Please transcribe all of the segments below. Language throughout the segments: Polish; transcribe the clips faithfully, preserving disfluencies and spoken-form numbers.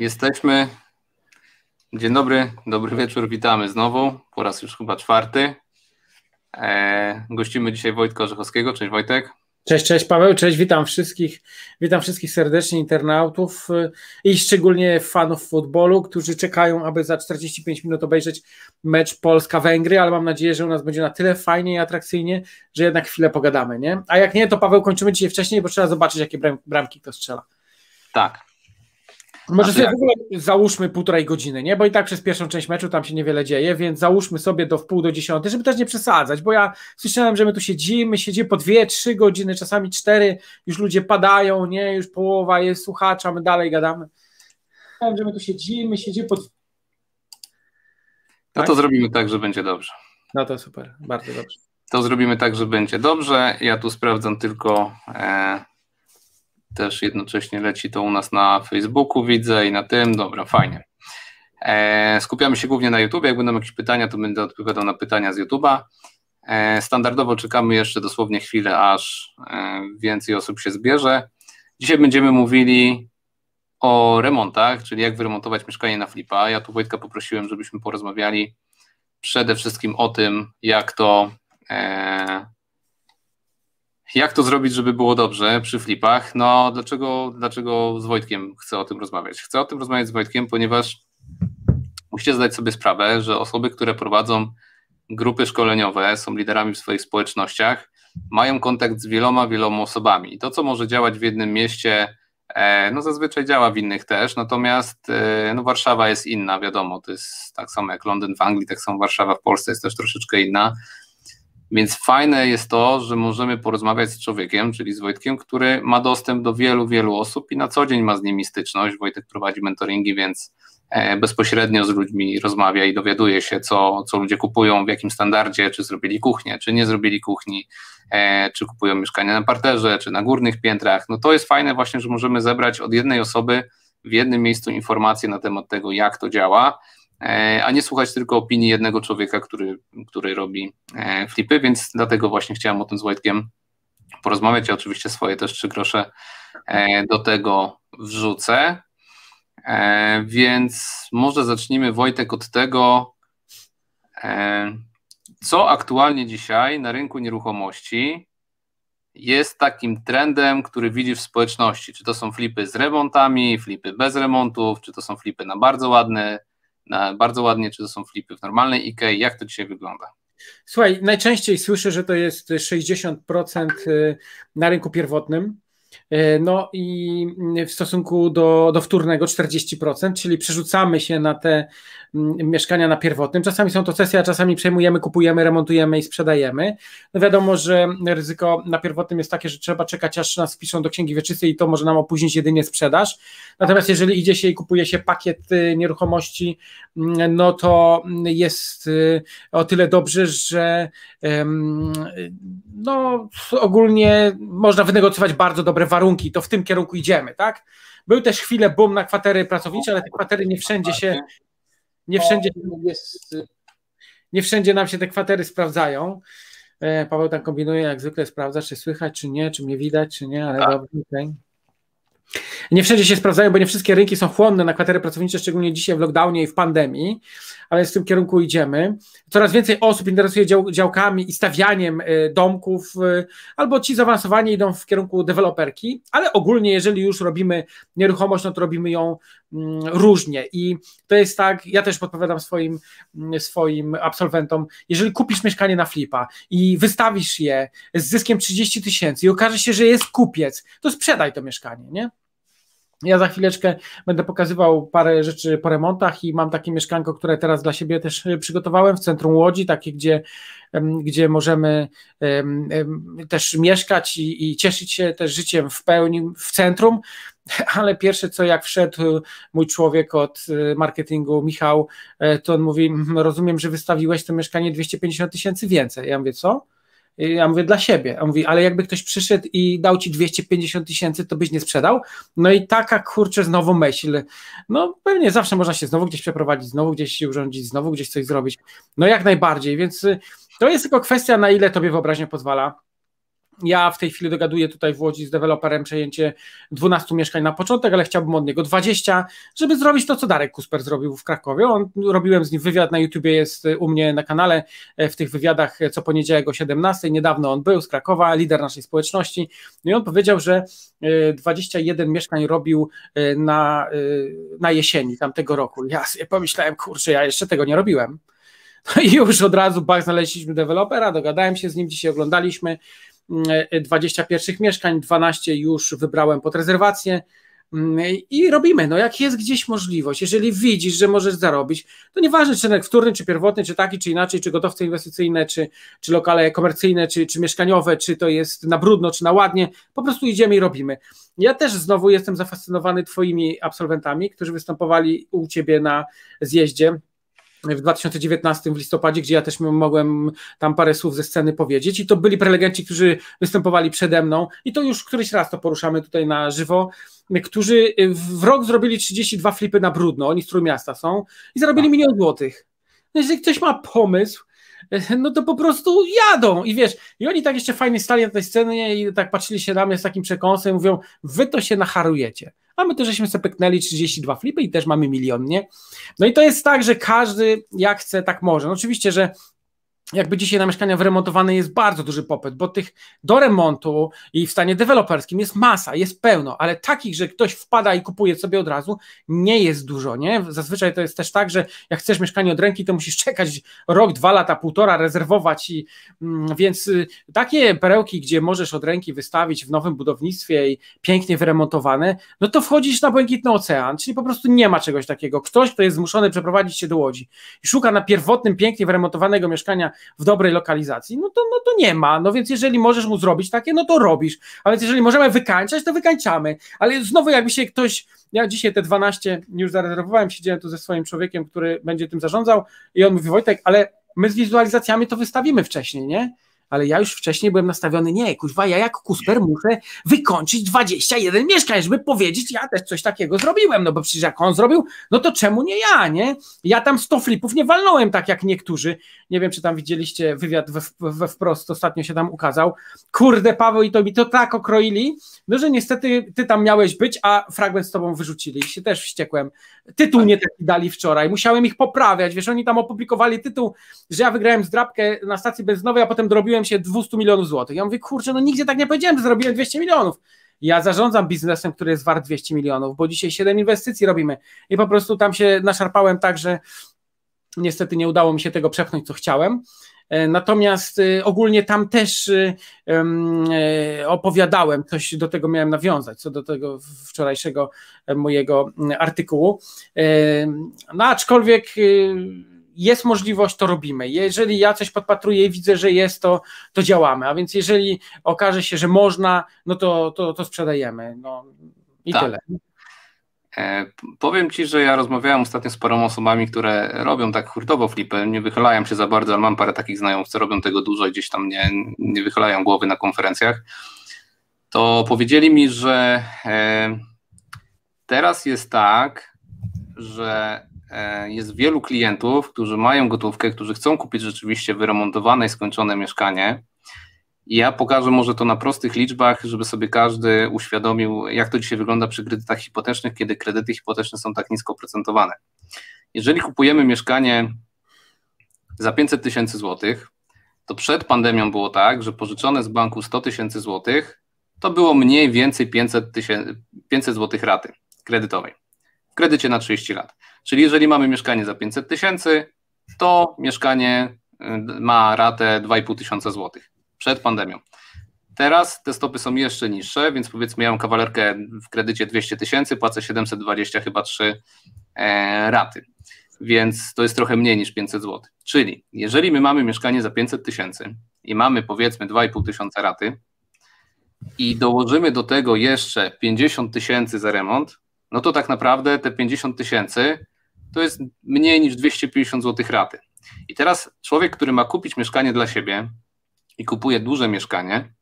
Jesteśmy. Dzień dobry, dobry wieczór, witamy znowu, po raz już chyba czwarty. E, gościmy dzisiaj Wojtka Orzechowskiego. Cześć Wojtek. Cześć, cześć Paweł, cześć, witam wszystkich, witam wszystkich serdecznie, internautów i szczególnie fanów futbolu, którzy czekają, aby za czterdzieści pięć minut obejrzeć mecz Polska-Węgry, ale mam nadzieję, że u nas będzie na tyle fajnie i atrakcyjnie, że jednak chwilę pogadamy, nie? A jak nie, to Paweł, kończymy dzisiaj wcześniej, bo trzeba zobaczyć, jakie bramki kto strzela. Tak. Może sobie w ogóle załóżmy półtorej godziny, nie? Bo i tak przez pierwszą część meczu tam się niewiele dzieje, więc załóżmy sobie do wpół do dziesiątej, żeby też nie przesadzać, bo ja słyszałem, że my tu siedzimy, siedzimy po dwie, trzy godziny, czasami cztery, już ludzie padają, nie? Już połowa jest słuchacza, my dalej gadamy. Słyszałem, że my tu siedzimy, siedzimy po... No to zrobimy tak, że będzie dobrze. No to super, bardzo dobrze. To zrobimy tak, że będzie dobrze. Ja tu sprawdzam tylko... E... Też jednocześnie leci to u nas na Facebooku, widzę, i na tym. Dobra, fajnie. E, skupiamy się głównie na YouTube. Jak będą jakieś pytania, to będę odpowiadał na pytania z YouTube'a. E, standardowo czekamy jeszcze dosłownie chwilę, aż e, więcej osób się zbierze. Dzisiaj będziemy mówili o remontach, czyli jak wyremontować mieszkanie na flipa. Ja tu Wojtka poprosiłem, żebyśmy porozmawiali przede wszystkim o tym, jak to... E, Jak to zrobić, żeby było dobrze przy flipach? No, dlaczego, dlaczego z Wojtkiem chcę o tym rozmawiać? Chcę o tym rozmawiać z Wojtkiem, ponieważ musicie zdać sobie sprawę, że osoby, które prowadzą grupy szkoleniowe, są liderami w swoich społecznościach, mają kontakt z wieloma, wieloma osobami. I to, co może działać w jednym mieście, no zazwyczaj działa w innych też, natomiast no, Warszawa jest inna, wiadomo, to jest tak samo jak Londyn w Anglii, tak samo Warszawa w Polsce jest też troszeczkę inna. Więc fajne jest to, że możemy porozmawiać z człowiekiem, czyli z Wojtkiem, który ma dostęp do wielu, wielu osób i na co dzień ma z nimi styczność. Wojtek prowadzi mentoringi, więc bezpośrednio z ludźmi rozmawia i dowiaduje się, co, co ludzie kupują, w jakim standardzie, czy zrobili kuchnię, czy nie zrobili kuchni, czy kupują mieszkania na parterze, czy na górnych piętrach. No to jest fajne właśnie, że możemy zebrać od jednej osoby w jednym miejscu informacje na temat tego, jak to działa, a nie słuchać tylko opinii jednego człowieka, który, który robi flipy, więc dlatego właśnie chciałem o tym z Wojtkiem porozmawiać. Ja oczywiście swoje też trzy grosze do tego wrzucę, więc może zacznijmy, Wojtek, od tego, co aktualnie dzisiaj na rynku nieruchomości jest takim trendem, który widzisz w społeczności. Czy to są flipy z remontami, flipy bez remontów, czy to są flipy na bardzo ładne, Na bardzo ładnie, czy to są flipy w normalnej IKEA, jak to dzisiaj wygląda? Słuchaj, najczęściej słyszę, że to jest sześćdziesiąt procent na rynku pierwotnym, no i w stosunku do, do wtórnego czterdzieści procent, czyli przerzucamy się na te mieszkania na pierwotnym. Czasami są to cesje, a czasami przejmujemy, kupujemy, remontujemy i sprzedajemy. No wiadomo, że ryzyko na pierwotnym jest takie, że trzeba czekać, aż nas wpiszą do Księgi Wieczystej i to może nam opóźnić jedynie sprzedaż. Natomiast jeżeli idzie się i kupuje się pakiet nieruchomości, no to jest o tyle dobrze, że no, ogólnie można wynegocjować bardzo dobre warunki, to w tym kierunku idziemy, tak? Był też chwilę boom na kwatery pracownicze, ale te kwatery nie wszędzie się nie wszędzie jest, nie wszędzie nam się te kwatery sprawdzają. Paweł tam kombinuje, jak zwykle sprawdza, czy słychać, czy nie, czy mnie widać, czy nie, ale tak. Dobrze, okay. Nie wszędzie się sprawdzają, bo nie wszystkie rynki są chłonne na kwatery pracownicze, szczególnie dzisiaj w lockdownie i w pandemii, ale w tym kierunku idziemy. Coraz więcej osób interesuje dział, działkami i stawianiem y, domków, y, albo ci zaawansowani idą w kierunku deweloperki, ale ogólnie jeżeli już robimy nieruchomość, no to robimy ją y, różnie i to jest tak, ja też podpowiadam swoim, y, swoim absolwentom, jeżeli kupisz mieszkanie na flipa i wystawisz je z zyskiem trzydzieści tysięcy i okaże się, że jest kupiec, to sprzedaj to mieszkanie, nie? Ja za chwileczkę będę pokazywał parę rzeczy po remontach i mam takie mieszkanko, które teraz dla siebie też przygotowałem w centrum Łodzi, takie gdzie, gdzie możemy um, um, też mieszkać i, i cieszyć się też życiem w pełni w centrum, ale pierwsze co jak wszedł mój człowiek od marketingu, Michał, to on mówi, rozumiem, że wystawiłeś to mieszkanie dwieście pięćdziesiąt tysięcy więcej. Ja mówię, co? Ja mówię, dla siebie. On mówi, ale jakby ktoś przyszedł i dał ci dwieście pięćdziesiąt tysięcy, to byś nie sprzedał? No i taka, kurczę, znowu myśl. No pewnie zawsze można się znowu gdzieś przeprowadzić, znowu gdzieś się urządzić, znowu gdzieś coś zrobić. No jak najbardziej, więc to jest tylko kwestia, na ile tobie wyobraźnia pozwala Ja w tej chwili dogaduję tutaj w Łodzi z deweloperem przejęcie dwunastu mieszkań na początek, ale chciałbym od niego dwudziestu, żeby zrobić to, co Darek Kusper zrobił w Krakowie. On, robiłem z nim wywiad na YouTubie, jest u mnie na kanale w tych wywiadach co poniedziałek o siedemnastej. Niedawno on był z Krakowa, lider naszej społeczności. No i on powiedział, że dwadzieścia jeden mieszkań robił na, na jesieni tamtego roku. Ja sobie pomyślałem, kurczę, ja jeszcze tego nie robiłem. No i już od razu bach, znaleźliśmy dewelopera, dogadałem się z nim, dzisiaj oglądaliśmy dwadzieścia jeden mieszkań, dwanaście już wybrałem pod rezerwację i robimy, no jak jest gdzieś możliwość, jeżeli widzisz, że możesz zarobić, to nieważne czy rynek wtórny, czy pierwotny, czy taki, czy inaczej, czy gotowce inwestycyjne, czy, czy lokale komercyjne, czy, czy mieszkaniowe, czy to jest na brudno, czy na ładnie, po prostu idziemy i robimy. Ja też znowu jestem zafascynowany twoimi absolwentami, którzy występowali u ciebie na zjeździe w dwa tysiące dziewiętnastym w listopadzie, gdzie ja też mogłem tam parę słów ze sceny powiedzieć i to byli prelegenci, którzy występowali przede mną i to już któryś raz to poruszamy tutaj na żywo, którzy w rok zrobili trzydzieści dwa flipy na brudno, oni z Trójmiasta są i zarobili milion złotych. No jeżeli ktoś ma pomysł, no to po prostu jadą i wiesz, i oni tak jeszcze fajnie stali na tej scenie i tak patrzyli się na mnie z takim przekąsem i mówią, wy to się nacharujecie, a my to żeśmy sobie pyknęli trzydzieści dwa flipy i też mamy milion, nie? No i to jest tak, że każdy jak chce, tak może. No oczywiście, że jakby dzisiaj na mieszkania wyremontowane jest bardzo duży popyt, bo tych do remontu i w stanie deweloperskim jest masa, jest pełno, ale takich, że ktoś wpada i kupuje sobie od razu, nie jest dużo, nie? Zazwyczaj to jest też tak, że jak chcesz mieszkanie od ręki, to musisz czekać rok, dwa lata, półtora, rezerwować i więc takie perełki, gdzie możesz od ręki wystawić w nowym budownictwie i pięknie wyremontowane, no to wchodzisz na błękitny ocean, czyli po prostu nie ma czegoś takiego. Ktoś, kto jest zmuszony przeprowadzić się do Łodzi i szuka na pierwotnym, pięknie wyremontowanego mieszkania w dobrej lokalizacji, no to, no to nie ma, no więc jeżeli możesz mu zrobić takie, no to robisz, a więc jeżeli możemy wykańczać, to wykańczamy, ale znowu jakby się ktoś, ja dzisiaj te dwanaście już zarezerwowałem, siedziałem tu ze swoim człowiekiem, który będzie tym zarządzał i on mówi, Wojtek, ale my z wizualizacjami to wystawimy wcześniej, nie? Ale ja już wcześniej byłem nastawiony, nie, kuźwa, ja jak Kusper muszę wykończyć dwadzieścia jeden mieszkań, żeby powiedzieć, ja też coś takiego zrobiłem, no bo przecież jak on zrobił, no to czemu nie ja, nie? Ja tam sto flipów nie walnąłem tak jak niektórzy, nie wiem, czy tam widzieliście wywiad we, we Wprost, ostatnio się tam ukazał, kurde Paweł i to mi to tak okroili, no że niestety ty tam miałeś być, a fragment z tobą wyrzucili, się też wściekłem, tytuł nie taki dali wczoraj, musiałem ich poprawiać, wiesz, oni tam opublikowali tytuł, że ja wygrałem zdrabkę na stacji benzynowej, a potem dorobiłem się dwieście milionów złotych. Ja mówię, kurczę, no nigdzie tak nie powiedziałem, że zrobiłem dwieście milionów. Ja zarządzam biznesem, który jest wart dwieście milionów, bo dzisiaj siedem inwestycji robimy i po prostu tam się naszarpałem tak, że niestety nie udało mi się tego przepchnąć, co chciałem. Natomiast ogólnie tam też opowiadałem, coś do tego miałem nawiązać, co do tego wczorajszego mojego artykułu. No aczkolwiek jest możliwość, to robimy. Jeżeli ja coś podpatruję i widzę, że jest, to, to działamy. A więc jeżeli okaże się, że można, no to, to, to sprzedajemy. No i tak. Tyle. E, powiem Ci, że ja rozmawiałem ostatnio z paroma osobami, które robią tak hurtowo flipy. Nie wychylają się za bardzo, ale mam parę takich znajomych, co robią tego dużo i gdzieś tam nie, nie wychylają głowy na konferencjach. To powiedzieli mi, że e, teraz jest tak, że jest wielu klientów, którzy mają gotówkę, którzy chcą kupić rzeczywiście wyremontowane i skończone mieszkanie. I ja pokażę może to na prostych liczbach, żeby sobie każdy uświadomił, jak to dzisiaj wygląda przy kredytach hipotecznych, kiedy kredyty hipoteczne są tak nisko oprocentowane. Jeżeli kupujemy mieszkanie za pięćset tysięcy złotych, to przed pandemią było tak, że pożyczone z banku sto tysięcy złotych, to było mniej więcej pięćset złotych raty kredytowej. Kredycie na trzydzieści lat. Czyli jeżeli mamy mieszkanie za pięćset tysięcy, to mieszkanie ma ratę dwa i pół tysiąca złotych przed pandemią. Teraz te stopy są jeszcze niższe, więc powiedzmy ja mam kawalerkę w kredycie dwieście tysięcy, płacę siedemset dwadzieścia chyba trzy e, raty, więc to jest trochę mniej niż pięćset złotych. Czyli jeżeli my mamy mieszkanie za pięćset tysięcy i mamy powiedzmy dwa i pół tysiąca raty i dołożymy do tego jeszcze pięćdziesiąt tysięcy za remont, no to tak naprawdę te pięćdziesiąt tysięcy to jest mniej niż dwieście pięćdziesiąt złotych raty. I teraz człowiek, który ma kupić mieszkanie dla siebie i kupuje duże mieszkanie,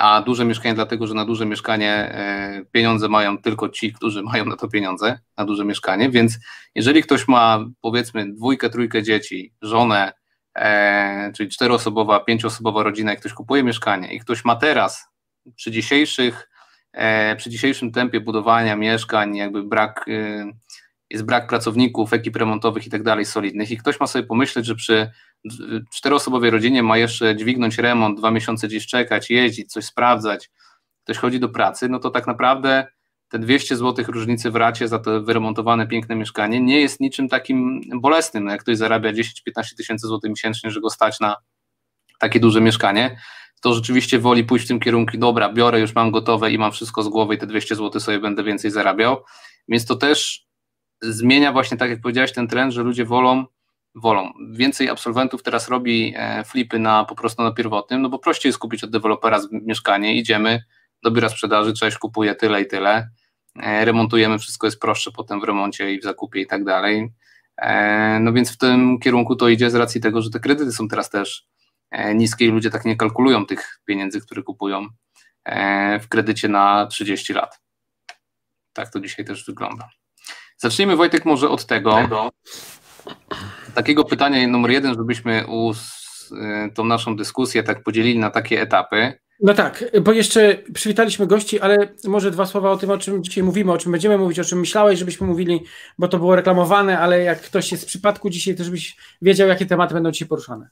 a duże mieszkanie dlatego, że na duże mieszkanie pieniądze mają tylko ci, którzy mają na to pieniądze, na duże mieszkanie, więc jeżeli ktoś ma powiedzmy dwójkę, trójkę dzieci, żonę, e, czyli czteroosobowa, pięcioosobowa rodzina i ktoś kupuje mieszkanie i ktoś ma teraz przy dzisiejszych, e, przy dzisiejszym tempie budowania mieszkań jakby brak, e, jest brak pracowników, ekip remontowych i tak dalej solidnych i ktoś ma sobie pomyśleć, że przy czteroosobowej rodzinie ma jeszcze dźwignąć remont, dwa miesiące gdzieś czekać, jeździć, coś sprawdzać, ktoś chodzi do pracy, no to tak naprawdę te dwieście złotych różnicy w racie za to wyremontowane piękne mieszkanie nie jest niczym takim bolesnym. No jak ktoś zarabia dziesięć do piętnastu tysięcy złotych miesięcznie, że go stać na takie duże mieszkanie, to rzeczywiście woli pójść w tym kierunku, dobra, biorę, już mam gotowe i mam wszystko z głowy i te dwieście złotych sobie będę więcej zarabiał. Więc to też zmienia właśnie, tak jak powiedziałeś, ten trend, że ludzie wolą, wolą. Więcej absolwentów teraz robi flipy na, po prostu na pierwotnym, no bo prościej jest kupić od dewelopera mieszkanie, idziemy do biura sprzedaży, cześć, kupuję tyle i tyle, remontujemy, wszystko jest prostsze potem w remoncie i w zakupie i tak dalej. No więc w tym kierunku to idzie z racji tego, że te kredyty są teraz też niskie i ludzie tak nie kalkulują tych pieniędzy, które kupują w kredycie na trzydzieści lat. Tak to dzisiaj też wygląda. Zacznijmy, Wojtek, może od tego, tego. takiego pytania numer jeden, żebyśmy tą naszą dyskusję tak podzielili na takie etapy. No tak, bo jeszcze przywitaliśmy gości, ale może dwa słowa o tym, o czym dzisiaj mówimy, o czym będziemy mówić, o czym myślałeś, żebyśmy mówili, bo to było reklamowane, ale jak ktoś jest z przypadku dzisiaj, to żebyś wiedział, jakie tematy będą dzisiaj poruszane.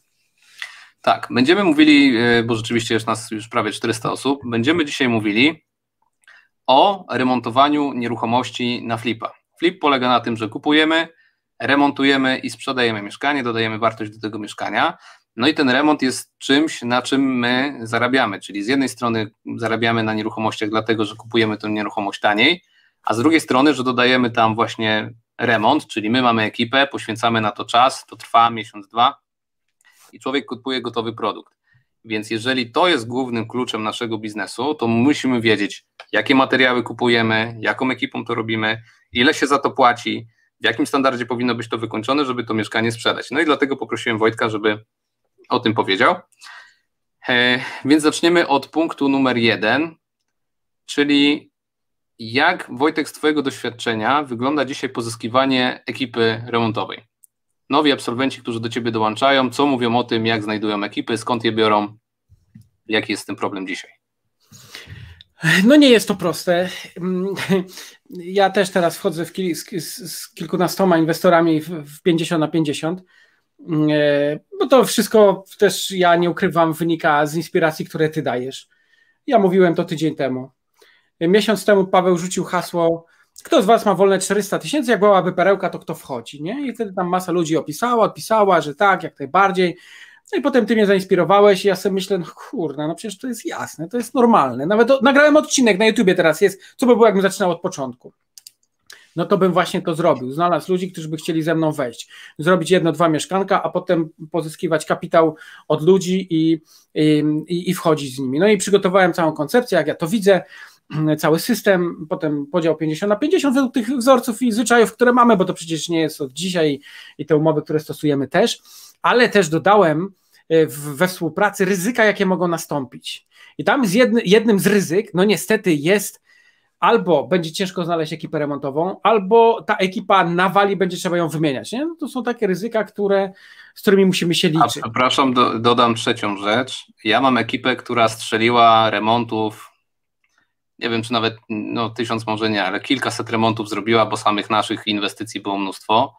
Tak, będziemy mówili, bo rzeczywiście jest nas już prawie czterysta osób, będziemy dzisiaj mówili o remontowaniu nieruchomości na flipa. Flip polega na tym, że kupujemy, remontujemy i sprzedajemy mieszkanie, dodajemy wartość do tego mieszkania. No i ten remont jest czymś, na czym my zarabiamy, czyli z jednej strony zarabiamy na nieruchomościach dlatego, że kupujemy tę nieruchomość taniej, a z drugiej strony, że dodajemy tam właśnie remont, czyli my mamy ekipę, poświęcamy na to czas, to trwa miesiąc, dwa i człowiek kupuje gotowy produkt. Więc jeżeli to jest głównym kluczem naszego biznesu, to musimy wiedzieć, jakie materiały kupujemy, jaką ekipą to robimy, ile się za to płaci, w jakim standardzie powinno być to wykończone, żeby to mieszkanie sprzedać. No i dlatego poprosiłem Wojtka, żeby o tym powiedział. E, więc zaczniemy od punktu numer jeden, czyli jak, Wojtek, z twojego doświadczenia wygląda dzisiaj pozyskiwanie ekipy remontowej? Nowi absolwenci, którzy do ciebie dołączają, co mówią o tym, jak znajdują ekipy, skąd je biorą, jaki jest ten problem dzisiaj? No nie jest to proste. Ja też teraz wchodzę w kil z, z kilkunastoma inwestorami w pięćdziesiąt na pięćdziesiąt, bo to wszystko też, ja nie ukrywam, wynika z inspiracji, które ty dajesz. Ja mówiłem to tydzień temu. Miesiąc temu Paweł rzucił hasło: kto z was ma wolne czterysta tysięcy, jak byłaby perełka, to kto wchodzi, nie? I wtedy tam masa ludzi opisała, odpisała, że tak, jak najbardziej. No i potem ty mnie zainspirowałeś i ja sobie myślę, no kurna, no przecież to jest jasne, to jest normalne. Nawet o, nagrałem odcinek na YouTubie, teraz jest, co by było, jakbym zaczynał od początku. No to bym właśnie to zrobił. Znalazł ludzi, którzy by chcieli ze mną wejść. Zrobić jedno, dwa mieszkanka, a potem pozyskiwać kapitał od ludzi i, i, i wchodzić z nimi. No i przygotowałem całą koncepcję, jak ja to widzę, cały system, potem podział pięćdziesiąt na pięćdziesiąt według tych wzorców i zwyczajów, które mamy, bo to przecież nie jest od dzisiaj i te umowy, które stosujemy też, ale też dodałem we współpracy ryzyka, jakie mogą nastąpić. I tam z jednym, jednym z ryzyk, no niestety jest, albo będzie ciężko znaleźć ekipę remontową, albo ta ekipa nawali, będzie trzeba ją wymieniać. Nie? No to są takie ryzyka, które, z którymi musimy się liczyć. A przepraszam, do, dodam trzecią rzecz. Ja mam ekipę, która strzeliła remontów, nie wiem, czy nawet no, tysiąc może nie, ale kilkaset remontów zrobiła, bo samych naszych inwestycji było mnóstwo.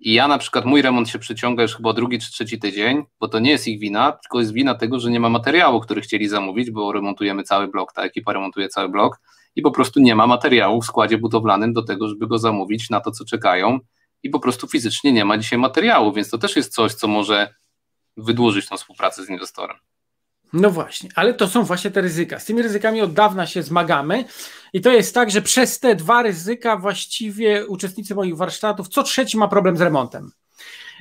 I ja na przykład, mój remont się przyciąga już chyba drugi czy trzeci tydzień, bo to nie jest ich wina, tylko jest wina tego, że nie ma materiału, który chcieli zamówić, bo remontujemy cały blok, ta ekipa remontuje cały blok i po prostu nie ma materiału w składzie budowlanym do tego, żeby go zamówić na to, co czekają i po prostu fizycznie nie ma dzisiaj materiału, więc to też jest coś, co może wydłużyć tą współpracę z inwestorem. No właśnie, ale to są właśnie te ryzyka. Z tymi ryzykami od dawna się zmagamy i to jest tak, że przez te dwa ryzyka właściwie uczestnicy moich warsztatów co trzeci ma problem z remontem.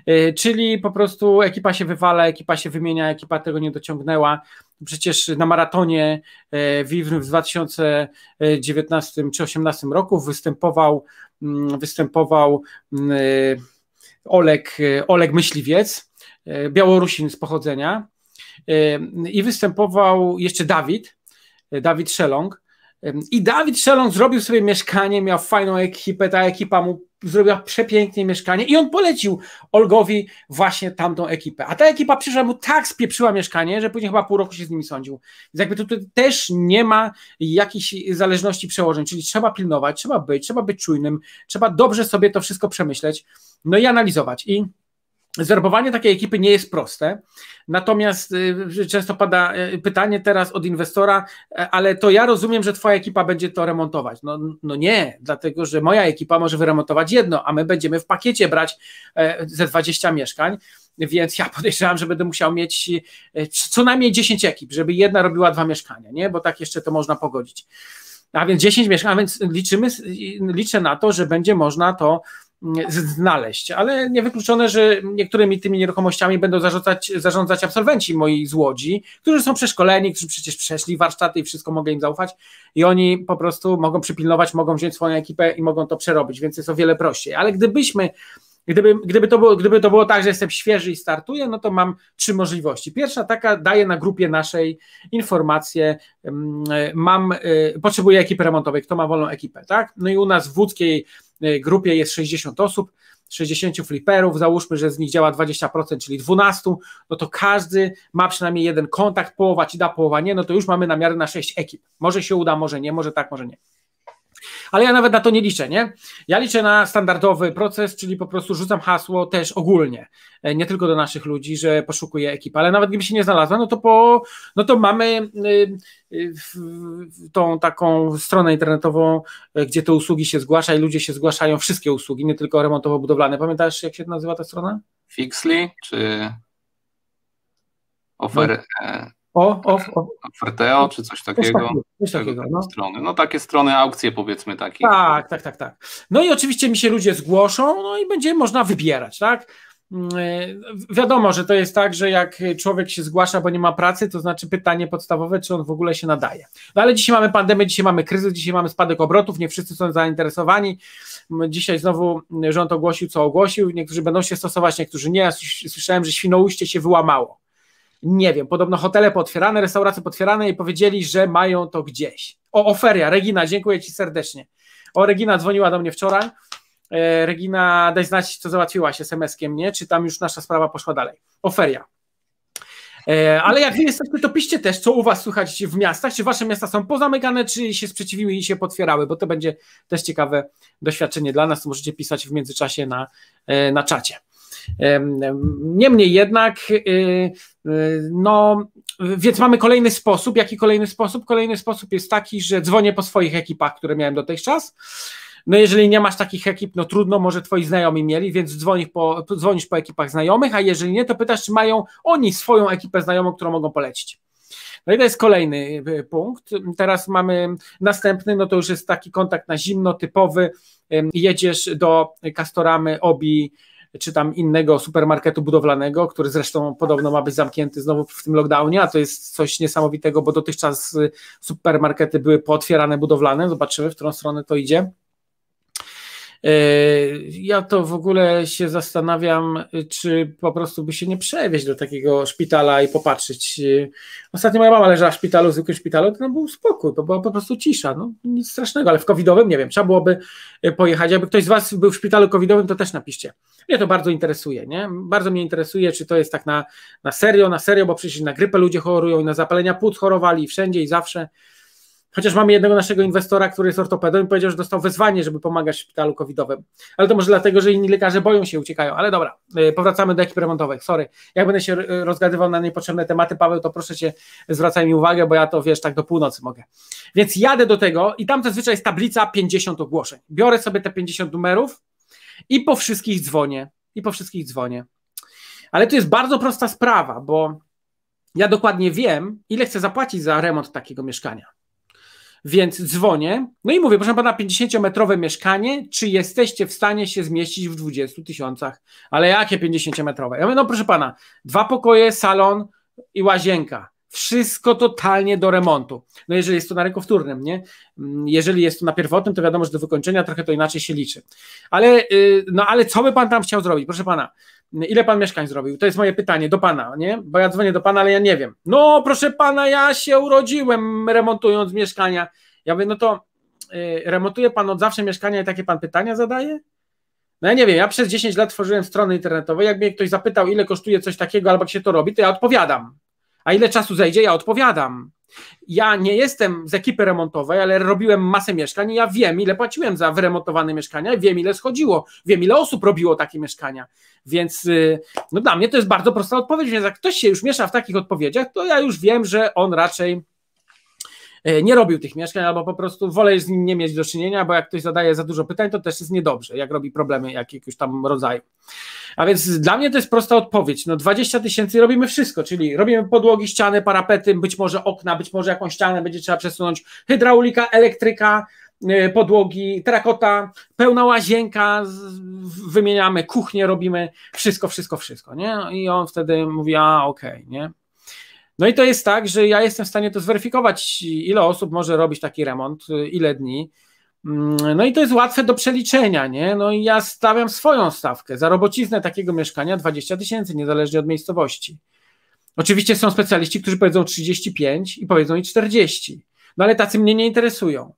Yy, czyli po prostu ekipa się wywala, ekipa się wymienia, ekipa tego nie dociągnęła. Przecież na maratonie W I W w dwa tysiące dziewiętnastym czy osiemnastym roku występował, występował yy, Oleg, Oleg Myśliwiec, yy, Białorusin z pochodzenia, i występował jeszcze Dawid, Dawid Szeląg i Dawid Szeląg zrobił sobie mieszkanie, miał fajną ekipę, ta ekipa mu zrobiła przepięknie mieszkanie i on polecił Olgowi właśnie tamtą ekipę. A ta ekipa przyszła, mu tak spieprzyła mieszkanie, że później chyba pół roku się z nimi sądził. Więc jakby tutaj też nie ma jakichś zależności przełożeń, czyli trzeba pilnować, trzeba być, trzeba być czujnym, trzeba dobrze sobie to wszystko przemyśleć, no i analizować. I zwerbowanie takiej ekipy nie jest proste, natomiast często pada pytanie teraz od inwestora, ale to ja rozumiem, że twoja ekipa będzie to remontować. No, no nie, dlatego że moja ekipa może wyremontować jedno, a my będziemy w pakiecie brać ze dwadzieścia mieszkań, więc ja podejrzewam, że będę musiał mieć co najmniej dziesięć ekip, żeby jedna robiła dwa mieszkania, nie? Bo tak jeszcze to można pogodzić. A więc dziesięć mieszkań, a więc liczymy, liczę na to, że będzie można to znaleźć, ale niewykluczone, że niektórymi tymi nieruchomościami będą zarządzać, zarządzać absolwenci moi z Łodzi, którzy są przeszkoleni, którzy przecież przeszli warsztaty i wszystko, mogę im zaufać i oni po prostu mogą przypilnować, mogą wziąć swoją ekipę i mogą to przerobić, więc jest o wiele prościej, ale gdybyśmy Gdyby, gdyby, to było, gdyby to było tak, że jestem świeży i startuję, no to mam trzy możliwości. Pierwsza taka, daję na grupie naszej informację, mam, potrzebuję ekipy remontowej, kto ma wolną ekipę, tak? No i u nas w łódzkiej grupie jest sześćdziesiąt osób, sześćdziesięciu fliperów, załóżmy, że z nich działa dwadzieścia procent, czyli dwanaście, no to każdy ma przynajmniej jeden kontakt, połowa ci da, połowa nie, no to już mamy namiary na sześć ekip. Może się uda, może nie, może tak, może nie. Ale ja nawet na to nie liczę, nie? Ja liczę na standardowy proces, czyli po prostu rzucam hasło też ogólnie, nie tylko do naszych ludzi, że poszukuję ekipy, ale nawet gdyby się nie znalazła, no to, po, no to mamy tą taką stronę internetową, gdzie te usługi się zgłasza i ludzie się zgłaszają, wszystkie usługi, nie tylko remontowo-budowlane. Pamiętasz, jak się nazywa ta strona? Fixly czy Ofer... No. O, o, o. Oferteo, czy coś takiego. Coś takiego, no. Strony. No takie strony, aukcje powiedzmy takie. Tak, tak, tak, tak. No i oczywiście mi się ludzie zgłoszą, no i będzie można wybierać, tak? Wiadomo, że to jest tak, że jak człowiek się zgłasza, bo nie ma pracy, to znaczy pytanie podstawowe, czy on w ogóle się nadaje. No ale dzisiaj mamy pandemię, dzisiaj mamy kryzys, dzisiaj mamy spadek obrotów, nie wszyscy są zainteresowani. Dzisiaj znowu rząd ogłosił, co ogłosił, niektórzy będą się stosować, niektórzy nie. Ja słyszałem, że Świnoujście się wyłamało. Nie wiem, podobno hotele potwierane, restauracje potwierane i powiedzieli, że mają to gdzieś. O, Oferia, Regina, dziękuję ci serdecznie. O, Regina dzwoniła do mnie wczoraj. E, Regina, daj znać, co załatwiła się es em eskiem, nie? Czy tam już nasza sprawa poszła dalej. Oferia. E, ale jak wy jesteście, to piszcie też, co u was słychać w miastach, czy wasze miasta są pozamykane, czy się sprzeciwiły i się potwierały, bo to będzie też ciekawe doświadczenie dla nas, to możecie pisać w międzyczasie na, na czacie. Niemniej jednak, no, więc mamy kolejny sposób. Jaki kolejny sposób? Kolejny sposób jest taki, że dzwonię po swoich ekipach, które miałem dotychczas. No jeżeli nie masz takich ekip, no trudno, może twoi znajomi mieli, więc dzwonisz po, dzwonisz po ekipach znajomych, a jeżeli nie, to pytasz, czy mają oni swoją ekipę znajomą, którą mogą polecić. No i to jest kolejny punkt. Teraz mamy następny, no to już jest taki kontakt na zimno, typowy. Jedziesz do Castoramy, Obi, czy tam innego supermarketu budowlanego, który zresztą podobno ma być zamknięty znowu w tym lockdownie, a to jest coś niesamowitego, bo dotychczas supermarkety były pootwierane budowlane, zobaczymy, w którą stronę to idzie. Ja to w ogóle się zastanawiam, czy po prostu by się nie przewieźć do takiego szpitala i popatrzeć. Ostatnio moja mama leżała w szpitalu, w zwykłym szpitalu, to tam był spokój, to była po prostu cisza, no nic strasznego, ale w covidowym nie wiem, trzeba byłoby pojechać. Jakby ktoś z was był w szpitalu covidowym, to też napiszcie. Mnie to bardzo interesuje, nie? Bardzo mnie interesuje, czy to jest tak na, na serio, na serio, bo przecież na grypę ludzie chorują i na zapalenia płuc chorowali i wszędzie i zawsze. Chociaż mamy jednego naszego inwestora, który jest ortopedą i powiedział, że dostał wezwanie, żeby pomagać w szpitalu covidowym. Ale to może dlatego, że inni lekarze boją się, uciekają. Ale dobra, powracamy do ekip remontowych, sorry. Jak będę się rozgadywał na niepotrzebne tematy, Paweł, to proszę cię, zwracaj mi uwagę, bo ja to, wiesz, tak do północy mogę. Więc jadę do tego i tam zazwyczaj jest tablica pięćdziesiąt ogłoszeń. Biorę sobie te pięćdziesiąt numerów i po wszystkich dzwonię. I po wszystkich dzwonię. Ale to jest bardzo prosta sprawa, bo ja dokładnie wiem, ile chcę zapłacić za remont takiego mieszkania. Więc dzwonię, no i mówię, proszę pana, pięćdziesięciometrowe mieszkanie, czy jesteście w stanie się zmieścić w dwudziestu tysiącach? Ale jakie pięćdziesięciometrowe? Ja mówię, no proszę pana, dwa pokoje, salon i łazienka. Wszystko totalnie do remontu. No jeżeli jest to na rynku wtórnym, nie? Jeżeli jest to na pierwotnym, to wiadomo, że do wykończenia trochę to inaczej się liczy. Ale, no ale co by pan tam chciał zrobić? Proszę pana, ile pan mieszkań zrobił? To jest moje pytanie do pana, nie? Bo ja dzwonię do pana, ale ja nie wiem. No proszę pana, ja się urodziłem remontując mieszkania. Ja mówię, no to remontuje pan od zawsze mieszkania i takie pan pytania zadaje? No ja nie wiem, ja przez dziesięć lat tworzyłem strony internetowe, jak mnie ktoś zapytał, ile kosztuje coś takiego albo jak się to robi, to ja odpowiadam. A ile czasu zejdzie, ja odpowiadam. Ja nie jestem z ekipy remontowej, ale robiłem masę mieszkań i ja wiem, ile płaciłem za wyremontowane mieszkania, wiem, ile schodziło, wiem, ile osób robiło takie mieszkania, więc no dla mnie to jest bardzo prosta odpowiedź, więc jak ktoś się już miesza w takich odpowiedziach, to ja już wiem, że on raczej nie robił tych mieszkań albo po prostu wolę z nim nie mieć do czynienia, bo jak ktoś zadaje za dużo pytań, to też jest niedobrze, jak robi problemy jakiegoś tam rodzaju. A więc dla mnie to jest prosta odpowiedź. No dwadzieścia tysięcy robimy wszystko, czyli robimy podłogi, ściany, parapety, być może okna, być może jakąś ścianę będzie trzeba przesunąć, hydraulika, elektryka, podłogi, terakota, pełna łazienka, wymieniamy kuchnię, robimy wszystko, wszystko, wszystko, nie? I on wtedy mówi, a okej, okay, nie? No i to jest tak, że ja jestem w stanie to zweryfikować, ile osób może robić taki remont, ile dni. No i to jest łatwe do przeliczenia, nie? No i ja stawiam swoją stawkę. Za robociznę takiego mieszkania dwadzieścia tysięcy, niezależnie od miejscowości. Oczywiście są specjaliści, którzy powiedzą trzydzieści pięć i powiedzą i czterdzieści. No ale tacy mnie nie interesują.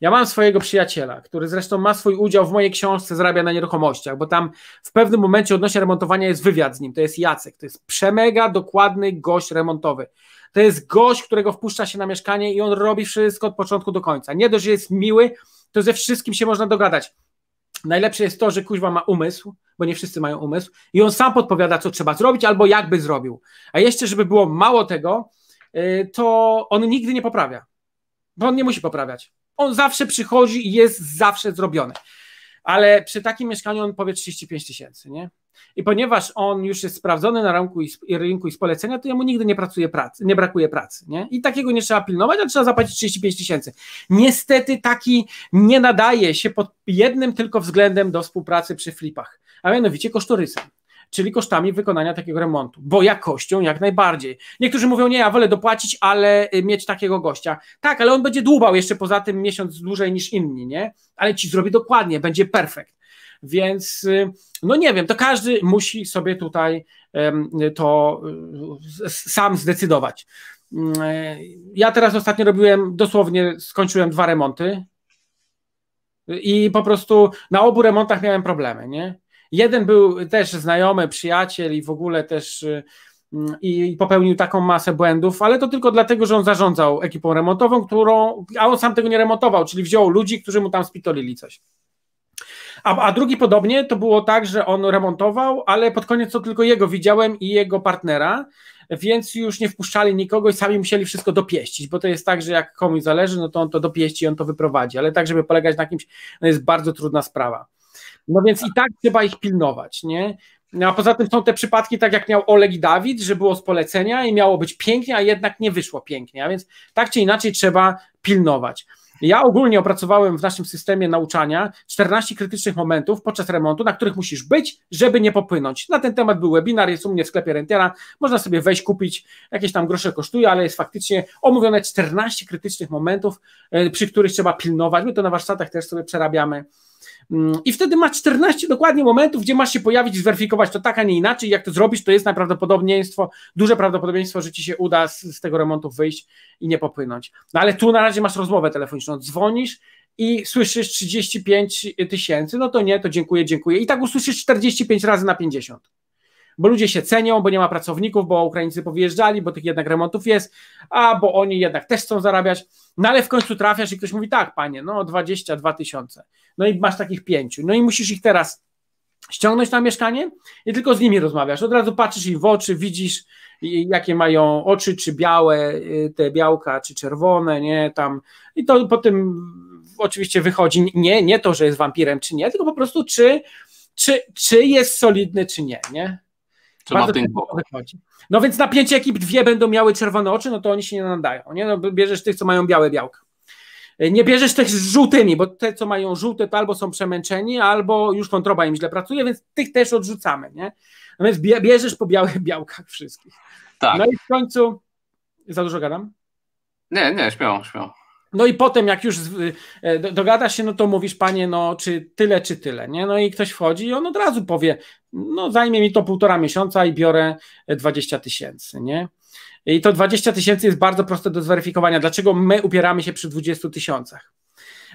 Ja mam swojego przyjaciela, który zresztą ma swój udział w mojej książce Zarabia na Nieruchomościach, bo tam w pewnym momencie odnośnie remontowania jest wywiad z nim, to jest Jacek, to jest przemega dokładny gość remontowy, to jest gość, którego wpuszcza się na mieszkanie i on robi wszystko od początku do końca, nie dość, że jest miły, to ze wszystkim się można dogadać. Najlepsze jest to, że kuźwa ma umysł, bo nie wszyscy mają umysł i on sam podpowiada, co trzeba zrobić albo jakby zrobił, a jeszcze żeby było mało tego, to on nigdy nie poprawia, bo on nie musi poprawiać. On zawsze przychodzi i jest zawsze zrobiony. Ale przy takim mieszkaniu on powie trzydzieści pięć tysięcy, nie? I ponieważ on już jest sprawdzony na rynku i, rynku i z polecenia, to jemu nigdy nie, pracuje pracy, nie brakuje pracy, nie? I takiego nie trzeba pilnować, a trzeba zapłacić trzydzieści pięć tysięcy. Niestety taki nie nadaje się pod jednym tylko względem do współpracy przy flipach, a mianowicie kosztorysem, czyli kosztami wykonania takiego remontu, bo jakością jak najbardziej. Niektórzy mówią, nie, ja wolę dopłacić, ale mieć takiego gościa. Tak, ale on będzie dłubał jeszcze poza tym miesiąc dłużej niż inni, nie? Ale ci zrobi dokładnie, będzie perfekt. Więc, no nie wiem, to każdy musi sobie tutaj to sam zdecydować. Ja teraz ostatnio robiłem, dosłownie skończyłem dwa remonty i po prostu na obu remontach miałem problemy, nie? Jeden był też znajomy, przyjaciel i w ogóle też i popełnił taką masę błędów, ale to tylko dlatego, że on zarządzał ekipą remontową, którą, a on sam tego nie remontował, czyli wziął ludzi, którzy mu tam spitolili coś. A, a drugi podobnie, to było tak, że on remontował, ale pod koniec to tylko jego widziałem i jego partnera, więc już nie wpuszczali nikogo i sami musieli wszystko dopieścić, bo to jest tak, że jak komuś zależy, no to on to dopieści i on to wyprowadzi, ale tak, żeby polegać na kimś, no jest bardzo trudna sprawa. No więc i tak trzeba ich pilnować, nie? A poza tym są te przypadki, tak jak miał Oleg i Dawid, że było z polecenia i miało być pięknie, a jednak nie wyszło pięknie, a więc tak czy inaczej trzeba pilnować. Ja ogólnie opracowałem w naszym systemie nauczania czternaście krytycznych momentów podczas remontu, na których musisz być, żeby nie popłynąć. Na ten temat był webinar, jest u mnie w sklepie Rentiera, można sobie wejść, kupić, jakieś tam grosze kosztuje, ale jest faktycznie omówione czternaście krytycznych momentów, przy których trzeba pilnować. My to na warsztatach też sobie przerabiamy. I wtedy masz czternaście dokładnie momentów, gdzie masz się pojawić i zweryfikować to tak, a nie inaczej. Jak to zrobisz, to jest najprawdopodobieństwo, duże prawdopodobieństwo, że ci się uda z, z tego remontu wyjść i nie popłynąć. No ale tu na razie masz rozmowę telefoniczną, dzwonisz i słyszysz trzydzieści pięć tysięcy, no to nie, to dziękuję, dziękuję. I tak usłyszysz czterdzieści pięć razy na pięćdziesiąt, bo ludzie się cenią, bo nie ma pracowników, bo Ukraińcy powyjeżdżali, bo tych jednak remontów jest, a bo oni jednak też chcą zarabiać. No ale w końcu trafiasz i ktoś mówi, tak panie, no dwadzieścia dwa tysiące. No i masz takich pięciu. No i musisz ich teraz ściągnąć na mieszkanie i tylko z nimi rozmawiasz. Od razu patrzysz ich w oczy, widzisz jakie mają oczy, czy białe te białka, czy czerwone, nie, tam. I to po tym oczywiście wychodzi nie, nie to, że jest wampirem, czy nie, tylko po prostu czy, czy, czy jest solidny, czy nie, nie? No więc na pięć ekip dwie będą miały czerwone oczy, no to oni się nie nadają, nie? No, bierzesz tych, co mają białe białka. Nie bierzesz tych z żółtymi, bo te, co mają żółte, to albo są przemęczeni, albo już wątroba im źle pracuje, więc tych też odrzucamy, nie? No więc bierzesz po białych białkach wszystkich. Tak. No i w końcu... Za dużo gadam? Nie, nie, śmiało, śmiało. No i potem jak już dogadasz się, no to mówisz, panie, no czy tyle, czy tyle, nie? No i ktoś wchodzi i on od razu powie, no zajmie mi to półtora miesiąca i biorę dwadzieścia tysięcy, nie? I to dwadzieścia tysięcy jest bardzo proste do zweryfikowania. Dlaczego my upieramy się przy dwudziestu tysiącach?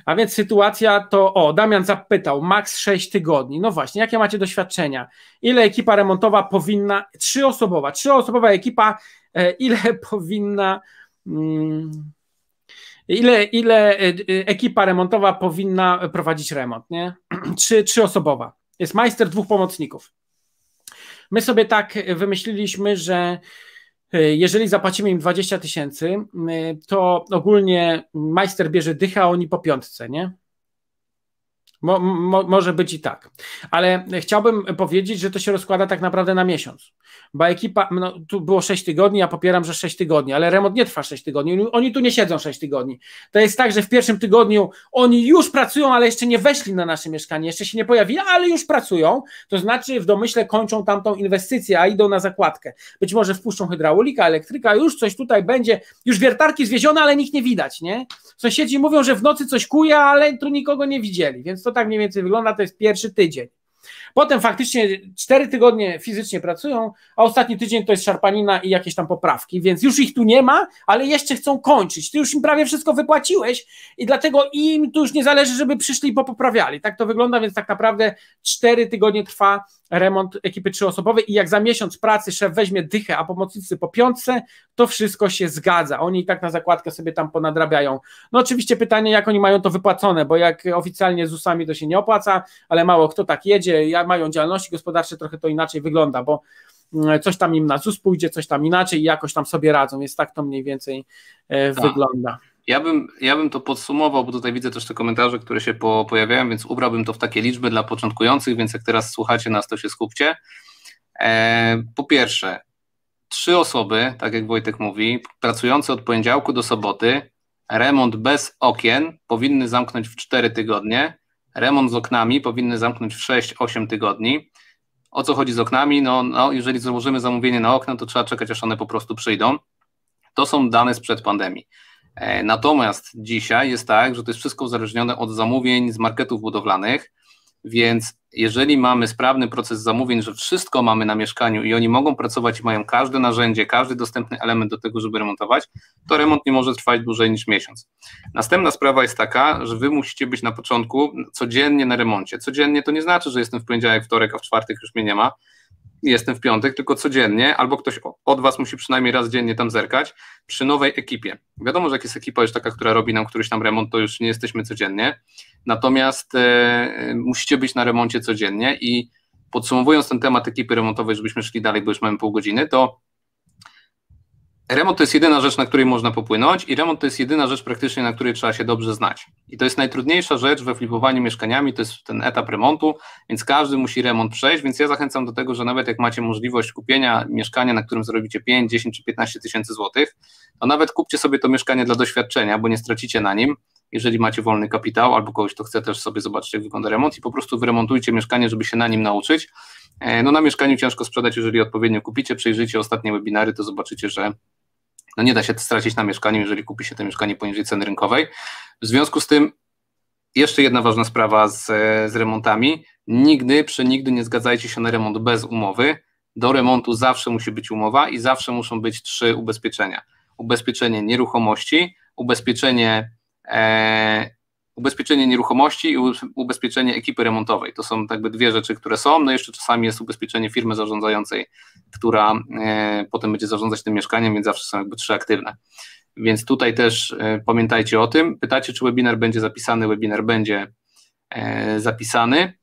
A więc sytuacja to, o, Damian zapytał, maks sześć tygodni. No właśnie, jakie macie doświadczenia? Ile ekipa remontowa powinna, trzyosobowa, trzyosobowa ekipa, ile powinna, ile, ile ekipa remontowa powinna prowadzić remont, nie? Trzy, trzyosobowa. Jest majster, dwóch pomocników. My sobie tak wymyśliliśmy, że jeżeli zapłacimy im dwadzieścia tysięcy, to ogólnie majster bierze dycha, a oni po piątce, nie? Mo, mo, może być i tak. Ale chciałbym powiedzieć, że to się rozkłada tak naprawdę na miesiąc. Bo ekipa, no, tu było sześć tygodni, ja popieram, że sześć tygodni, ale remont nie trwa sześć tygodni. Oni tu nie siedzą sześć tygodni. To jest tak, że w pierwszym tygodniu oni już pracują, ale jeszcze nie weszli na nasze mieszkanie, jeszcze się nie pojawili, ale już pracują. To znaczy w domyśle kończą tamtą inwestycję, a idą na zakładkę. Być może wpuszczą hydraulika, elektryka, już coś tutaj będzie, już wiertarki zwiezione, ale nikt nie widać, nie? Sąsiedzi mówią, że w nocy coś kuje, ale tu nikogo nie widzieli, więc to tak mniej więcej wygląda, to jest pierwszy tydzień. Potem faktycznie cztery tygodnie fizycznie pracują, a ostatni tydzień to jest szarpanina i jakieś tam poprawki, więc już ich tu nie ma, ale jeszcze chcą kończyć. Ty już im prawie wszystko wypłaciłeś i dlatego im tu już nie zależy, żeby przyszli i popoprawiali. Tak to wygląda, więc tak naprawdę cztery tygodnie trwa remont ekipy trzyosobowej i jak za miesiąc pracy szef weźmie dychę, a pomocnicy po piątce, to wszystko się zgadza. Oni i tak na zakładkę sobie tam ponadrabiają. No oczywiście pytanie, jak oni mają to wypłacone, bo jak oficjalnie z ZUS-ami to się nie opłaca, ale mało kto tak jedzie, jak mają działalności gospodarcze, trochę to inaczej wygląda, bo coś tam im na ZUS pójdzie, coś tam inaczej i jakoś tam sobie radzą, więc tak to mniej więcej tak wygląda. Ja bym, ja bym to podsumował, bo tutaj widzę też te komentarze, które się po, pojawiają, więc ubrałbym to w takie liczby dla początkujących, więc jak teraz słuchacie nas, to się skupcie. E, po pierwsze, trzy osoby, tak jak Wojtek mówi, pracujące od poniedziałku do soboty, remont bez okien powinny zamknąć w cztery tygodnie, remont z oknami powinny zamknąć w sześć do ośmiu tygodni. O co chodzi z oknami? No, no, jeżeli złożymy zamówienie na okno, to trzeba czekać, aż one po prostu przyjdą. To są dane sprzed pandemii. Natomiast dzisiaj jest tak, że to jest wszystko uzależnione od zamówień z marketów budowlanych, więc jeżeli mamy sprawny proces zamówień, że wszystko mamy na mieszkaniu i oni mogą pracować i mają każde narzędzie, każdy dostępny element do tego, żeby remontować, to remont nie może trwać dłużej niż miesiąc. Następna sprawa jest taka, że wy musicie być na początku codziennie na remoncie. Codziennie to nie znaczy, że jestem w poniedziałek, wtorek, a w czwartek już mnie nie ma, jestem w piątek, tylko codziennie, albo ktoś od was musi przynajmniej raz dziennie tam zerkać, przy nowej ekipie. Wiadomo, że jak jest ekipa już taka, która robi nam któryś tam remont, to już nie jesteśmy codziennie, natomiast e, musicie być na remoncie codziennie i podsumowując ten temat ekipy remontowej, żebyśmy szli dalej, bo już mamy pół godziny, to remont to jest jedyna rzecz, na której można popłynąć i remont to jest jedyna rzecz praktycznie, na której trzeba się dobrze znać. I to jest najtrudniejsza rzecz we flipowaniu mieszkaniami, to jest ten etap remontu, więc każdy musi remont przejść, więc ja zachęcam do tego, że nawet jak macie możliwość kupienia mieszkania, na którym zarobicie pięć, dziesięć czy piętnaście tysięcy złotych, to nawet kupcie sobie to mieszkanie dla doświadczenia, bo nie stracicie na nim, jeżeli macie wolny kapitał albo kogoś, kto chce też sobie zobaczyć, jak wygląda remont i po prostu wyremontujcie mieszkanie, żeby się na nim nauczyć. No na mieszkaniu ciężko sprzedać, jeżeli odpowiednio kupicie, przejrzyjcie ostatnie webinary, to zobaczycie, że no nie da się stracić na mieszkaniu, jeżeli kupi się to mieszkanie poniżej ceny rynkowej. W związku z tym jeszcze jedna ważna sprawa z, z remontami. Nigdy, przenigdy nie zgadzajcie się na remont bez umowy. Do remontu zawsze musi być umowa i zawsze muszą być trzy ubezpieczenia. Ubezpieczenie nieruchomości, ubezpieczenie e, ubezpieczenie nieruchomości i ubezpieczenie ekipy remontowej. To są jakby dwie rzeczy, które są. No jeszcze czasami jest ubezpieczenie firmy zarządzającej, która e, potem będzie zarządzać tym mieszkaniem, więc zawsze są jakby trzy aktywne. Więc tutaj też e, pamiętajcie o tym. Pytacie, czy webinar będzie zapisany. Webinar będzie e, zapisany.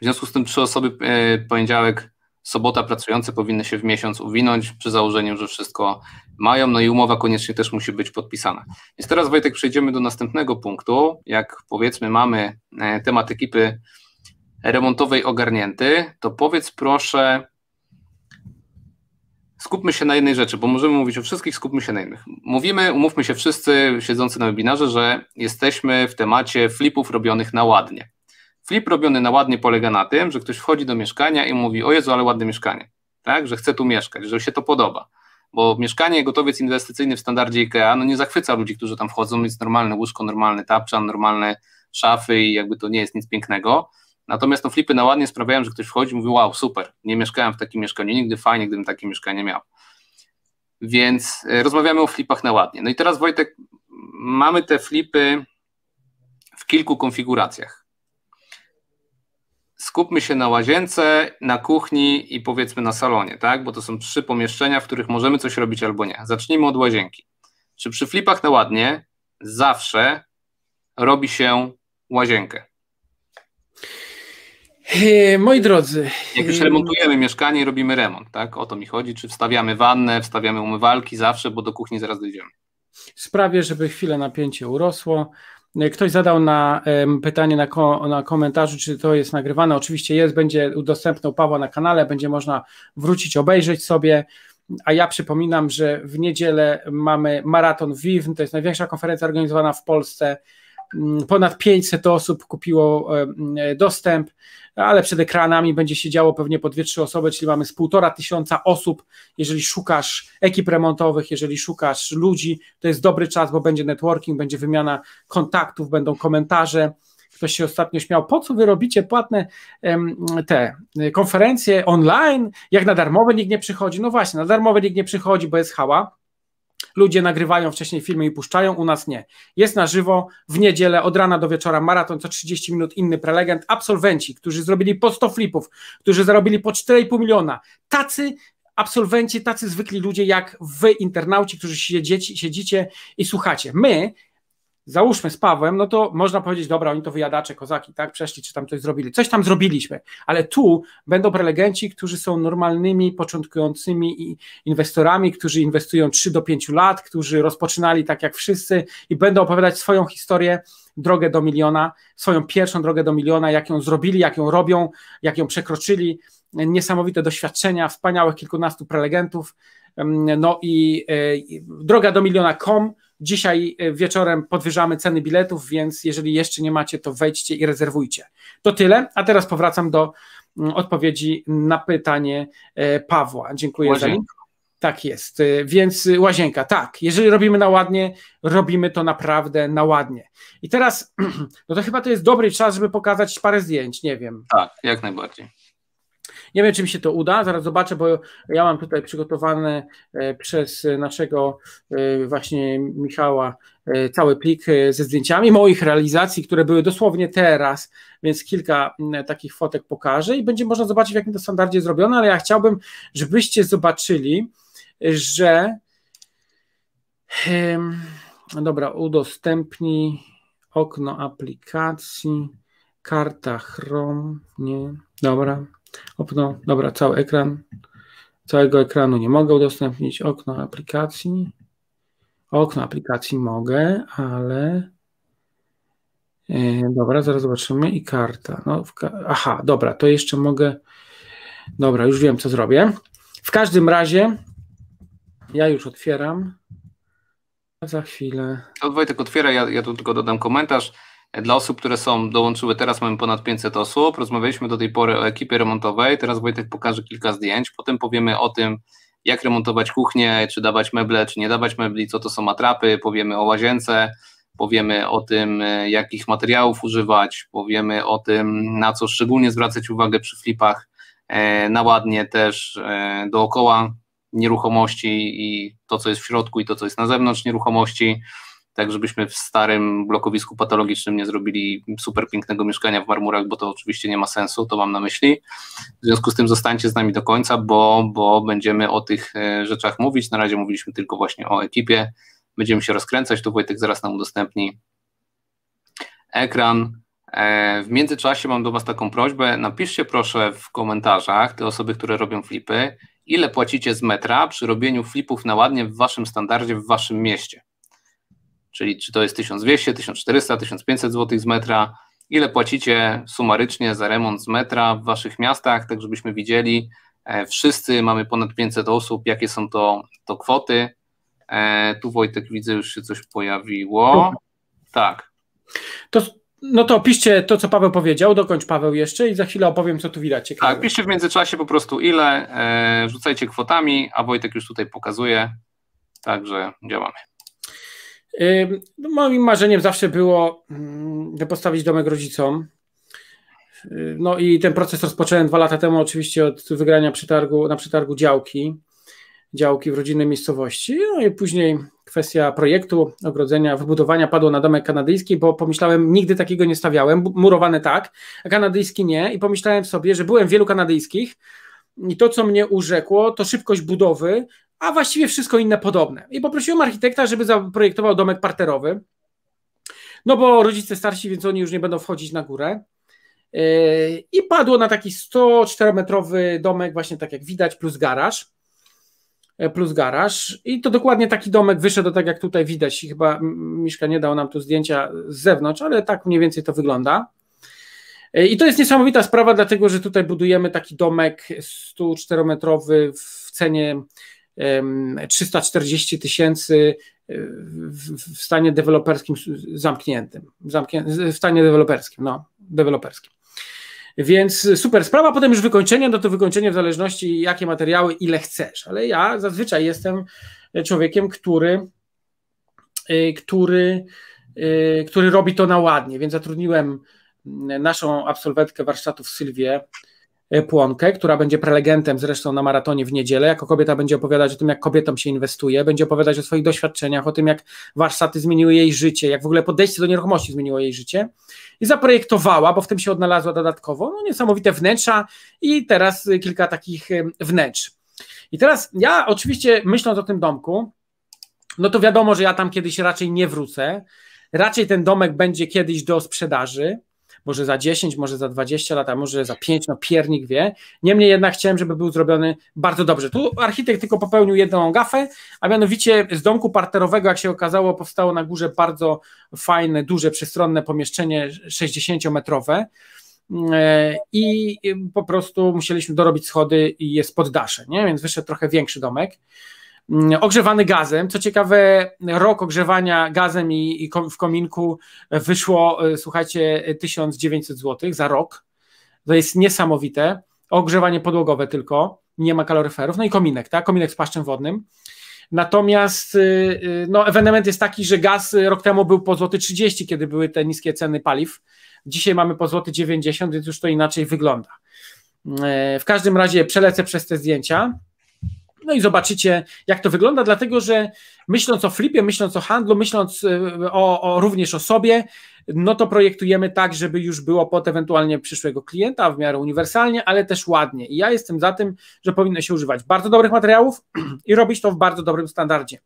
W związku z tym trzy osoby e, poniedziałek, sobota pracujące powinny się w miesiąc uwinąć przy założeniu, że wszystko mają, no i umowa koniecznie też musi być podpisana. Więc teraz Wojtek przejdziemy do następnego punktu, jak powiedzmy mamy temat ekipy remontowej ogarnięty, to powiedz proszę, skupmy się na jednej rzeczy, bo możemy mówić o wszystkich, skupmy się na innych. Mówimy, umówmy się wszyscy siedzący na webinarze, że jesteśmy w temacie flipów robionych na ładnie. Flip robiony na ładnie polega na tym, że ktoś wchodzi do mieszkania i mówi, o Jezu, ale ładne mieszkanie, tak? Że chce tu mieszkać, że się to podoba, bo mieszkanie, gotowiec inwestycyjny w standardzie IKEA, no nie zachwyca ludzi, którzy tam wchodzą, jest normalne łóżko, normalny tapczan, normalne szafy i jakby to nie jest nic pięknego, natomiast no flipy na ładnie sprawiają, że ktoś wchodzi i mówi, wow, super, nie mieszkałem w takim mieszkaniu, nigdy fajnie, gdybym takie mieszkanie miał, więc rozmawiamy o flipach na ładnie, no i teraz Wojtek, mamy te flipy w kilku konfiguracjach. Skupmy się na łazience, na kuchni i powiedzmy na salonie, tak? Bo to są trzy pomieszczenia, w których możemy coś robić albo nie. Zacznijmy od łazienki. Czy przy flipach na ładnie zawsze robi się łazienkę? Moi drodzy... Jak już remontujemy mieszkanie i robimy remont, tak? O to mi chodzi. Czy wstawiamy wannę, wstawiamy umywalki zawsze, bo do kuchni zaraz dojdziemy. Sprawię, żeby chwilę napięcie urosło. Ktoś zadał na um, pytanie na, ko na komentarzu, czy to jest nagrywane. Oczywiście jest, będzie udostępniał Pawła na kanale, będzie można wrócić, obejrzeć sobie. A ja przypominam, że w niedzielę mamy maraton V I V, to jest największa konferencja organizowana w Polsce. Ponad pięćset osób kupiło dostęp, ale przed ekranami będzie się działo pewnie po dwie, trzy osoby, czyli mamy z półtora tysiąca osób. Jeżeli szukasz ekip remontowych, jeżeli szukasz ludzi, to jest dobry czas, bo będzie networking, będzie wymiana kontaktów, będą komentarze. Ktoś się ostatnio śmiał, po co wy robicie płatne te konferencje online, jak na darmowe nikt nie przychodzi. No właśnie, na darmowe nikt nie przychodzi, bo jest hała. Ludzie nagrywają wcześniej filmy i puszczają, u nas nie. Jest na żywo, w niedzielę, od rana do wieczora maraton, co trzydzieści minut inny prelegent, absolwenci, którzy zrobili po sto flipów, którzy zarobili po cztery i pół miliona, tacy absolwenci, tacy zwykli ludzie jak wy, internauci, którzy siedzicie, siedzicie i słuchacie. My, załóżmy z Pawłem, no to można powiedzieć, dobra, oni to wyjadacze, kozaki, tak, przeszli, czy tam coś zrobili, coś tam zrobiliśmy, ale tu będą prelegenci, którzy są normalnymi, początkującymi inwestorami, którzy inwestują trzy do pięciu lat, którzy rozpoczynali tak jak wszyscy i będą opowiadać swoją historię, drogę do miliona, swoją pierwszą drogę do miliona, jak ją zrobili, jak ją robią, jak ją przekroczyli, niesamowite doświadczenia, wspaniałych kilkunastu prelegentów, no i droga do miliona kropka com. Dzisiaj wieczorem podwyższamy ceny biletów, więc jeżeli jeszcze nie macie, to wejdźcie i rezerwujcie. To tyle, a teraz powracam do odpowiedzi na pytanie Pawła. Dziękuję łazienka. Za link. Tak jest, więc łazienka, tak. Jeżeli robimy na ładnie, robimy to naprawdę na ładnie. I teraz, no to chyba to jest dobry czas, żeby pokazać parę zdjęć, nie wiem. Tak, jak najbardziej. Nie wiem, czy mi się to uda, zaraz zobaczę, bo ja mam tutaj przygotowane przez naszego właśnie Michała cały plik ze zdjęciami moich realizacji, które były dosłownie teraz, więc kilka takich fotek pokażę i będzie można zobaczyć, w jakim to standardzie zrobione, ale ja chciałbym, żebyście zobaczyli, że... Dobra, udostępnij okno aplikacji, karta Chrome, nie, dobra. Okno, dobra, cały ekran, całego ekranu nie mogę udostępnić, okno aplikacji, okno aplikacji mogę, ale, yy, dobra, zaraz zobaczymy i karta, no, w, aha, dobra, to jeszcze mogę, dobra, już wiem, co zrobię, w każdym razie, ja już otwieram, za chwilę. To Wojtek otwiera, ja, ja tu tylko dodam komentarz. Dla osób, które są dołączyły teraz, mamy ponad pięćset osób, rozmawialiśmy do tej pory o ekipie remontowej, teraz Wojtek pokaże kilka zdjęć, potem powiemy o tym, jak remontować kuchnię, czy dawać meble, czy nie dawać mebli, co to są atrapy, powiemy o łazience, powiemy o tym, jakich materiałów używać, powiemy o tym, na co szczególnie zwracać uwagę przy flipach, na ładnie też dookoła nieruchomości i to, co jest w środku i to, co jest na zewnątrz nieruchomości, tak żebyśmy w starym blokowisku patologicznym nie zrobili super pięknego mieszkania w marmurach, bo to oczywiście nie ma sensu, to mam na myśli. W związku z tym zostańcie z nami do końca, bo, bo będziemy o tych rzeczach mówić. Na razie mówiliśmy tylko właśnie o ekipie. Będziemy się rozkręcać, to Wojtek zaraz nam udostępni ekran. W międzyczasie mam do Was taką prośbę, napiszcie proszę w komentarzach, te osoby, które robią flipy, ile płacicie z metra przy robieniu flipów na ładnie w Waszym standardzie, w Waszym mieście. Czyli czy to jest tysiąc dwieście, tysiąc czterysta, tysiąc pięćset zł z metra, ile płacicie sumarycznie za remont z metra w waszych miastach, tak żebyśmy widzieli, e, wszyscy mamy ponad pięćset osób, jakie są to, to kwoty. E, tu Wojtek widzę, już się coś pojawiło. Tak. To, no to piszcie to, co Paweł powiedział, dokończ Paweł jeszcze i za chwilę opowiem, co tu widać. Ciekawe. Tak, piszcie w międzyczasie po prostu ile, e, rzucajcie kwotami, a Wojtek już tutaj pokazuje, także działamy. Moim marzeniem zawsze było postawić domek rodzicom, no i ten proces rozpocząłem dwa lata temu oczywiście od wygrania przetargu, na przetargu działki, działki w rodzinnej miejscowości, no i później kwestia projektu ogrodzenia, wybudowania padła na domek kanadyjski, bo pomyślałem, nigdy takiego nie stawiałem, murowany tak, a kanadyjski nie, i pomyślałem sobie, że byłem wielu kanadyjskich i to, co mnie urzekło, to szybkość budowy, a właściwie wszystko inne podobne. I poprosiłem architekta, żeby zaprojektował domek parterowy, no bo rodzice starsi, więc oni już nie będą wchodzić na górę. I padło na taki sto czterometrowy domek, właśnie tak jak widać, plus garaż. Plus garaż. I to dokładnie taki domek wyszedł, tak jak tutaj widać. I chyba Miszka nie dał nam tu zdjęcia z zewnątrz, ale tak mniej więcej to wygląda. I to jest niesamowita sprawa, dlatego że tutaj budujemy taki domek sto czterometrowy w cenie trzysta czterdzieści tysięcy w stanie deweloperskim zamkniętym. Zamknię, w stanie deweloperskim, no, deweloperskim. Więc super sprawa, potem już wykończenie, no to wykończenie w zależności jakie materiały, ile chcesz, ale ja zazwyczaj jestem człowiekiem, który, który, który robi to na ładnie, więc zatrudniłem naszą absolwentkę warsztatów Sylwię Płonkę, która będzie prelegentem zresztą na maratonie w niedzielę. Jako kobieta będzie opowiadać o tym, jak kobietom się inwestuje, będzie opowiadać o swoich doświadczeniach, o tym, jak warsztaty zmieniły jej życie, jak w ogóle podejście do nieruchomości zmieniło jej życie. I zaprojektowała, bo w tym się odnalazła dodatkowo, no niesamowite wnętrza i teraz kilka takich wnętrz. I teraz ja oczywiście myśląc o tym domku, no to wiadomo, że ja tam kiedyś raczej nie wrócę, raczej ten domek będzie kiedyś do sprzedaży, może za dziesięć, może za dwadzieścia lat, a może za pięć, no piernik wie. Niemniej jednak chciałem, żeby był zrobiony bardzo dobrze. Tu architekt tylko popełnił jedną gafę, a mianowicie z domku parterowego, jak się okazało, powstało na górze bardzo fajne, duże, przestronne pomieszczenie sześćdziesięciometrowe i po prostu musieliśmy dorobić schody i jest poddasze, nie? Więc wyszedł trochę większy domek. Ogrzewany gazem, co ciekawe rok ogrzewania gazem i, i w kominku wyszło, słuchajcie, tysiąc dziewięćset złotych za rok, to jest niesamowite, ogrzewanie podłogowe tylko, nie ma kaloryferów, no i kominek, tak? Kominek z paszczem wodnym, natomiast no, ewenement jest taki, że gaz rok temu był po złoty trzydzieści, kiedy były te niskie ceny paliw, dzisiaj mamy po złoty dziewięćdziesiąt, więc już to inaczej wygląda. W każdym razie przelecę przez te zdjęcia. No i zobaczycie, jak to wygląda, dlatego że myśląc o flipie, myśląc o handlu, myśląc o, o, również o sobie, no to projektujemy tak, żeby już było pod ewentualnie przyszłego klienta w miarę uniwersalnie, ale też ładnie. I ja jestem za tym, że powinno się używać bardzo dobrych materiałów i robić to w bardzo dobrym standardzie.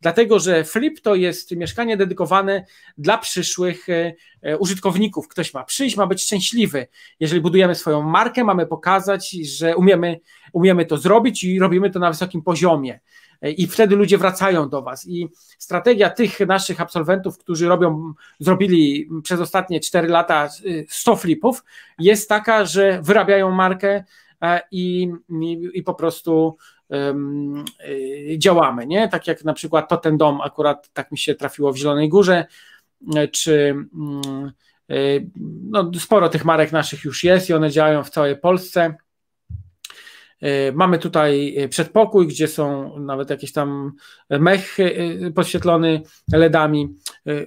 Dlatego że flip to jest mieszkanie dedykowane dla przyszłych użytkowników. Ktoś ma przyjść, ma być szczęśliwy. Jeżeli budujemy swoją markę, mamy pokazać, że umiemy, umiemy to zrobić i robimy to na wysokim poziomie. I wtedy ludzie wracają do was. I strategia tych naszych absolwentów, którzy robią, zrobili przez ostatnie cztery lata sto flipów, jest taka, że wyrabiają markę i, i, i po prostu um, działamy, nie? Tak jak na przykład to ten dom, akurat tak mi się trafiło w Zielonej Górze, czy no, sporo tych marek naszych już jest i one działają w całej Polsce. Mamy tutaj przedpokój, gdzie są nawet jakieś tam mechy podświetlone LEDami,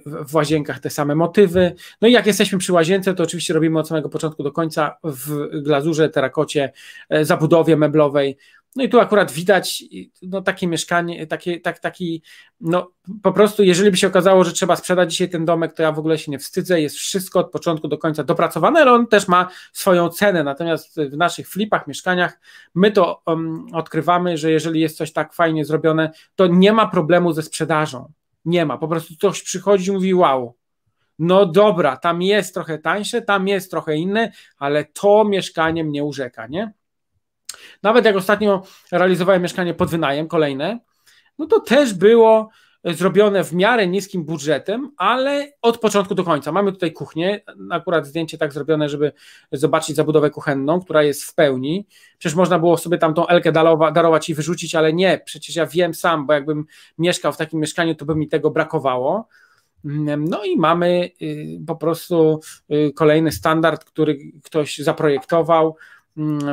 w łazienkach te same motywy. No i jak jesteśmy przy łazience, to oczywiście robimy od samego początku do końca w glazurze, terakocie, zabudowie meblowej. No i tu akurat widać no, takie mieszkanie, takie, tak, taki, no po prostu jeżeli by się okazało, że trzeba sprzedać dzisiaj ten domek, to ja w ogóle się nie wstydzę, jest wszystko od początku do końca dopracowane, ale on też ma swoją cenę, natomiast w naszych flipach, mieszkaniach my to um, odkrywamy, że jeżeli jest coś tak fajnie zrobione, to nie ma problemu ze sprzedażą, nie ma, po prostu ktoś przychodzi i mówi wow, no dobra, tam jest trochę tańsze, tam jest trochę inne, ale to mieszkanie mnie urzeka, nie? Nawet jak ostatnio realizowałem mieszkanie pod wynajem, kolejne, no to też było zrobione w miarę niskim budżetem, ale od początku do końca. Mamy tutaj kuchnię, akurat zdjęcie tak zrobione, żeby zobaczyć zabudowę kuchenną, która jest w pełni. Przecież można było sobie tam tą Elkę darować i wyrzucić, ale nie, przecież ja wiem sam, bo jakbym mieszkał w takim mieszkaniu, to by mi tego brakowało. No i mamy po prostu kolejny standard, który ktoś zaprojektował.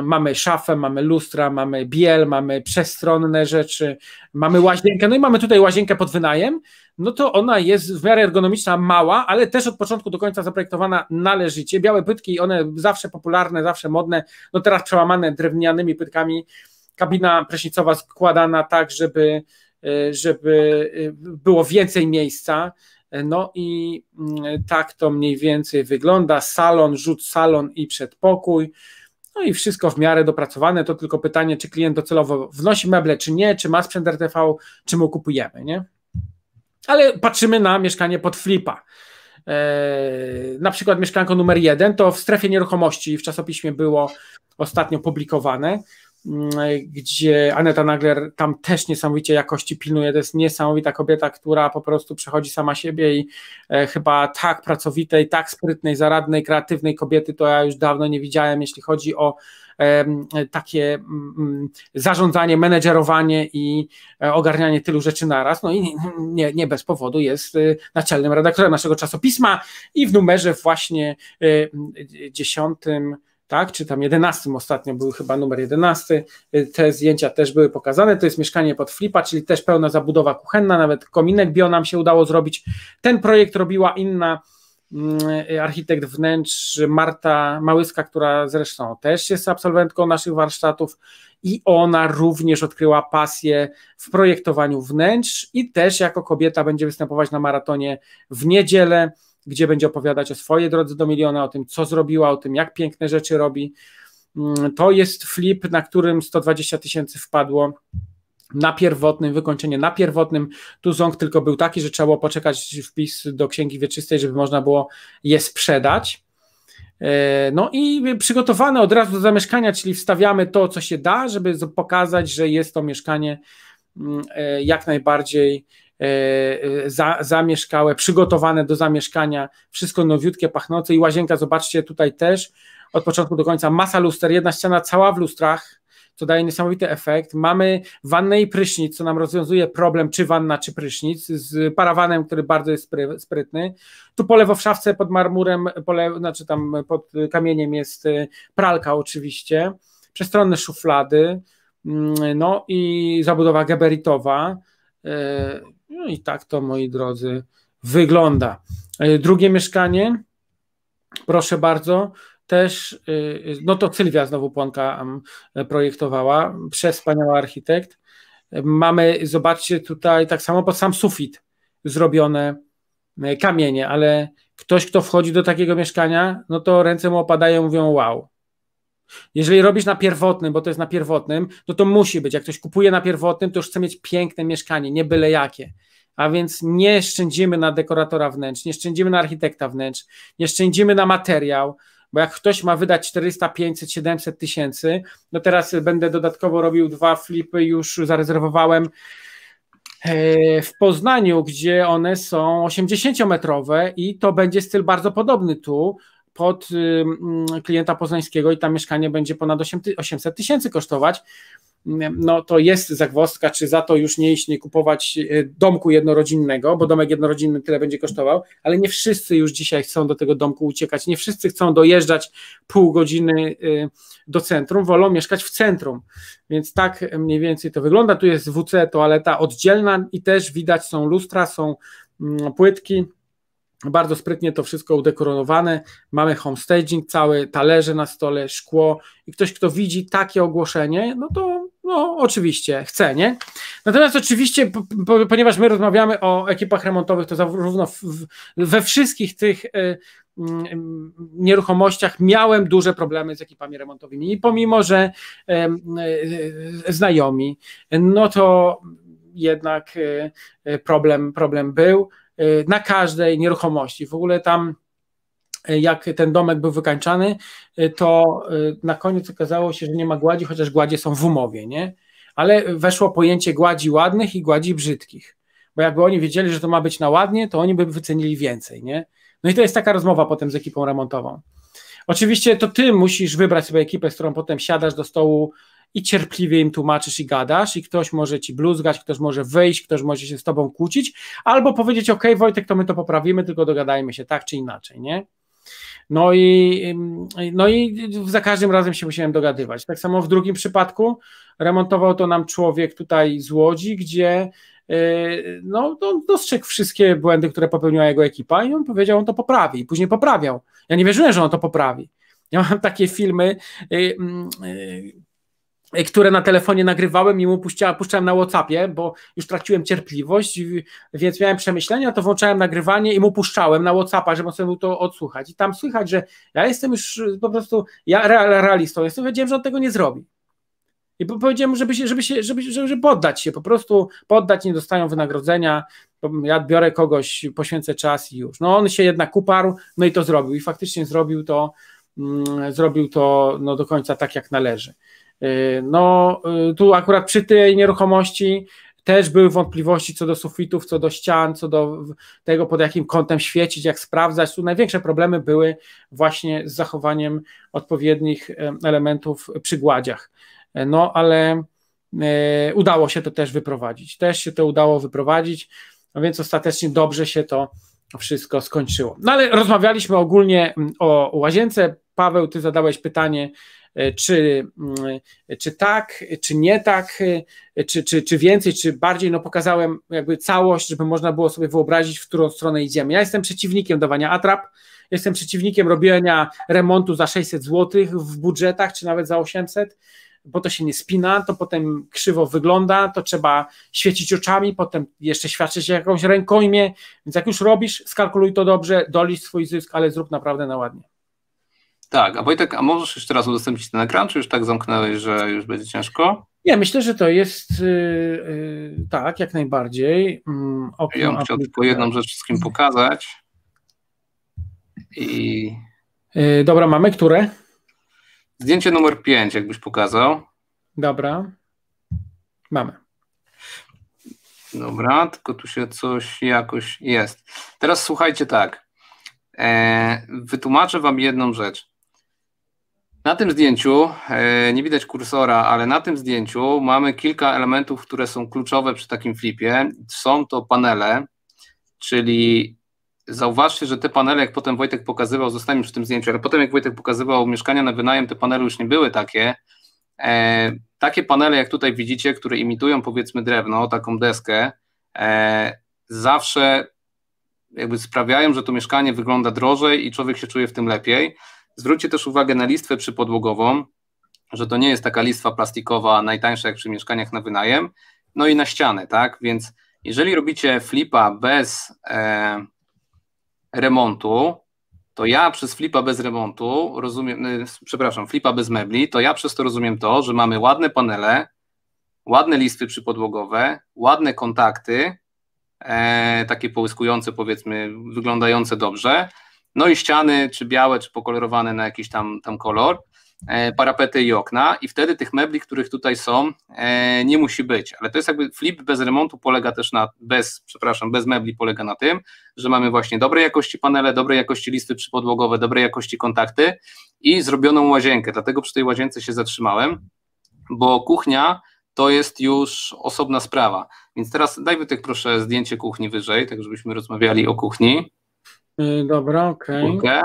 Mamy szafę, mamy lustra, mamy biel, mamy przestronne rzeczy, mamy łazienkę, no i mamy tutaj łazienkę pod wynajem, no to ona jest w miarę ergonomiczna, mała, ale też od początku do końca zaprojektowana należycie. Białe płytki, one zawsze popularne, zawsze modne, no teraz przełamane drewnianymi płytkami, kabina prysznicowa składana tak, żeby żeby było więcej miejsca. No i tak to mniej więcej wygląda. Salon, rzut salon i przedpokój. No i wszystko w miarę dopracowane. To tylko pytanie, czy klient docelowo wnosi meble, czy nie, czy ma sprzęt R T V, czy mu kupujemy, nie? Ale patrzymy na mieszkanie pod flipa. Eee, na przykład mieszkanko numer jeden, to w Strefie Nieruchomości w czasopiśmie było ostatnio publikowane, gdzie Aneta Nagler tam też niesamowicie jakości pilnuje. To jest niesamowita kobieta, która po prostu przechodzi sama siebie i e, chyba tak pracowitej, tak sprytnej, zaradnej, kreatywnej kobiety to ja już dawno nie widziałem, jeśli chodzi o e, takie m, zarządzanie, menedżerowanie i e, ogarnianie tylu rzeczy naraz. No i nie, nie bez powodu jest e, naczelnym redaktorem naszego czasopisma i w numerze właśnie e, dziesiątym, tak, czy tam jedenastym ostatnio był chyba numer jedenasty, te zdjęcia też były pokazane, to jest mieszkanie pod flipa, czyli też pełna zabudowa kuchenna, nawet kominek bio nam się udało zrobić. Ten projekt robiła inna architekt wnętrz Marta Małyska, która zresztą też jest absolwentką naszych warsztatów i ona również odkryła pasję w projektowaniu wnętrz i też jako kobieta będzie występować na maratonie w niedzielę, gdzie będzie opowiadać o swojej drodze do miliona, o tym, co zrobiła, o tym, jak piękne rzeczy robi. To jest flip, na którym sto dwadzieścia tysięcy wpadło na pierwotnym, wykończenie na pierwotnym. Tu ząg tylko był taki, że trzeba było poczekać wpis do Księgi Wieczystej, żeby można było je sprzedać. No i przygotowane od razu do zamieszkania, czyli wstawiamy to, co się da, żeby pokazać, że jest to mieszkanie jak najbardziej Za, zamieszkałe, przygotowane do zamieszkania, wszystko nowiutkie, pachnące i łazienka, zobaczcie tutaj też od początku do końca, masa luster, jedna ściana cała w lustrach, co daje niesamowity efekt, mamy wannę i prysznic, co nam rozwiązuje problem, czy wanna, czy prysznic, z parawanem, który bardzo jest sprytny, tu po lewo w szafce pod marmurem, po lewo, znaczy tam pod kamieniem jest pralka oczywiście, przestronne szuflady, no i zabudowa geberytowa. No i tak to, moi drodzy, wygląda. Drugie mieszkanie, proszę bardzo, też, no to Sylwia znowu Płonka projektowała, przespaniała architekt. Mamy, zobaczcie tutaj tak samo pod sam sufit zrobione kamienie, ale ktoś, kto wchodzi do takiego mieszkania, no to ręce mu opadają, mówią wow. Jeżeli robisz na pierwotnym, bo to jest na pierwotnym, no to musi być, jak ktoś kupuje na pierwotnym, to już chce mieć piękne mieszkanie, nie byle jakie, a więc nie szczędzimy na dekoratora wnętrz, nie szczędzimy na architekta wnętrz, nie szczędzimy na materiał, bo jak ktoś ma wydać czterysta, pięćset, siedemset tysięcy, no teraz będę dodatkowo robił dwa flipy, już zarezerwowałem w Poznaniu, gdzie one są osiemdziesięciometrowe i to będzie styl bardzo podobny tu, pod klienta poznańskiego i tam mieszkanie będzie ponad osiemset tysięcy kosztować, no to jest zagwozdka, czy za to już nie iść, nie kupować domku jednorodzinnego, bo domek jednorodzinny tyle będzie kosztował, ale nie wszyscy już dzisiaj chcą do tego domku uciekać, nie wszyscy chcą dojeżdżać pół godziny do centrum, wolą mieszkać w centrum, więc tak mniej więcej to wygląda, tu jest W C, toaleta oddzielna i też widać są lustra, są płytki, bardzo sprytnie to wszystko udekorowane, mamy homestaging, całe talerze na stole, szkło i ktoś, kto widzi takie ogłoszenie, no to no, oczywiście chce, nie? Natomiast oczywiście, po, po, ponieważ my rozmawiamy o ekipach remontowych, to zarówno w, w, we wszystkich tych y, y, y, nieruchomościach miałem duże problemy z ekipami remontowymi i pomimo, że y, y, znajomi, no to jednak y, problem, problem był, na każdej nieruchomości. W ogóle tam, jak ten domek był wykańczany, to na koniec okazało się, że nie ma gładzi, chociaż gładzie są w umowie, nie? Ale weszło pojęcie gładzi ładnych i gładzi brzydkich, bo jakby oni wiedzieli, że to ma być na ładnie, to oni by wycenili więcej, nie? No i to jest taka rozmowa potem z ekipą remontową. Oczywiście to ty musisz wybrać sobie ekipę, z którą potem siadasz do stołu i cierpliwie im tłumaczysz i gadasz i ktoś może ci bluzgać, ktoś może wyjść, ktoś może się z tobą kłócić albo powiedzieć ok Wojtek, to my to poprawimy, tylko dogadajmy się tak czy inaczej, nie? No i, no i za każdym razem się musiałem dogadywać. Tak samo w drugim przypadku remontował to nam człowiek tutaj z Łodzi, gdzie no, on dostrzegł wszystkie błędy, które popełniła jego ekipa i on powiedział, on to poprawi i później poprawiał. Ja nie wierzyłem, że on to poprawi. Ja mam takie filmy, yy, yy, które na telefonie nagrywałem i mu puściła, puszczałem na WhatsAppie, bo już traciłem cierpliwość, więc miałem przemyślenia, to włączałem nagrywanie i mu puszczałem na WhatsAppa, żeby on sobie mógł to odsłuchać. I tam słychać, że ja jestem już po prostu, ja realistą jestem, wiedziałem, że on tego nie zrobi. I powiedziałem mu, żeby się, żeby się, żeby, żeby poddać się, po prostu poddać, nie dostają wynagrodzenia, ja biorę kogoś, poświęcę czas i już. No on się jednak uparł, no i to zrobił. I faktycznie zrobił to, mm, zrobił to no, do końca tak, jak należy. No tu akurat przy tej nieruchomości też były wątpliwości co do sufitów, co do ścian, co do tego, pod jakim kątem świecić, jak sprawdzać. Tu największe problemy były właśnie z zachowaniem odpowiednich elementów przy gładziach. No ale y, udało się to też wyprowadzić. Też się to udało wyprowadzić, no więc ostatecznie dobrze się to wszystko skończyło. No ale rozmawialiśmy ogólnie o łazience. Paweł, ty zadałeś pytanie, Czy, czy tak, czy nie tak, czy, czy, czy więcej, czy bardziej, no pokazałem jakby całość, żeby można było sobie wyobrazić, w którą stronę idziemy. Ja jestem przeciwnikiem dawania atrap, jestem przeciwnikiem robienia remontu za sześćset złotych w budżetach, czy nawet za osiemset, bo to się nie spina, to potem krzywo wygląda, to trzeba świecić oczami, potem jeszcze świadczyć jakąś rękojmię, więc jak już robisz, skalkuluj to dobrze, dolicz swój zysk, ale zrób naprawdę na ładnie. Tak, a Wojtek, a możesz jeszcze raz udostępnić ten ekran, czy już tak zamknąłeś, że już będzie ciężko? Nie, myślę, że to jest yy, yy, tak, jak najbardziej. Mm, ja bym chciał tylko jedną rzecz wszystkim pokazać. I... Yy, dobra, mamy które? Zdjęcie numer pięć, jakbyś pokazał. Dobra, mamy. Dobra, tylko tu się coś jakoś jest. Teraz słuchajcie tak. E, wytłumaczę wam jedną rzecz. Na tym zdjęciu, e, nie widać kursora, ale na tym zdjęciu mamy kilka elementów, które są kluczowe przy takim flipie. Są to panele, czyli zauważcie, że te panele, jak potem Wojtek pokazywał, zostaniemy przy tym zdjęciu, ale potem jak Wojtek pokazywał mieszkania na wynajem, te panele już nie były takie. E, takie panele, jak tutaj widzicie, które imitują powiedzmy drewno, taką deskę, e, zawsze jakby sprawiają, że to mieszkanie wygląda drożej i człowiek się czuje w tym lepiej. Zwróćcie też uwagę na listwę przypodłogową, że to nie jest taka listwa plastikowa, najtańsza jak przy mieszkaniach na wynajem, no i na ścianę, tak? Więc jeżeli robicie flipa bez e, remontu, to ja przez flipa bez remontu rozumiem, e, przepraszam, flipa bez mebli, to ja przez to rozumiem to, że mamy ładne panele, ładne listwy przypodłogowe, ładne kontakty, E, takie połyskujące, powiedzmy, wyglądające dobrze, no i ściany, czy białe, czy pokolorowane na jakiś tam, tam kolor, e, parapety i okna, i wtedy tych mebli, których tutaj są, e, nie musi być, ale to jest jakby flip bez remontu polega też na, bez, przepraszam, bez mebli polega na tym, że mamy właśnie dobrej jakości panele, dobrej jakości listy przypodłogowe, dobrej jakości kontakty i zrobioną łazienkę, dlatego przy tej łazience się zatrzymałem, bo kuchnia to jest już osobna sprawa. Więc teraz dajmy tych proszę zdjęcie kuchni wyżej, tak żebyśmy rozmawiali o kuchni. Dobra, okej. Okay.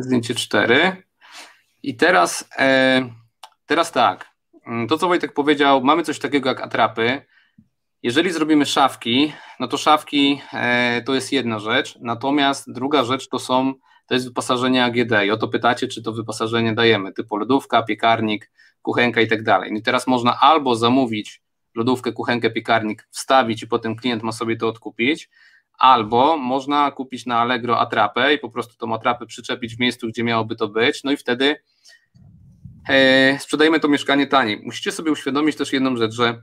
Zdjęcie cztery. I teraz, teraz tak, to co Wojtek powiedział, mamy coś takiego jak atrapy. Jeżeli zrobimy szafki, no to szafki to jest jedna rzecz, natomiast druga rzecz to są, to jest wyposażenie A G D i o to pytacie, czy to wyposażenie dajemy, typu lodówka, piekarnik, kuchenka i tak dalej. I teraz można albo zamówić lodówkę, kuchenkę, piekarnik, wstawić i potem klient ma sobie to odkupić, albo można kupić na Allegro atrapę i po prostu tą atrapę przyczepić w miejscu, gdzie miałoby to być, no i wtedy e, sprzedajemy to mieszkanie taniej. Musicie sobie uświadomić też jedną rzecz, że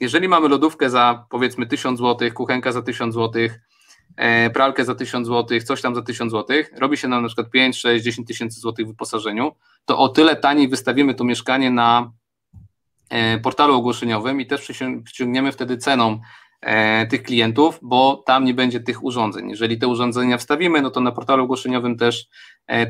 jeżeli mamy lodówkę za powiedzmy tysiąc złotych, kuchenka za tysiąc złotych, e, pralkę za tysiąc złotych, coś tam za tysiąc złotych, robi się nam na przykład pięć, sześć, dziesięć tysięcy złotych w wyposażeniu, to o tyle taniej wystawimy to mieszkanie na portalu ogłoszeniowym i też przyciągniemy wtedy ceną tych klientów, bo tam nie będzie tych urządzeń. Jeżeli te urządzenia wstawimy, no to na portalu ogłoszeniowym też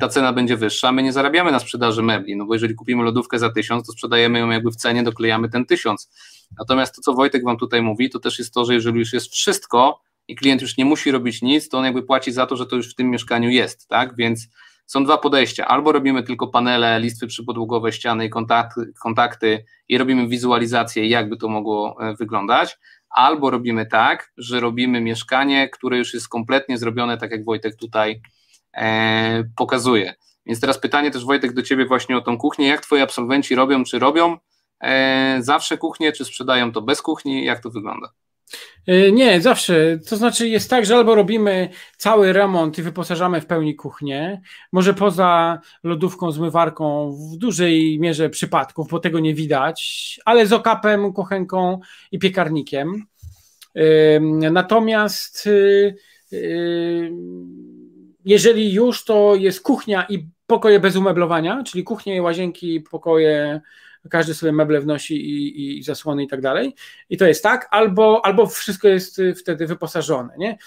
ta cena będzie wyższa. My nie zarabiamy na sprzedaży mebli, no bo jeżeli kupimy lodówkę za tysiąc, to sprzedajemy ją jakby w cenie, doklejamy ten tysiąc. Natomiast to, co Wojtek wam tutaj mówi, to też jest to, że jeżeli już jest wszystko i klient już nie musi robić nic, to on jakby płaci za to, że to już w tym mieszkaniu jest, tak? Więc są dwa podejścia, albo robimy tylko panele, listwy przypodłogowe, ściany i kontakty, kontakty i robimy wizualizację, jakby to mogło wyglądać, albo robimy tak, że robimy mieszkanie, które już jest kompletnie zrobione, tak jak Wojtek tutaj e, pokazuje. Więc teraz pytanie też, Wojtek, do Ciebie właśnie o tą kuchnię. Jak Twoi absolwenci robią, czy robią e, zawsze kuchnię, czy sprzedają to bez kuchni? Jak to wygląda? Nie, zawsze. To znaczy jest tak, że albo robimy cały remont i wyposażamy w pełni kuchnię, może poza lodówką, zmywarką w dużej mierze przypadków, bo tego nie widać, ale z okapem, kuchenką i piekarnikiem. Natomiast jeżeli już, to jest kuchnia i pokoje bez umeblowania, czyli kuchnia i łazienki, pokoje, każdy sobie meble wnosi i, i zasłony i tak dalej. I to jest tak, albo, albo wszystko jest wtedy wyposażone. Nie?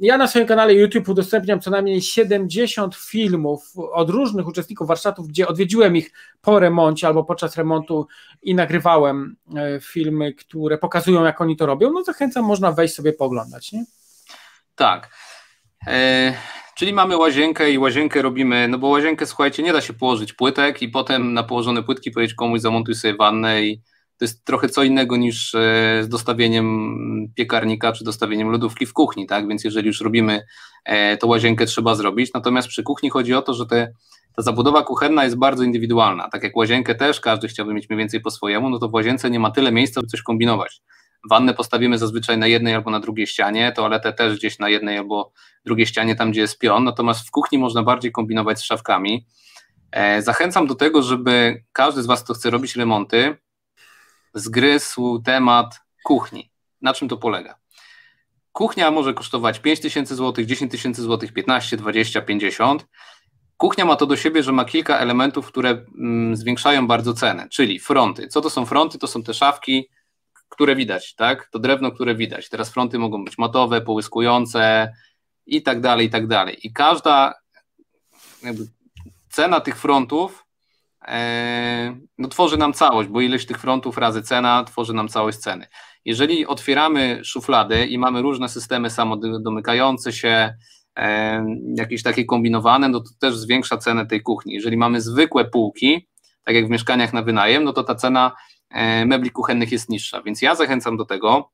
Ja na swoim kanale YouTube udostępniam co najmniej siedemdziesiąt filmów od różnych uczestników warsztatów, gdzie odwiedziłem ich po remoncie albo podczas remontu i nagrywałem filmy, które pokazują, jak oni to robią. No zachęcam, można wejść sobie pooglądać. Nie? Tak. E- Czyli mamy łazienkę i łazienkę robimy, no bo łazienkę, słuchajcie, nie da się położyć płytek i potem na położone płytki powiedzieć komuś, zamontuj sobie wannę, i to jest trochę co innego niż z dostawieniem piekarnika czy dostawieniem lodówki w kuchni, tak? Więc jeżeli już robimy, to łazienkę trzeba zrobić, natomiast przy kuchni chodzi o to, że te, ta zabudowa kuchenna jest bardzo indywidualna, tak jak łazienkę też każdy chciałby mieć mniej więcej po swojemu, no to w łazience nie ma tyle miejsca, by coś kombinować. Wannę postawimy zazwyczaj na jednej albo na drugiej ścianie, toaletę też gdzieś na jednej albo drugiej ścianie, tam gdzie jest pion, natomiast w kuchni można bardziej kombinować z szafkami. Zachęcam do tego, żeby każdy z Was, kto chce robić remonty, zgryzł temat kuchni. Na czym to polega? Kuchnia może kosztować pięć tysięcy złotych, dziesięć tysięcy złotych, piętnaście, dwadzieścia, pięćdziesiąt. Kuchnia ma to do siebie, że ma kilka elementów, które mm, zwiększają bardzo cenę, czyli fronty. Co to są fronty? To są te szafki, które widać, tak? To drewno, które widać. Teraz fronty mogą być matowe, połyskujące i tak dalej, i tak dalej. I każda jakby cena tych frontów e, no, tworzy nam całość, bo ileś tych frontów razy cena tworzy nam całość ceny. Jeżeli otwieramy szuflady i mamy różne systemy samodomykające się, e, jakieś takie kombinowane, no to też zwiększa cenę tej kuchni. Jeżeli mamy zwykłe półki, tak jak w mieszkaniach na wynajem, no to ta cena mebli kuchennych jest niższa, więc ja zachęcam do tego,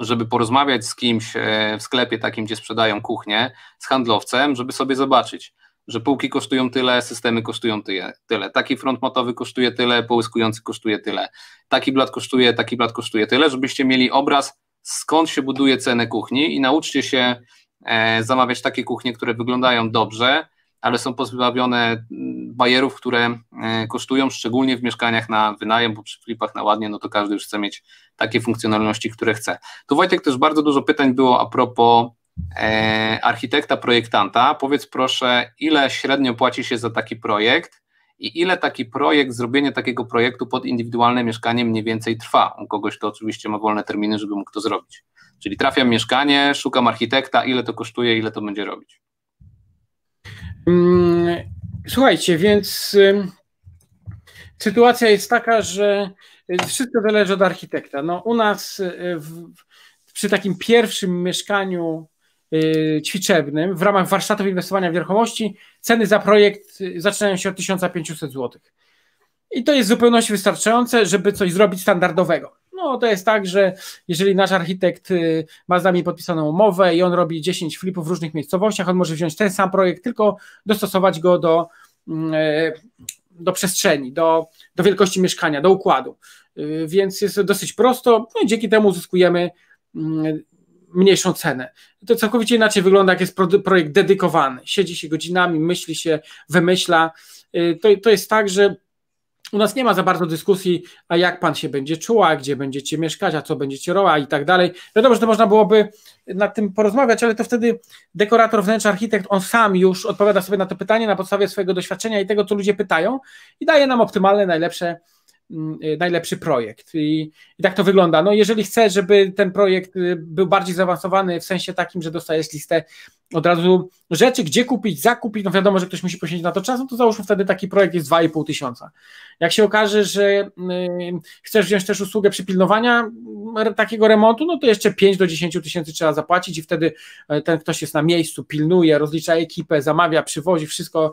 żeby porozmawiać z kimś w sklepie takim, gdzie sprzedają kuchnię, z handlowcem, żeby sobie zobaczyć, że półki kosztują tyle, systemy kosztują tyle, taki front matowy kosztuje tyle, połyskujący kosztuje tyle, taki blat kosztuje, taki blat kosztuje tyle, żebyście mieli obraz, skąd się buduje cenę kuchni, i nauczcie się zamawiać takie kuchnie, które wyglądają dobrze, ale są pozbawione bajerów, które kosztują, szczególnie w mieszkaniach na wynajem, bo przy flipach na ładnie, no to każdy już chce mieć takie funkcjonalności, które chce. Tu, Wojtek, też bardzo dużo pytań było a propos e, architekta, projektanta. Powiedz proszę, ile średnio płaci się za taki projekt i ile taki projekt, zrobienie takiego projektu pod indywidualne mieszkanie mniej więcej trwa? U kogoś to oczywiście ma wolne terminy, żeby mógł to zrobić. Czyli trafiam mieszkanie, szukam architekta, ile to kosztuje, ile to będzie robić? Słuchajcie, więc sytuacja jest taka, że wszystko zależy od architekta. No, u nas w, przy takim pierwszym mieszkaniu ćwiczebnym w ramach warsztatów inwestowania w nieruchomości ceny za projekt zaczynają się od tysiąc pięćset złotych. I to jest w zupełności wystarczające, żeby coś zrobić standardowego. No to jest tak, że jeżeli nasz architekt ma z nami podpisaną umowę i on robi dziesięć flipów w różnych miejscowościach, on może wziąć ten sam projekt, tylko dostosować go do, do przestrzeni, do, do wielkości mieszkania, do układu. Więc jest dosyć prosto, no i dzięki temu uzyskujemy mniejszą cenę. To całkowicie inaczej wygląda, jak jest projekt dedykowany. Siedzi się godzinami, myśli się, wymyśla. To, to jest tak, że u nas nie ma za bardzo dyskusji, a jak pan się będzie czuł, a gdzie będziecie mieszkać, a co będziecie robić i tak dalej. Wiadomo, że to można byłoby nad tym porozmawiać, ale to wtedy dekorator wnętrz, architekt, on sam już odpowiada sobie na to pytanie na podstawie swojego doświadczenia i tego, co ludzie pytają, i daje nam optymalny, najlepsze, najlepszy projekt. I, i tak to wygląda. No, jeżeli chcę, żeby ten projekt był bardziej zaawansowany w sensie takim, że dostajesz listę od razu rzeczy, gdzie kupić, zakupić, no wiadomo, że ktoś musi poświęcić na to czas, no to załóżmy wtedy taki projekt jest dwa i pół tysiąca. Jak się okaże, że chcesz wziąć też usługę przypilnowania takiego remontu, no to jeszcze pięć do dziesięciu tysięcy trzeba zapłacić i wtedy ten ktoś jest na miejscu, pilnuje, rozlicza ekipę, zamawia, przywozi, wszystko,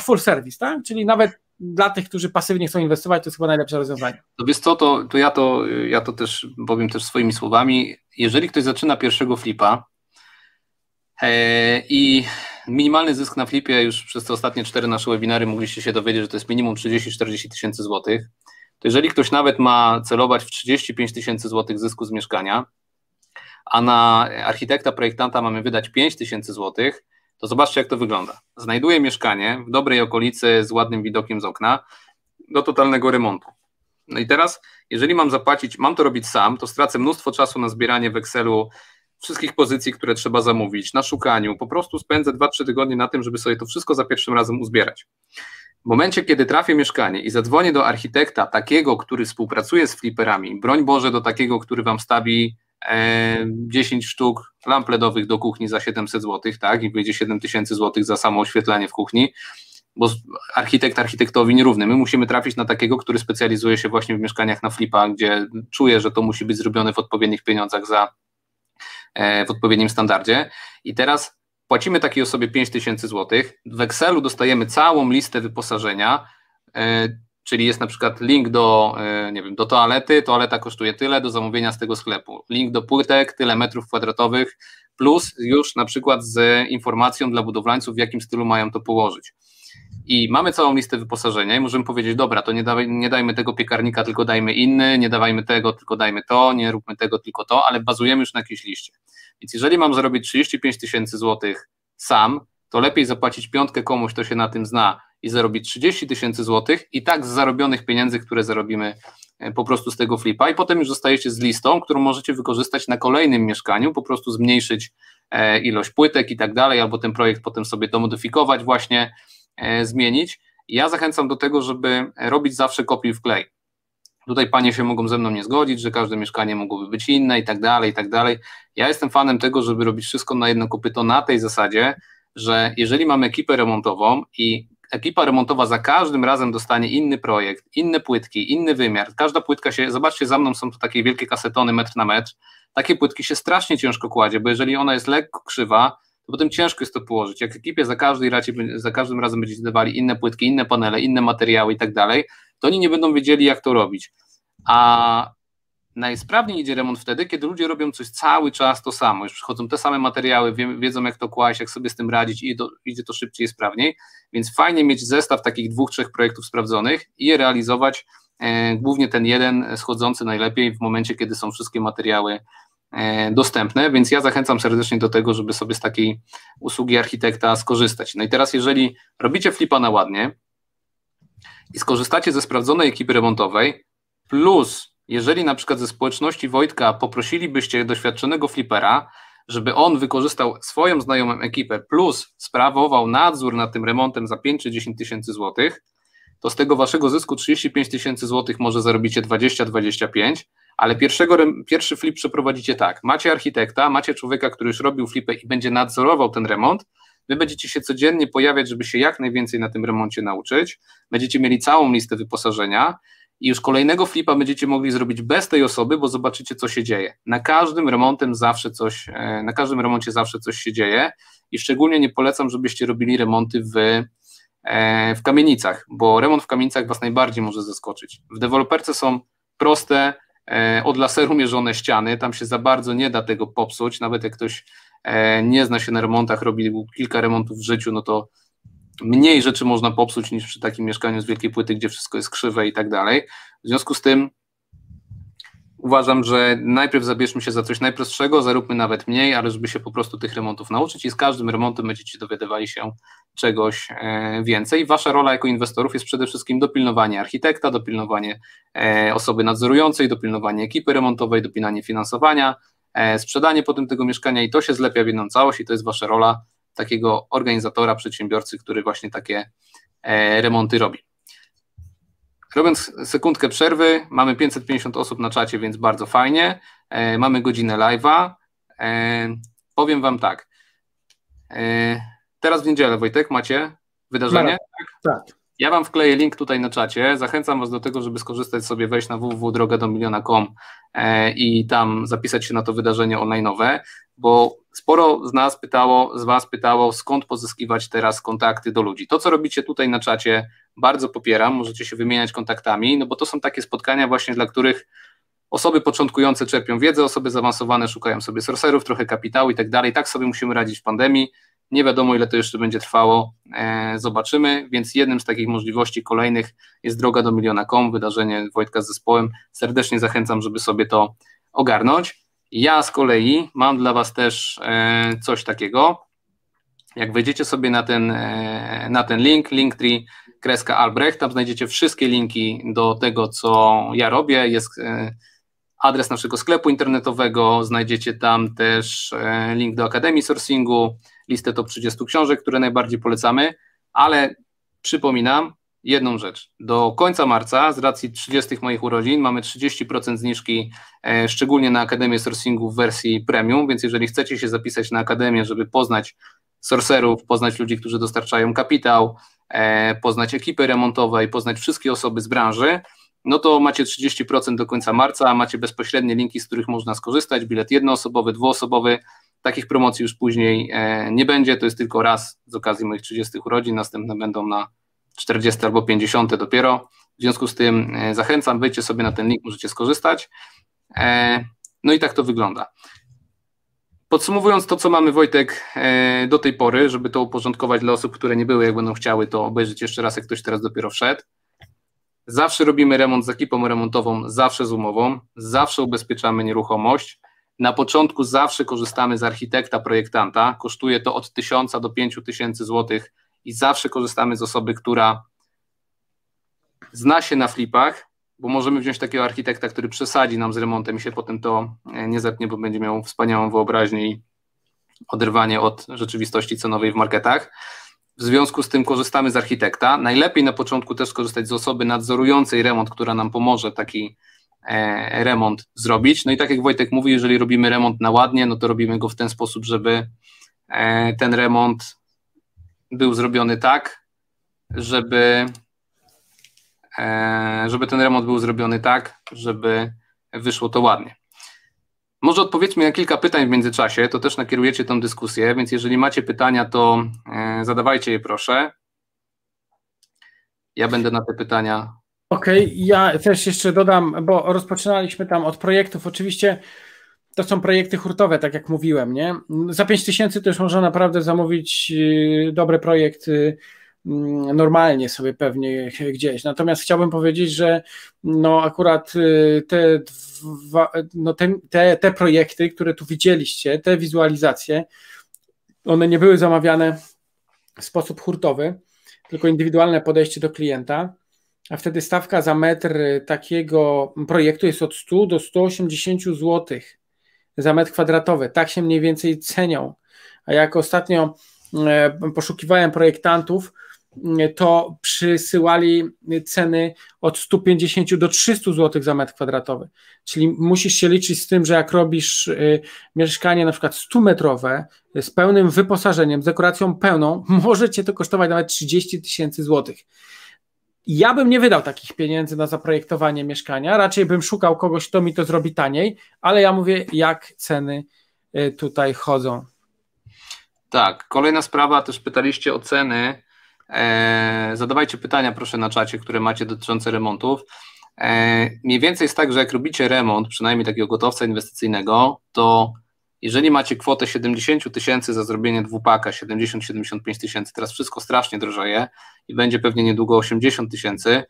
full service, tak? Czyli nawet dla tych, którzy pasywnie chcą inwestować, to jest chyba najlepsze rozwiązanie. To wiesz co, to, to, ja, to ja to też powiem też swoimi słowami. Jeżeli ktoś zaczyna pierwszego flipa, i minimalny zysk na Flipie, już przez te ostatnie cztery nasze webinary mogliście się dowiedzieć, że to jest minimum trzydzieści czterdzieści tysięcy złotych. To jeżeli ktoś nawet ma celować w trzydzieści pięć tysięcy złotych zysku z mieszkania, a na architekta, projektanta mamy wydać pięć tysięcy złotych, to zobaczcie, jak to wygląda. Znajduję mieszkanie w dobrej okolicy z ładnym widokiem z okna do totalnego remontu. No i teraz, jeżeli mam zapłacić, mam to robić sam, to stracę mnóstwo czasu na zbieranie w Excelu wszystkich pozycji, które trzeba zamówić, na szukaniu, po prostu spędzę dwa trzy tygodnie na tym, żeby sobie to wszystko za pierwszym razem uzbierać. W momencie, kiedy trafię mieszkanie i zadzwonię do architekta, takiego, który współpracuje z fliperami, broń Boże do takiego, który wam stawi e, dziesięć sztuk lamp ledowych do kuchni za siedemset złotych, tak, i wyjdzie siedem tysięcy złotych za samo oświetlanie w kuchni, bo architekt architektowi nierówny. My musimy trafić na takiego, który specjalizuje się właśnie w mieszkaniach na flipa, gdzie czuję, że to musi być zrobione w odpowiednich pieniądzach za w odpowiednim standardzie. I teraz płacimy takiej osobie pięć tysięcy złotych, w Excelu dostajemy całą listę wyposażenia, czyli jest na przykład link do, nie wiem, do toalety, toaleta kosztuje tyle, do zamówienia z tego sklepu, link do płytek, tyle metrów kwadratowych, plus już na przykład z informacją dla budowlańców, w jakim stylu mają to położyć. I mamy całą listę wyposażenia i możemy powiedzieć, dobra, to nie, dawaj, nie dajmy tego piekarnika, tylko dajmy inny, nie dawajmy tego, tylko dajmy to, nie róbmy tego, tylko to, ale bazujemy już na jakiejś liście. Więc jeżeli mam zarobić trzydzieści pięć tysięcy złotych sam, to lepiej zapłacić piątkę komuś, kto się na tym zna i zarobić trzydzieści tysięcy złotych i tak z zarobionych pieniędzy, które zarobimy po prostu z tego flipa, i potem już zostajecie z listą, którą możecie wykorzystać na kolejnym mieszkaniu, po prostu zmniejszyć ilość płytek i tak dalej, albo ten projekt potem sobie domodyfikować właśnie, zmienić. Ja zachęcam do tego, żeby robić zawsze kopiuj w klej. Tutaj panie się mogą ze mną nie zgodzić, że każde mieszkanie mogłoby być inne i tak dalej, i tak dalej. Ja jestem fanem tego, żeby robić wszystko na jedno kopyto na tej zasadzie, że jeżeli mamy ekipę remontową i ekipa remontowa za każdym razem dostanie inny projekt, inne płytki, inny wymiar, każda płytka się, zobaczcie, za mną są to takie wielkie kasetony metr na metr, takie płytki się strasznie ciężko kładzie, bo jeżeli ona jest lekko krzywa, to potem ciężko jest to położyć. Jak ekipie za, każdej racie, za każdym razem będziecie dawali inne płytki, inne panele, inne materiały i tak dalej, to oni nie będą wiedzieli, jak to robić. A najsprawniej idzie remont wtedy, kiedy ludzie robią coś cały czas to samo, już przychodzą te same materiały, wiedzą, jak to kłaść, jak sobie z tym radzić i idzie to szybciej i sprawniej, więc fajnie mieć zestaw takich dwóch, trzech projektów sprawdzonych i je realizować, e, głównie ten jeden schodzący najlepiej w momencie, kiedy są wszystkie materiały dostępne, więc ja zachęcam serdecznie do tego, żeby sobie z takiej usługi architekta skorzystać. No i teraz, jeżeli robicie flipa na ładnie i skorzystacie ze sprawdzonej ekipy remontowej, plus jeżeli na przykład ze społeczności Wojtka poprosilibyście doświadczonego flipera, żeby on wykorzystał swoją znajomą ekipę, plus sprawował nadzór nad tym remontem za pięć czy dziesięć tysięcy złotych, to z tego waszego zysku trzydzieści pięć tysięcy złotych może zarobicie dwadzieścia do dwudziestu pięciu. Ale pierwszego, pierwszy flip przeprowadzicie tak. Macie architekta, macie człowieka, który już robił flipę i będzie nadzorował ten remont. Wy będziecie się codziennie pojawiać, żeby się jak najwięcej na tym remoncie nauczyć. Będziecie mieli całą listę wyposażenia i już kolejnego flipa będziecie mogli zrobić bez tej osoby, bo zobaczycie, co się dzieje. Na każdym remontem zawsze coś, na każdym remoncie zawsze coś się dzieje i szczególnie nie polecam, żebyście robili remonty w w kamienicach, bo remont w kamienicach was najbardziej może zaskoczyć. W deweloperce są proste, od laseru mierzone ściany, tam się za bardzo nie da tego popsuć, nawet jak ktoś nie zna się na remontach, robi kilka remontów w życiu, no to mniej rzeczy można popsuć niż przy takim mieszkaniu z wielkiej płyty, gdzie wszystko jest krzywe i tak dalej. W związku z tym uważam, że najpierw zabierzmy się za coś najprostszego, zaróbmy nawet mniej, ale żeby się po prostu tych remontów nauczyć i z każdym remontem będziecie dowiadywali się czegoś więcej. Wasza rola jako inwestorów jest przede wszystkim dopilnowanie architekta, dopilnowanie osoby nadzorującej, dopilnowanie ekipy remontowej, dopilnowanie finansowania, sprzedanie potem tego mieszkania i to się zlepia w jedną całość i to jest wasza rola takiego organizatora, przedsiębiorcy, który właśnie takie remonty robi. Robiąc sekundkę przerwy, mamy pięćset pięćdziesiąt osób na czacie, więc bardzo fajnie. E, mamy godzinę live'a. E, powiem wam tak. E, teraz w niedzielę, Wojtek, macie wydarzenie? Tak, tak. Ja wam wkleję link tutaj na czacie. Zachęcam was do tego, żeby skorzystać sobie, wejść na w w w kropka droga do miliona kropka com e, i tam zapisać się na to wydarzenie online'owe, bo sporo z nas pytało, z was pytało, skąd pozyskiwać teraz kontakty do ludzi. To, co robicie tutaj na czacie, bardzo popieram, możecie się wymieniać kontaktami, no bo to są takie spotkania właśnie, dla których osoby początkujące czerpią wiedzę, osoby zaawansowane szukają sobie sourcerów, trochę kapitału i tak dalej. Tak sobie musimy radzić w pandemii. Nie wiadomo, ile to jeszcze będzie trwało, e, zobaczymy, więc jednym z takich możliwości kolejnych jest Droga do Miliona kropka com, wydarzenie Wojtka z zespołem. Serdecznie zachęcam, żeby sobie to ogarnąć. Ja z kolei mam dla Was też e, coś takiego. Jak wejdziecie sobie na ten, e, na ten link, linktree kreska Albrecht, tam znajdziecie wszystkie linki do tego, co ja robię. Jest e, adres naszego sklepu internetowego, znajdziecie tam też e, link do Akademii Sourcingu, listę top trzydziestu książek, które najbardziej polecamy, ale przypominam jedną rzecz. Do końca marca, z racji trzydziestych moich urodzin, mamy trzydzieści procent zniżki, e, szczególnie na Akademię Sourcingu w wersji premium, więc jeżeli chcecie się zapisać na Akademię, żeby poznać sorcerów, poznać ludzi, którzy dostarczają kapitał, e, poznać ekipy remontowe i poznać wszystkie osoby z branży, no to macie trzydzieści procent do końca marca, macie bezpośrednie linki, z których można skorzystać, bilet jednoosobowy, dwuosobowy, takich promocji już później e, nie będzie, to jest tylko raz z okazji moich trzydziestych urodzin, następne będą na czterdzieste albo pięćdziesiąte dopiero, w związku z tym e, zachęcam, wejdźcie sobie na ten link, możecie skorzystać, e, no i tak to wygląda. Podsumowując to, co mamy, Wojtek, e, do tej pory, żeby to uporządkować dla osób, które nie były, jak będą chciały to obejrzeć jeszcze raz, jak ktoś teraz dopiero wszedł. Zawsze robimy remont z ekipą remontową, zawsze z umową, zawsze ubezpieczamy nieruchomość. Na początku zawsze korzystamy z architekta, projektanta. Kosztuje to od tysiąca do pięciu tysięcy złotych i zawsze korzystamy z osoby, która zna się na flipach, bo możemy wziąć takiego architekta, który przesadzi nam z remontem i się potem to nie zepnie, bo będzie miał wspaniałą wyobraźnię i oderwanie od rzeczywistości cenowej w marketach. W związku z tym korzystamy z architekta. Najlepiej na początku też korzystać z osoby nadzorującej remont, która nam pomoże taki e, remont zrobić. No i tak jak Wojtek mówi, jeżeli robimy remont na ładnie, no to robimy go w ten sposób, żeby e, ten remont był zrobiony tak, żeby, e, żeby ten remont był zrobiony tak, żeby wyszło to ładnie. Może odpowiedzmy na kilka pytań w międzyczasie, to też nakierujecie tą dyskusję, więc jeżeli macie pytania, to zadawajcie je proszę. Ja będę na te pytania... Okej, okay, ja też jeszcze dodam, bo rozpoczynaliśmy tam od projektów, oczywiście to są projekty hurtowe, tak jak mówiłem, nie? Za pięć tysięcy też można naprawdę zamówić dobry projekt normalnie sobie pewnie gdzieś. Natomiast chciałbym powiedzieć, że no akurat te, dwa, no te, te, te projekty, które tu widzieliście, te wizualizacje, one nie były zamawiane w sposób hurtowy, tylko indywidualne podejście do klienta, a wtedy stawka za metr takiego projektu jest od stu do stu osiemdziesięciu złotych za metr kwadratowy. Tak się mniej więcej cenią. A jak ostatnio poszukiwałem projektantów, to przysyłali ceny od stu pięćdziesięciu do trzystu złotych za metr kwadratowy. Czyli musisz się liczyć z tym, że jak robisz mieszkanie na przykład stumetrowe z pełnym wyposażeniem, z dekoracją pełną, może cię to kosztować nawet trzydzieści tysięcy złotych. Ja bym nie wydał takich pieniędzy na zaprojektowanie mieszkania, raczej bym szukał kogoś, kto mi to zrobi taniej, ale ja mówię, jak ceny tutaj chodzą. Tak, kolejna sprawa, też pytaliście o ceny. E, zadawajcie pytania proszę na czacie, które macie dotyczące remontów. E, mniej więcej jest tak, że jak robicie remont, przynajmniej takiego gotowca inwestycyjnego, to jeżeli macie kwotę siedemdziesiąt tysięcy za zrobienie dwupaka, siedemdziesiąt do siedemdziesięciu pięciu tysięcy, teraz wszystko strasznie drożeje i będzie pewnie niedługo osiemdziesiąt tysięcy,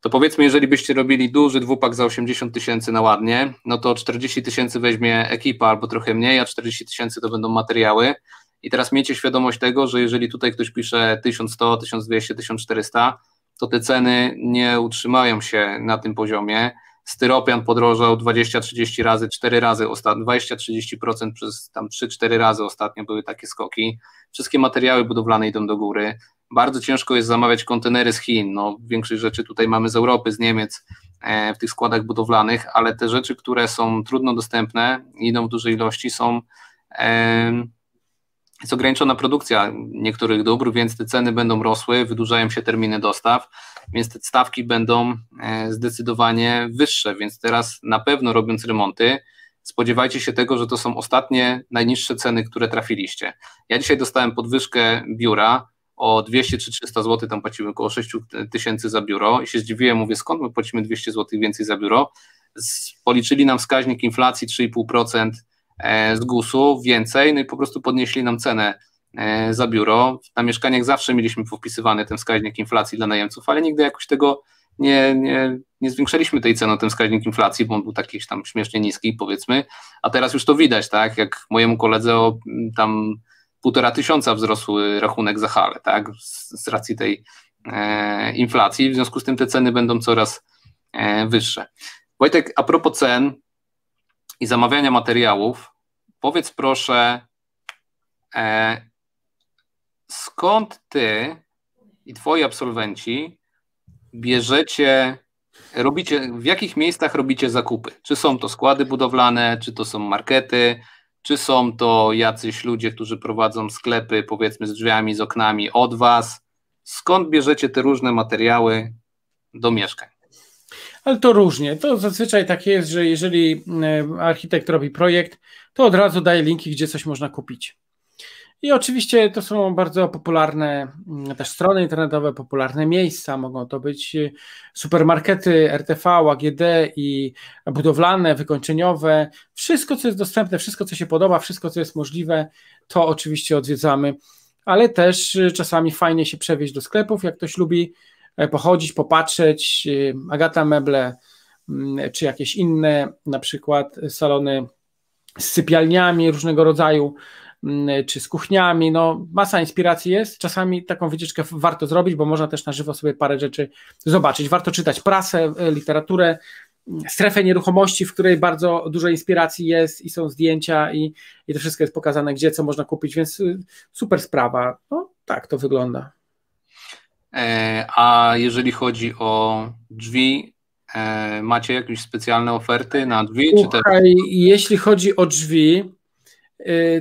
to powiedzmy, jeżeli byście robili duży dwupak za osiemdziesiąt tysięcy na ładnie, no to czterdzieści tysięcy weźmie ekipa albo trochę mniej, a czterdzieści tysięcy to będą materiały. I teraz miejcie świadomość tego, że jeżeli tutaj ktoś pisze tysiąc sto, tysiąc dwieście, tysiąc czterysta, to te ceny nie utrzymają się na tym poziomie. Styropian podrożał dwadzieścia trzydzieści razy, cztery razy ostatnio, dwadzieścia trzydzieści procent przez tam trzy cztery razy ostatnio były takie skoki. Wszystkie materiały budowlane idą do góry. Bardzo ciężko jest zamawiać kontenery z Chin, no większość rzeczy tutaj mamy z Europy, z Niemiec, e, w tych składach budowlanych, ale te rzeczy, które są trudno dostępne, idą w dużej ilości, są, e, jest ograniczona produkcja niektórych dóbr, więc te ceny będą rosły, wydłużają się terminy dostaw, więc te stawki będą e, zdecydowanie wyższe, więc teraz na pewno robiąc remonty, spodziewajcie się tego, że to są ostatnie, najniższe ceny, które trafiliście. Ja dzisiaj dostałem podwyżkę biura, o dwieście czy trzysta złotych, tam płaciłem około sześć tysięcy za biuro i się zdziwiłem, mówię, skąd my płacimy dwieście złotych więcej za biuro? Policzyli nam wskaźnik inflacji trzy i pół procent z gusu więcej, no i po prostu podnieśli nam cenę za biuro. Na mieszkaniach zawsze mieliśmy wpisywany ten wskaźnik inflacji dla najemców, ale nigdy jakoś tego nie, nie, nie zwiększaliśmy tej ceny, ten wskaźnik inflacji, bo on był taki tam śmiesznie niski, powiedzmy, a teraz już to widać, tak, jak mojemu koledze o tam półtora tysiąca wzrosły rachunek za halę, tak, z, z racji tej e, inflacji, w związku z tym te ceny będą coraz e, wyższe. Wojtek, a propos cen i zamawiania materiałów, powiedz proszę, e, skąd ty i twoi absolwenci bierzecie, robicie, w jakich miejscach robicie zakupy? Czy są to składy budowlane, czy to są markety, czy są to jacyś ludzie, którzy prowadzą sklepy, powiedzmy, z drzwiami, z oknami od was? Skąd bierzecie te różne materiały do mieszkań? Ale to różnie. To zazwyczaj tak jest, że jeżeli architekt robi projekt, to od razu daje linki, gdzie coś można kupić. I oczywiście to są bardzo popularne też strony internetowe, popularne miejsca, mogą to być supermarkety, R T V, A G D i budowlane, wykończeniowe, wszystko co jest dostępne, wszystko co się podoba, wszystko co jest możliwe, to oczywiście odwiedzamy, ale też czasami fajnie się przewieźć do sklepów, jak ktoś lubi pochodzić, popatrzeć, Agata Meble czy jakieś inne, na przykład salony z sypialniami różnego rodzaju, czy z kuchniami, no masa inspiracji jest, czasami taką wycieczkę warto zrobić, bo można też na żywo sobie parę rzeczy zobaczyć, warto czytać prasę, literaturę, Strefę Nieruchomości, w której bardzo dużo inspiracji jest i są zdjęcia i, i to wszystko jest pokazane, gdzie co można kupić, więc super sprawa, no tak to wygląda. A jeżeli chodzi o drzwi, macie jakieś specjalne oferty na drzwi? Słuchaj, czy te... jeśli chodzi o drzwi,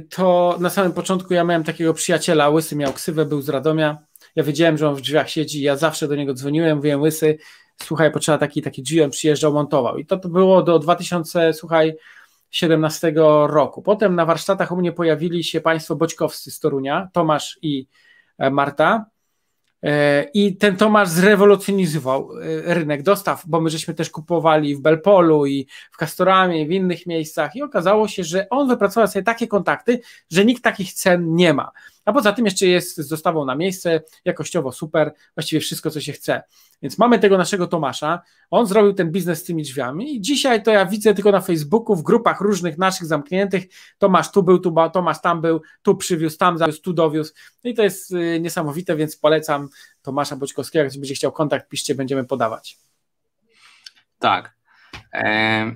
to na samym początku ja miałem takiego przyjaciela, Łysy miał ksywę, był z Radomia, ja wiedziałem, że on w drzwiach siedzi, ja zawsze do niego dzwoniłem, mówiłem: Łysy, słuchaj, potrzeba taki, taki drzwi, on przyjeżdżał, montował i to, to było do dwa tysiące siedemnastego roku. Potem na warsztatach u mnie pojawili się państwo Boćkowscy z Torunia, Tomasz i Marta, i ten Tomasz zrewolucjonizował rynek dostaw, bo my żeśmy też kupowali w Belpolu i w Castoramie i w innych miejscach i okazało się, że on wypracował sobie takie kontakty, że nikt takich cen nie ma, a poza tym jeszcze jest z dostawą na miejsce, jakościowo super, właściwie wszystko co się chce, więc mamy tego naszego Tomasza, on zrobił ten biznes z tymi drzwiami i dzisiaj to ja widzę tylko na Facebooku, w grupach różnych naszych zamkniętych, Tomasz tu był, tu ba, Tomasz tam był, tu przywiózł, tam zawiózł, tu dowiózł, no i to jest y, niesamowite, więc polecam Tomasza Boćkowskiego, jak ktoś będzie chciał kontakt, piszcie, będziemy podawać. Tak. E,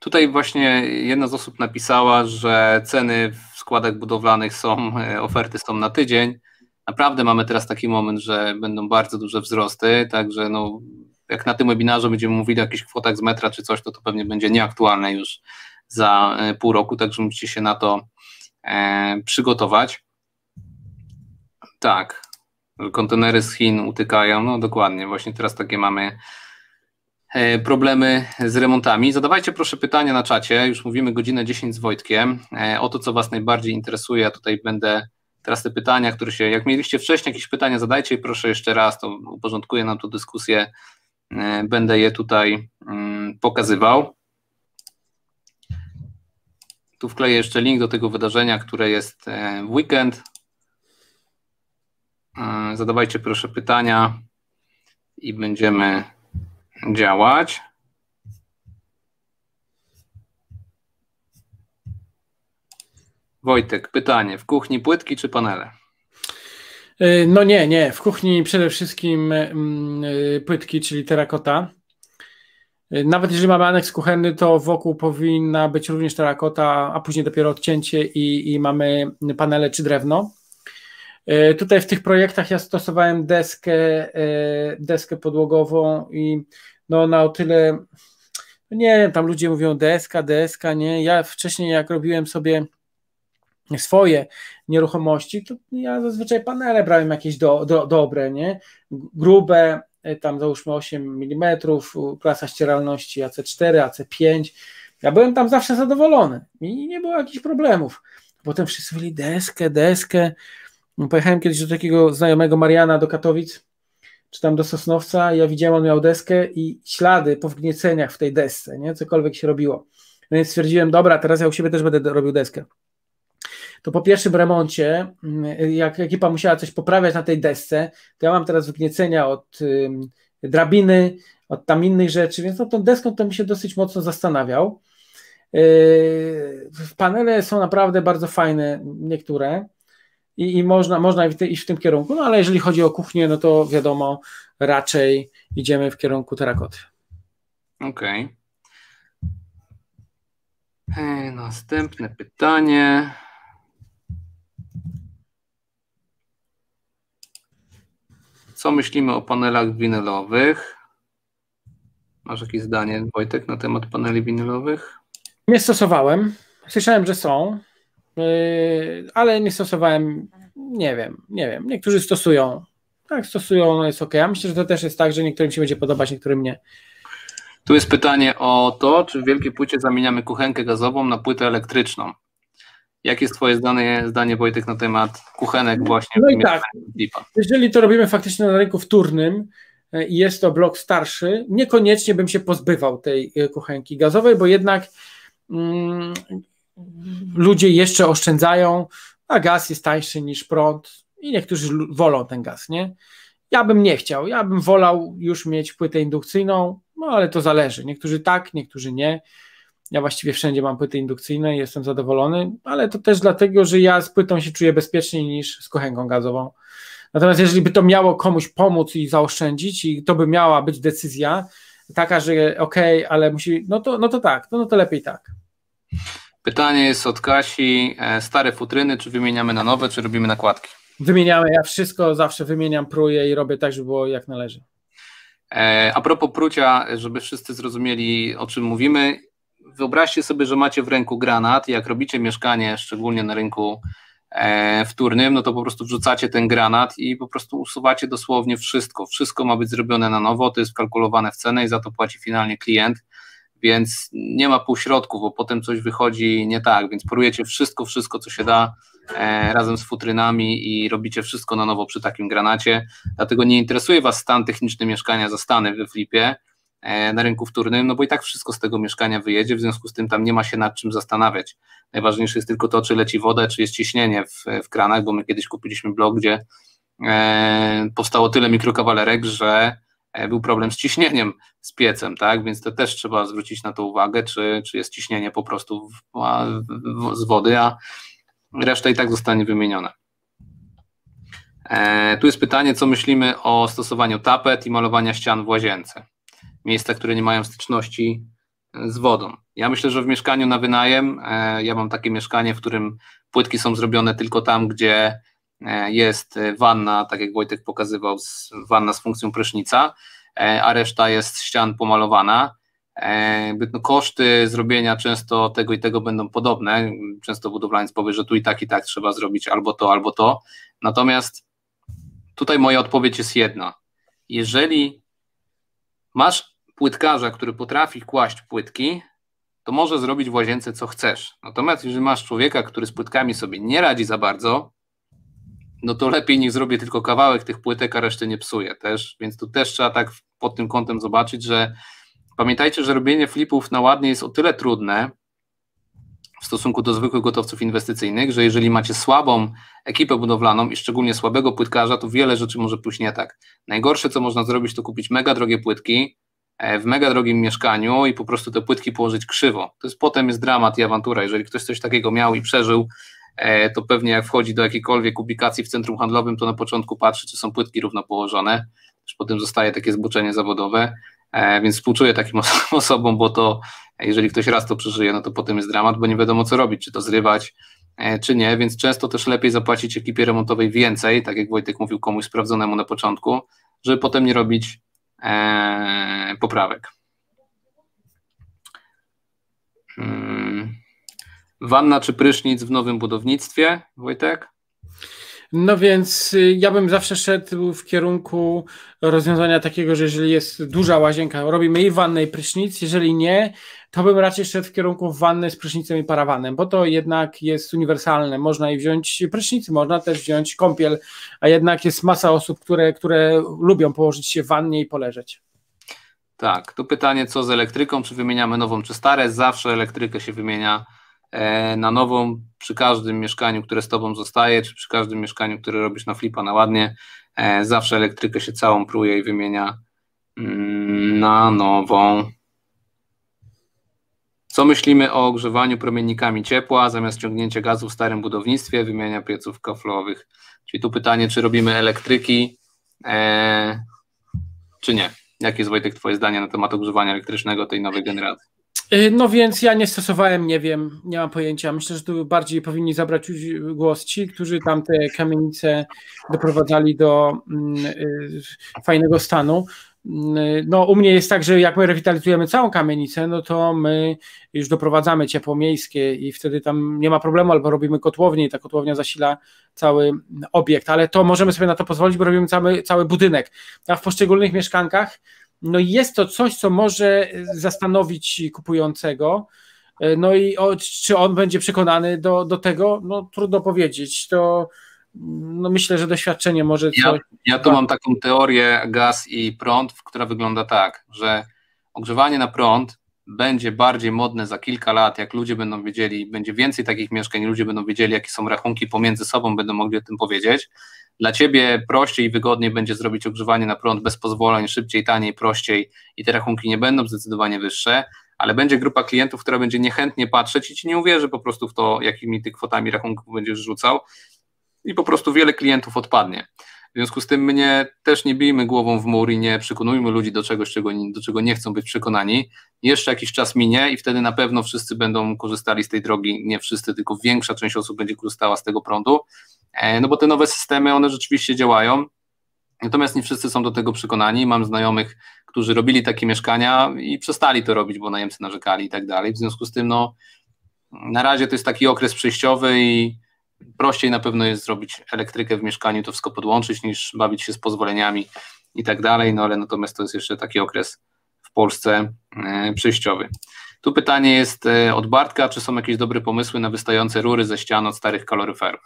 tutaj właśnie jedna z osób napisała, że ceny w składach budowlanych są, oferty są na tydzień. Naprawdę mamy teraz taki moment, że będą bardzo duże wzrosty, także no, jak na tym webinarze będziemy mówili o jakichś kwotach z metra czy coś, to to pewnie będzie nieaktualne już za pół roku, także musicie się na to e, przygotować. Tak, kontenery z Chin utykają, no dokładnie, właśnie teraz takie mamy problemy z remontami. Zadawajcie proszę pytania na czacie, już mówimy godzinę dziesięć z Wojtkiem, e, o to, co was najbardziej interesuje, ja tutaj będę teraz te pytania, które się, jak mieliście wcześniej jakieś pytania, zadajcie i proszę jeszcze raz, to uporządkuję nam tu dyskusję, będę je tutaj pokazywał. Tu wkleję jeszcze link do tego wydarzenia, które jest w weekend. Zadawajcie proszę pytania i będziemy działać. Wojtek, pytanie, w kuchni płytki czy panele? No nie, nie, w kuchni przede wszystkim płytki, czyli terakota. Nawet jeżeli mamy aneks kuchenny, to wokół powinna być również terakota, a później dopiero odcięcie i, i mamy panele czy drewno. Tutaj w tych projektach ja stosowałem deskę, deskę podłogową i no na o tyle, nie wiem, tam ludzie mówią deska, deska, nie, ja wcześniej jak robiłem sobie swoje nieruchomości, to ja zazwyczaj panele brałem jakieś do, do, dobre, nie? Grube, tam załóżmy osiem milimetrów, klasa ścieralności A C cztery, A C pięć. Ja byłem tam zawsze zadowolony i nie było jakichś problemów. Potem wszyscy mieli deskę, deskę. Pojechałem kiedyś do takiego znajomego Mariana do Katowic, czy tam do Sosnowca, ja widziałem, on miał deskę i ślady po wgnieceniach w tej desce, nie? Cokolwiek się robiło. Więc stwierdziłem, dobra, teraz ja u siebie też będę robił deskę. to po pierwszym remoncie, jak ekipa musiała coś poprawiać na tej desce, to ja mam teraz wgniecenia od drabiny, od tam innych rzeczy, więc no tą deską to mi się dosyć mocno zastanawiał. Panele są naprawdę bardzo fajne, niektóre, i, i można, można iść w tym kierunku, no ale jeżeli chodzi o kuchnię, no to wiadomo, raczej idziemy w kierunku terakoty. Okej. Okay. Następne pytanie. Co myślimy o panelach winylowych? Masz jakieś zdanie, Wojtek, na temat paneli winylowych? Nie stosowałem. Słyszałem, że są, yy, ale nie stosowałem. Nie wiem, nie wiem. Niektórzy stosują. Tak, stosują, no jest ok. Ja myślę, że to też jest tak, że niektórym się będzie podobać, niektórym nie. Tu jest pytanie o to, czy w wielkiej płycie zamieniamy kuchenkę gazową na płytę elektryczną. Jakie jest twoje zdanie, zdanie Wojtek, na temat kuchenek właśnie? No i tak, jeżeli to robimy faktycznie na rynku wtórnym i jest to blok starszy, niekoniecznie bym się pozbywał tej kuchenki gazowej, bo jednak mm, ludzie jeszcze oszczędzają, a gaz jest tańszy niż prąd i niektórzy wolą ten gaz, nie? Ja bym nie chciał, ja bym wolał już mieć płytę indukcyjną, no ale to zależy. Niektórzy tak, niektórzy nie. Ja właściwie wszędzie mam płyty indukcyjne i jestem zadowolony, ale to też dlatego, że ja z płytą się czuję bezpieczniej niż z kuchenką gazową. Natomiast jeżeli by to miało komuś pomóc i zaoszczędzić i to by miała być decyzja taka, że okej, okay, ale musi, no to, no to tak, no, no to lepiej tak. Pytanie jest od Kasi. Stare futryny, czy wymieniamy na nowe, czy robimy nakładki? Wymieniamy, ja wszystko zawsze wymieniam, pruję i robię tak, żeby było jak należy. A propos prucia, żeby wszyscy zrozumieli, o czym mówimy, wyobraźcie sobie, że macie w ręku granat i jak robicie mieszkanie, szczególnie na rynku wtórnym, no to po prostu wrzucacie ten granat i po prostu usuwacie dosłownie wszystko. Wszystko ma być zrobione na nowo, to jest wkalkulowane w cenę i za to płaci finalnie klient, więc nie ma półśrodków, bo potem coś wychodzi nie tak, więc porujecie wszystko, wszystko, co się da, razem z futrynami i robicie wszystko na nowo przy takim granacie, dlatego nie interesuje Was stan techniczny mieszkania zastany we Flipie na rynku wtórnym, no bo i tak wszystko z tego mieszkania wyjedzie, w związku z tym tam nie ma się nad czym zastanawiać. Najważniejsze jest tylko to, czy leci woda, czy jest ciśnienie w, w kranach, bo my kiedyś kupiliśmy blok, gdzie e, powstało tyle mikrokawalerek, że był problem z ciśnieniem, z piecem, tak? Więc to też trzeba zwrócić na to uwagę, czy, czy jest ciśnienie po prostu w, w, z wody, a reszta i tak zostanie wymieniona. E, tu jest pytanie, co myślimy o stosowaniu tapet i malowania ścian w łazience. Miejsca, które nie mają styczności z wodą. Ja myślę, że w mieszkaniu na wynajem, e, ja mam takie mieszkanie, w którym płytki są zrobione tylko tam, gdzie e, jest wanna, tak jak Wojtek pokazywał, z, wanna z funkcją prysznica, e, a reszta jest ścian pomalowana. No, koszty zrobienia często tego i tego będą podobne, często budowlaniec powie, że tu i tak i tak trzeba zrobić albo to, albo to, natomiast tutaj moja odpowiedź jest jedna: jeżeli masz płytkarza, który potrafi kłaść płytki, to może zrobić w łazience co chcesz, natomiast jeżeli masz człowieka, który z płytkami sobie nie radzi za bardzo, no to lepiej niech zrobię tylko kawałek tych płytek, a reszty nie psuje też, więc tu też trzeba tak pod tym kątem zobaczyć, że pamiętajcie, że robienie flipów na ładnie jest o tyle trudne w stosunku do zwykłych gotowców inwestycyjnych, że jeżeli macie słabą ekipę budowlaną i szczególnie słabego płytkarza, to wiele rzeczy może pójść nie tak. Najgorsze, co można zrobić, to kupić mega drogie płytki w mega drogim mieszkaniu i po prostu te płytki położyć krzywo. To jest, potem jest dramat i awantura. Jeżeli ktoś coś takiego miał i przeżył, to pewnie jak wchodzi do jakiejkolwiek publikacji w centrum handlowym, to na początku patrzy, czy są płytki równo położone, już potem zostaje takie zboczenie zawodowe. Więc współczuję takim osobom, bo to jeżeli ktoś raz to przeżyje, no to potem jest dramat, bo nie wiadomo co robić, czy to zrywać, czy nie, więc często też lepiej zapłacić ekipie remontowej więcej, tak jak Wojtek mówił, komuś sprawdzonemu na początku, żeby potem nie robić e, poprawek. Hmm. Wanna czy prysznic w nowym budownictwie, Wojtek? No więc ja bym zawsze szedł w kierunku rozwiązania takiego, że jeżeli jest duża łazienka, robimy jej wannę i prysznic, jeżeli nie, to bym raczej szedł w kierunku wanny z prysznicem i parawanem, bo to jednak jest uniwersalne, można i wziąć prysznic, można też wziąć kąpiel, a jednak jest masa osób, które, które lubią położyć się w wannie i poleżeć. Tak, tu pytanie co z elektryką, czy wymieniamy nową czy stare, zawsze elektrykę się wymienia na nową przy każdym mieszkaniu, które z Tobą zostaje, czy przy każdym mieszkaniu, które robisz na flipa na ładnie, zawsze elektrykę się całą pruje i wymienia na nową. Co myślimy o ogrzewaniu promiennikami ciepła zamiast ciągnięcia gazu w starym budownictwie, wymienia pieców kaflowych? Czyli tu pytanie, czy robimy elektryki, e, czy nie? Jakie jest, Wojtek, Twoje zdanie na temat ogrzewania elektrycznego tej nowej generacji? No więc ja nie stosowałem, nie wiem, nie mam pojęcia. Myślę, że tu bardziej powinni zabrać głos ci, którzy tam te kamienice doprowadzali do y, fajnego stanu. No u mnie jest tak, że jak my rewitalizujemy całą kamienicę, no to my już doprowadzamy ciepło miejskie i wtedy tam nie ma problemu, albo robimy kotłownię i ta kotłownia zasila cały obiekt, ale to możemy sobie na to pozwolić, bo robimy cały, cały budynek, a w poszczególnych mieszkankach no jest to coś, co może zastanowić kupującego, no i o, czy on będzie przekonany do, do tego, no trudno powiedzieć, to no myślę, że doświadczenie może coś... Ja, ja tu mam taką teorię gaz i prąd, która wygląda tak, że ogrzewanie na prąd będzie bardziej modne za kilka lat, jak ludzie będą wiedzieli, będzie więcej takich mieszkań, ludzie będą wiedzieli, jakie są rachunki pomiędzy sobą, będą mogli o tym powiedzieć. Dla Ciebie prościej i wygodniej będzie zrobić ogrzewanie na prąd bez pozwoleń, szybciej, taniej, prościej i te rachunki nie będą zdecydowanie wyższe, ale będzie grupa klientów, która będzie niechętnie patrzeć i Ci nie uwierzy po prostu w to, jakimi ty kwotami rachunków będziesz rzucał, i po prostu wiele klientów odpadnie. W związku z tym mnie też nie bijmy głową w mur i nie przekonujmy ludzi do czegoś, czego, do czego nie chcą być przekonani. Jeszcze jakiś czas minie i wtedy na pewno wszyscy będą korzystali z tej drogi, nie wszyscy, tylko większa część osób będzie korzystała z tego prądu, no bo te nowe systemy, one rzeczywiście działają, natomiast nie wszyscy są do tego przekonani. Mam znajomych, którzy robili takie mieszkania i przestali to robić, bo najemcy narzekali i tak dalej. W związku z tym no, na razie to jest taki okres przejściowy i prościej na pewno jest zrobić elektrykę w mieszkaniu, to wszystko podłączyć, niż bawić się z pozwoleniami i tak dalej, no ale natomiast to jest jeszcze taki okres w Polsce przejściowy. Tu pytanie jest od Bartka, czy są jakieś dobre pomysły na wystające rury ze ścian od starych kaloryferów?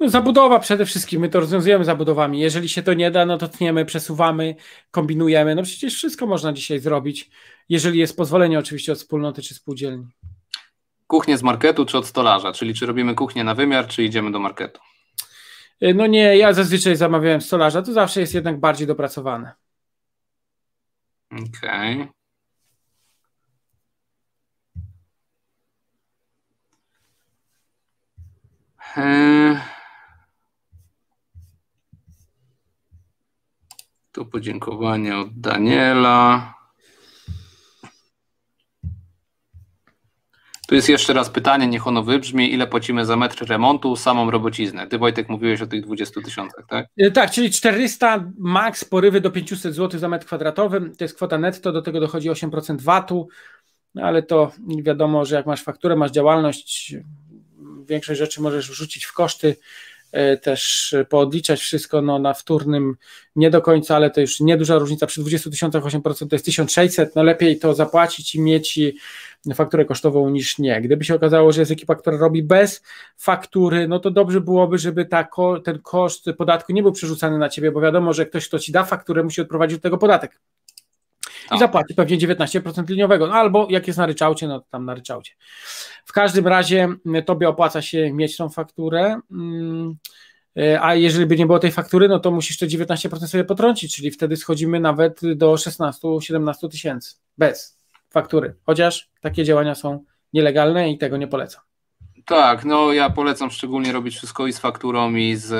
No, zabudowa przede wszystkim, my to rozwiązujemy zabudowami, jeżeli się to nie da, no to tniemy, przesuwamy, kombinujemy, no przecież wszystko można dzisiaj zrobić, jeżeli jest pozwolenie oczywiście od wspólnoty czy spółdzielni. Kuchnię z marketu czy od stolarza? Czyli czy robimy kuchnię na wymiar, czy idziemy do marketu? No nie, ja zazwyczaj zamawiałem stolarza, to zawsze jest jednak bardziej dopracowane. Okej. Okay. Hmm. Tu podziękowanie od Daniela. Tu jest jeszcze raz pytanie, niech ono wybrzmi, ile płacimy za metr remontu, samą robociznę? Ty, Wojtek, mówiłeś o tych dwudziestu tysiącach, tak? Tak, czyli czterysta max porywy do pięćset złotych za metr kwadratowy, to jest kwota netto, do tego dochodzi osiem procent vatu, no ale to wiadomo, że jak masz fakturę, masz działalność, większość rzeczy możesz wrzucić w koszty, też poodliczać wszystko, no na wtórnym nie do końca, ale to już nieduża różnica, przy dwudziestu tysiącach osiem procent to jest tysiąc sześćset, no lepiej to zapłacić i mieć fakturę kosztową niż nie. Gdyby się okazało, że jest ekipa, która robi bez faktury, no to dobrze byłoby, żeby ta ko- ten koszt podatku nie był przerzucany na ciebie, bo wiadomo, że ktoś, kto ci da fakturę, musi odprowadzić do tego podatek i no. zapłaci pewnie dziewiętnaście procent liniowego, no albo jak jest na ryczałcie, no to tam na ryczałcie. W każdym razie tobie opłaca się mieć tą fakturę, a jeżeli by nie było tej faktury, no to musisz te dziewiętnaście procent sobie potrącić, czyli wtedy schodzimy nawet do szesnastu do siedemnastu tysięcy bez faktury, chociaż takie działania są nielegalne i tego nie polecam. Tak, no ja polecam szczególnie robić wszystko i z fakturą, i z,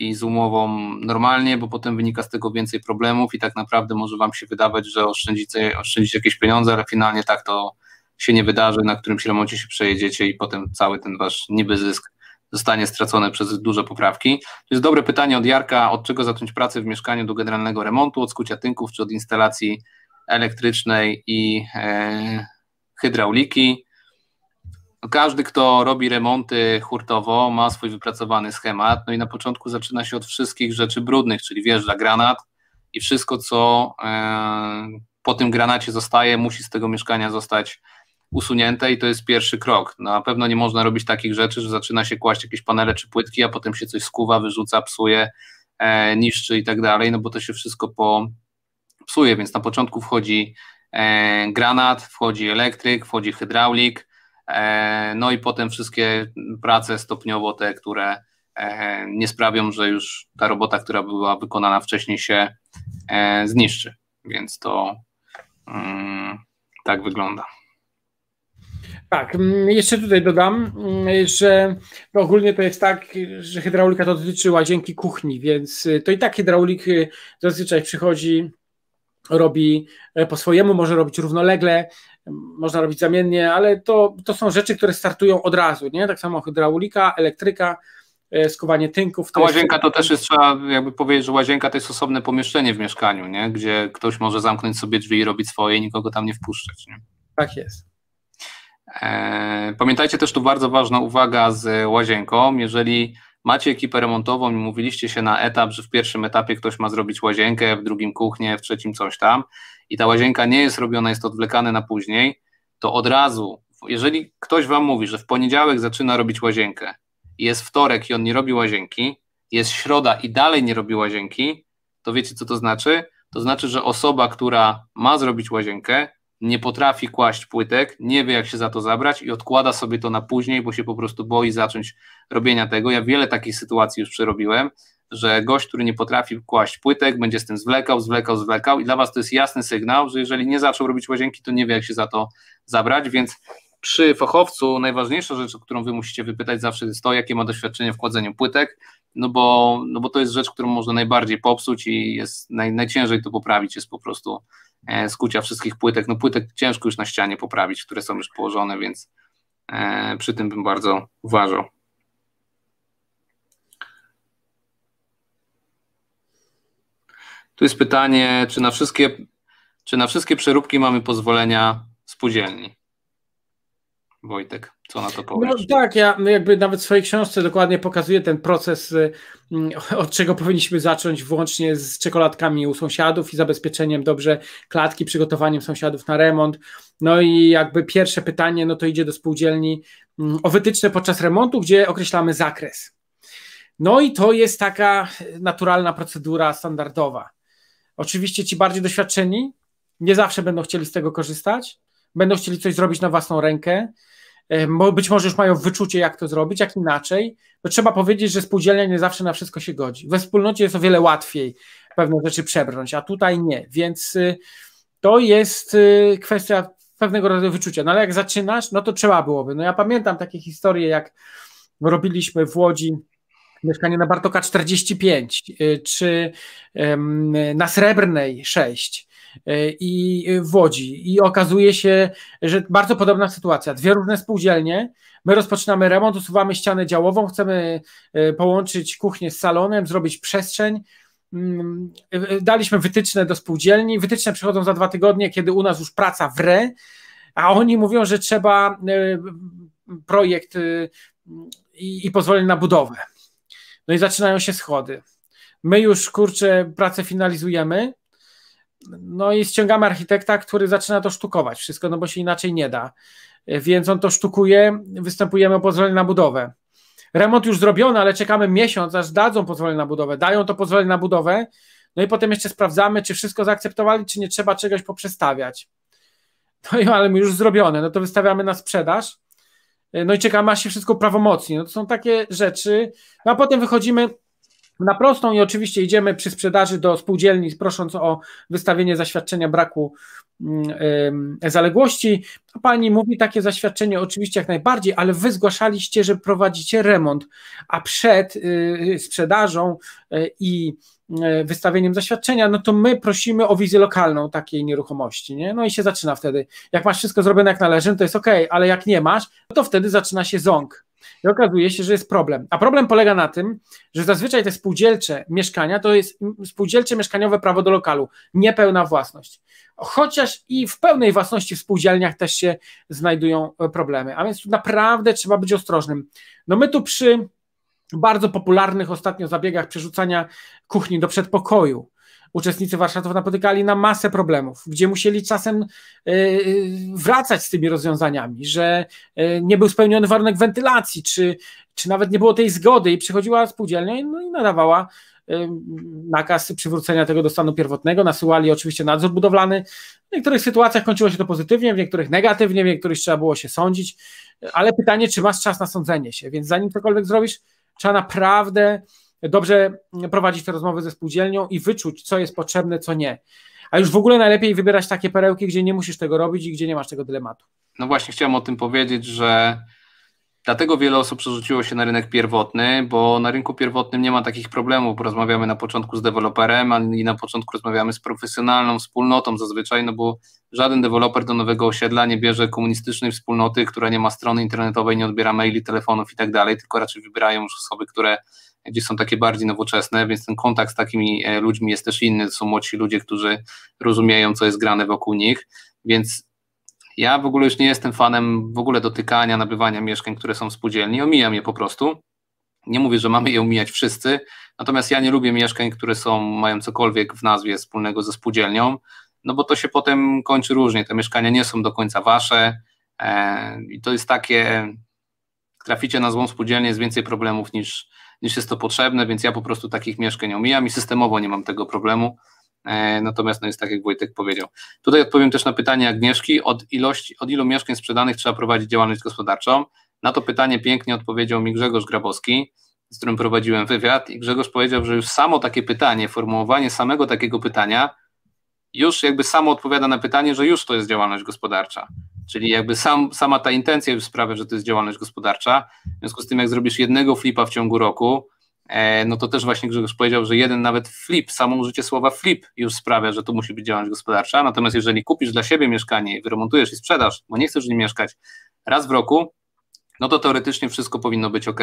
i z umową normalnie, bo potem wynika z tego więcej problemów i tak naprawdę może wam się wydawać, że oszczędzicie, oszczędzicie jakieś pieniądze, ale finalnie tak to się nie wydarzy, na którymś remoncie się przejedziecie i potem cały ten wasz niby zysk zostanie stracony przez duże poprawki. To jest dobre pytanie od Jarka, od czego zacząć pracę w mieszkaniu do generalnego remontu, od skucia tynków czy od instalacji elektrycznej i e, hydrauliki. Każdy, kto robi remonty hurtowo, ma swój wypracowany schemat, no i na początku zaczyna się od wszystkich rzeczy brudnych, czyli wjeżdża granat i wszystko, co po tym granacie zostaje, musi z tego mieszkania zostać usunięte i to jest pierwszy krok. Na pewno nie można robić takich rzeczy, że zaczyna się kłaść jakieś panele czy płytki, a potem się coś skuwa, wyrzuca, psuje, niszczy i tak dalej, no bo to się wszystko popsuje, więc na początku wchodzi granat, wchodzi elektryk, wchodzi hydraulik, no i potem wszystkie prace stopniowo te, które nie sprawią, że już ta robota, która była wykonana wcześniej, się zniszczy, więc to um, tak wygląda. Tak, jeszcze tutaj dodam, że no ogólnie to jest tak, że hydraulika to dotyczy łazienki, kuchni, więc to i tak hydraulik zazwyczaj przychodzi, robi po swojemu, może robić równolegle, można robić zamiennie, ale to, to są rzeczy, które startują od razu, nie? Tak samo hydraulika, elektryka, skuwanie tynków. To łazienka jest... to też jest, trzeba jakby powiedzieć, że łazienka to jest osobne pomieszczenie w mieszkaniu, nie? Gdzie ktoś może zamknąć sobie drzwi i robić swoje i nikogo tam nie wpuszczać. Nie? Tak jest. Pamiętajcie też, tu bardzo ważna uwaga z łazienką, jeżeli macie ekipę remontową i mówiliście się na etap, że w pierwszym etapie ktoś ma zrobić łazienkę, w drugim kuchnię, w trzecim coś tam i ta łazienka nie jest robiona, jest odwlekane na później, to od razu, jeżeli ktoś wam mówi, że w poniedziałek zaczyna robić łazienkę, jest wtorek i on nie robi łazienki, jest środa i dalej nie robi łazienki, to wiecie, co to znaczy? To znaczy, że osoba, która ma zrobić łazienkę, nie potrafi kłaść płytek, nie wie, jak się za to zabrać i odkłada sobie to na później, bo się po prostu boi zacząć robienia tego. Ja wiele takich sytuacji już przerobiłem, że gość, który nie potrafi kłaść płytek, będzie z tym zwlekał, zwlekał, zwlekał i dla was to jest jasny sygnał, że jeżeli nie zaczął robić łazienki, to nie wie, jak się za to zabrać, więc przy fachowcu najważniejsza rzecz, o którą wy musicie wypytać zawsze, jest to, jakie ma doświadczenie w kładzeniu płytek, no bo, no bo to jest rzecz, którą można najbardziej popsuć i jest naj, najciężej to poprawić, jest po prostu skucia wszystkich płytek, no płytek ciężko już na ścianie poprawić, które są już położone, więc przy tym bym bardzo uważał. Tu jest pytanie, czy na wszystkie, czy na wszystkie przeróbki mamy pozwolenia spółdzielni? Wojtek, co na to powiesz? No tak, ja jakby nawet w swojej książce dokładnie pokazuję ten proces, od czego powinniśmy zacząć, włącznie z czekoladkami u sąsiadów i zabezpieczeniem dobrze klatki, przygotowaniem sąsiadów na remont. No i jakby pierwsze pytanie, no to idzie do spółdzielni o wytyczne podczas remontu, gdzie określamy zakres. No i to jest taka naturalna procedura standardowa. Oczywiście ci bardziej doświadczeni nie zawsze będą chcieli z tego korzystać, będą chcieli coś zrobić na własną rękę, być może już mają wyczucie, jak to zrobić, jak inaczej, bo trzeba powiedzieć, że spółdzielnia nie zawsze na wszystko się godzi. We wspólnocie jest o wiele łatwiej pewne rzeczy przebrnąć, a tutaj nie, więc to jest kwestia pewnego rodzaju wyczucia, no ale jak zaczynasz, no to trzeba byłoby. No ja pamiętam takie historie, jak robiliśmy w Łodzi mieszkanie na Bartoka czterdzieści pięć, czy na Srebrnej sześć, i w Łodzi i okazuje się, że bardzo podobna sytuacja, dwie różne spółdzielnie, my rozpoczynamy remont, usuwamy ścianę działową, chcemy połączyć kuchnię z salonem, zrobić przestrzeń, daliśmy wytyczne do spółdzielni, wytyczne przychodzą za dwa tygodnie, kiedy u nas już praca wre, a oni mówią, że trzeba projekt i pozwolenie na budowę, no i zaczynają się schody, my już kurczę pracę finalizujemy, no i ściągamy architekta, który zaczyna to sztukować wszystko, no bo się inaczej nie da, więc on to sztukuje, występujemy o pozwolenie na budowę, remont już zrobiony, ale czekamy miesiąc, aż dadzą pozwolenie na budowę, dają to pozwolenie na budowę, no i potem jeszcze sprawdzamy, czy wszystko zaakceptowali, czy nie trzeba czegoś poprzestawiać, no i ale już zrobione, no to wystawiamy na sprzedaż, no i czekamy, aż się wszystko prawomocni, no to są takie rzeczy, no a potem wychodzimy na prostą i oczywiście idziemy przy sprzedaży do spółdzielni, prosząc o wystawienie zaświadczenia braku yy, zaległości. Pani mówi, takie zaświadczenie oczywiście jak najbardziej, ale wy zgłaszaliście, że prowadzicie remont, a przed yy, sprzedażą yy, i wystawieniem zaświadczenia, no to my prosimy o wizję lokalną takiej nieruchomości, nie? No i się zaczyna wtedy. Jak masz wszystko zrobione jak należy, to jest ok, ale jak nie masz, no to wtedy zaczyna się ząg. I okazuje się, że jest problem. A problem polega na tym, że zazwyczaj te spółdzielcze mieszkania to jest spółdzielcze mieszkaniowe prawo do lokalu, niepełna własność. Chociaż i w pełnej własności w spółdzielniach też się znajdują problemy. A więc tu naprawdę trzeba być ostrożnym. No my tu przy bardzo popularnych ostatnio zabiegach przerzucania kuchni do przedpokoju uczestnicy warsztatów napotykali na masę problemów, gdzie musieli czasem wracać z tymi rozwiązaniami, że nie był spełniony warunek wentylacji, czy, czy nawet nie było tej zgody i przychodziła spółdzielnia i, no, i nadawała nakaz przywrócenia tego do stanu pierwotnego, nasuwali oczywiście nadzór budowlany. W niektórych sytuacjach kończyło się to pozytywnie, w niektórych negatywnie, w niektórych trzeba było się sądzić, ale pytanie, czy masz czas na sądzenie się, więc zanim cokolwiek zrobisz, trzeba naprawdę dobrze prowadzić te rozmowy ze spółdzielnią i wyczuć, co jest potrzebne, co nie. A już w ogóle najlepiej wybierać takie perełki, gdzie nie musisz tego robić i gdzie nie masz tego dylematu. No właśnie, chciałem o tym powiedzieć, że dlatego wiele osób przerzuciło się na rynek pierwotny, bo na rynku pierwotnym nie ma takich problemów, bo rozmawiamy na początku z deweloperem i na początku rozmawiamy z profesjonalną wspólnotą zazwyczaj, no bo żaden deweloper do nowego osiedla nie bierze komunistycznej wspólnoty, która nie ma strony internetowej, nie odbiera maili, telefonów i tak dalej, tylko raczej wybierają już osoby, które gdzieś są takie bardziej nowoczesne, więc ten kontakt z takimi ludźmi jest też inny, to są młodsi ludzie, którzy rozumieją, co jest grane wokół nich, więc ja w ogóle już nie jestem fanem w ogóle dotykania, nabywania mieszkań, które są w spółdzielni, omijam je po prostu. Nie mówię, że mamy je omijać wszyscy, natomiast ja nie lubię mieszkań, które są, mają cokolwiek w nazwie wspólnego ze spółdzielnią, no bo to się potem kończy różnie, te mieszkania nie są do końca wasze e, i to jest takie, traficie na złą spółdzielnię, jest więcej problemów niż, niż jest to potrzebne, więc ja po prostu takich mieszkań omijam i systemowo nie mam tego problemu. Natomiast no jest tak, jak Wojtek powiedział. Tutaj odpowiem też na pytanie Agnieszki, od, ilości, od ilu mieszkań sprzedanych trzeba prowadzić działalność gospodarczą? Na to pytanie pięknie odpowiedział mi Grzegorz Grabowski, z którym prowadziłem wywiad i Grzegorz powiedział, że już samo takie pytanie, formułowanie samego takiego pytania już jakby samo odpowiada na pytanie, że już to jest działalność gospodarcza. Czyli jakby sam, sama ta intencja już sprawia, że to jest działalność gospodarcza. W związku z tym, jak zrobisz jednego flipa w ciągu roku, no to też właśnie Grzegorz powiedział, że jeden nawet flip, samo użycie słowa flip już sprawia, że to musi być działalność gospodarcza, natomiast jeżeli kupisz dla siebie mieszkanie, wyremontujesz i sprzedasz, bo nie chcesz w nim mieszkać raz w roku, no to teoretycznie wszystko powinno być ok.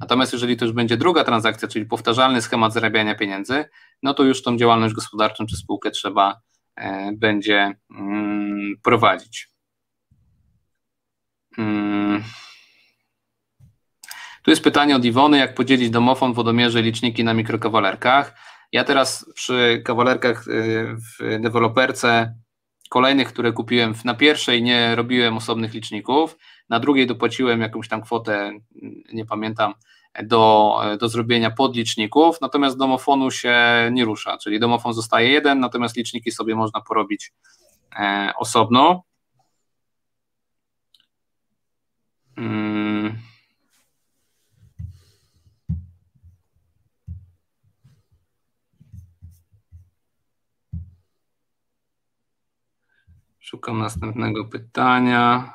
Natomiast jeżeli to już będzie druga transakcja, czyli powtarzalny schemat zarabiania pieniędzy, no to już tą działalność gospodarczą czy spółkę trzeba e, będzie mm, prowadzić. Mm. Tu jest pytanie od Iwony, jak podzielić domofon, wodomierze i liczniki na mikrokawalerkach. Ja teraz przy kawalerkach w deweloperce kolejnych, które kupiłem, na pierwszej nie robiłem osobnych liczników, na drugiej dopłaciłem jakąś tam kwotę, nie pamiętam, do, do zrobienia podliczników, natomiast domofonu się nie rusza, czyli domofon zostaje jeden, natomiast liczniki sobie można porobić e, osobno. Hmm. Szukam następnego pytania.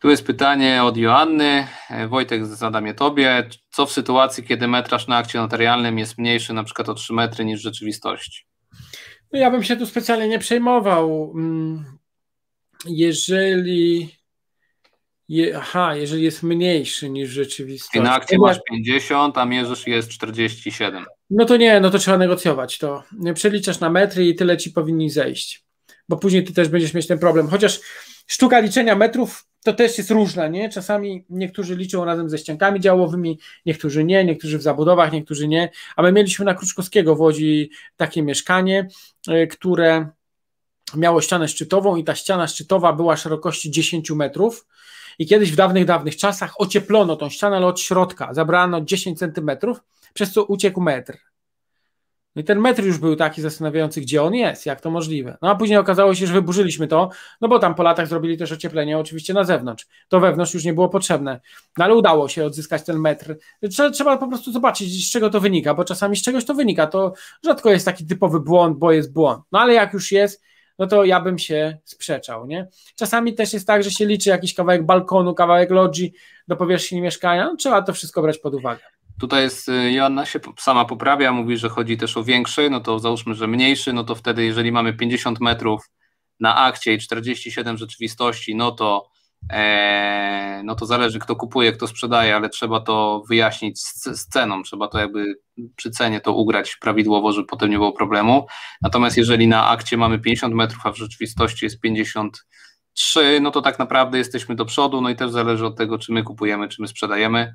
Tu jest pytanie od Joanny. Wojtek, zadam je tobie. Co w sytuacji, kiedy metraż na akcie notarialnym jest mniejszy na przykład o trzy metry niż w rzeczywistości? No ja bym się tu specjalnie nie przejmował. Jeżeli... Je, aha, jeżeli jest mniejszy niż rzeczywistość. Na akcję masz pięćdziesiąt, a mierzysz jest czterdzieści siedem. No to nie, no to trzeba negocjować to. Przeliczasz na metry i tyle ci powinni zejść. Bo później ty też będziesz mieć ten problem. Chociaż sztuka liczenia metrów to też jest różna, nie? Czasami niektórzy liczą razem ze ściankami działowymi, niektórzy nie, niektórzy w zabudowach, niektórzy nie. A my mieliśmy na Kruczkowskiego w Łodzi takie mieszkanie, które miało ścianę szczytową i ta ściana szczytowa była szerokości dziesięć metrów. I kiedyś w dawnych, dawnych czasach ocieplono tą ścianę, ale od środka zabrano dziesięć centymetrów, przez co uciekł metr. No i ten metr już był taki zastanawiający, gdzie on jest, jak to możliwe. No a później okazało się, że wyburzyliśmy to, no bo tam po latach zrobili też ocieplenie oczywiście na zewnątrz. To wewnątrz już nie było potrzebne, no ale udało się odzyskać ten metr. Trzeba, trzeba po prostu zobaczyć, z czego to wynika, bo czasami z czegoś to wynika. To rzadko jest taki typowy błąd, bo jest błąd. No ale jak już jest, no to ja bym się sprzeczał, nie? Czasami też jest tak, że się liczy jakiś kawałek balkonu, kawałek lodży do powierzchni mieszkania, no, trzeba to wszystko brać pod uwagę. Tutaj jest, Joanna się sama poprawia, mówi, że chodzi też o większy, no to załóżmy, że mniejszy, no to wtedy jeżeli mamy pięćdziesiąt metrów na akcie i czterdzieści siedem w rzeczywistości, no to, e, no to zależy kto kupuje, kto sprzedaje, ale trzeba to wyjaśnić z, z ceną, trzeba to jakby przy cenie to ugrać prawidłowo, żeby potem nie było problemu. Natomiast jeżeli na akcie mamy pięćdziesiąt metrów, a w rzeczywistości jest pięćdziesiąt trzy, no to tak naprawdę jesteśmy do przodu, no i też zależy od tego, czy my kupujemy, czy my sprzedajemy.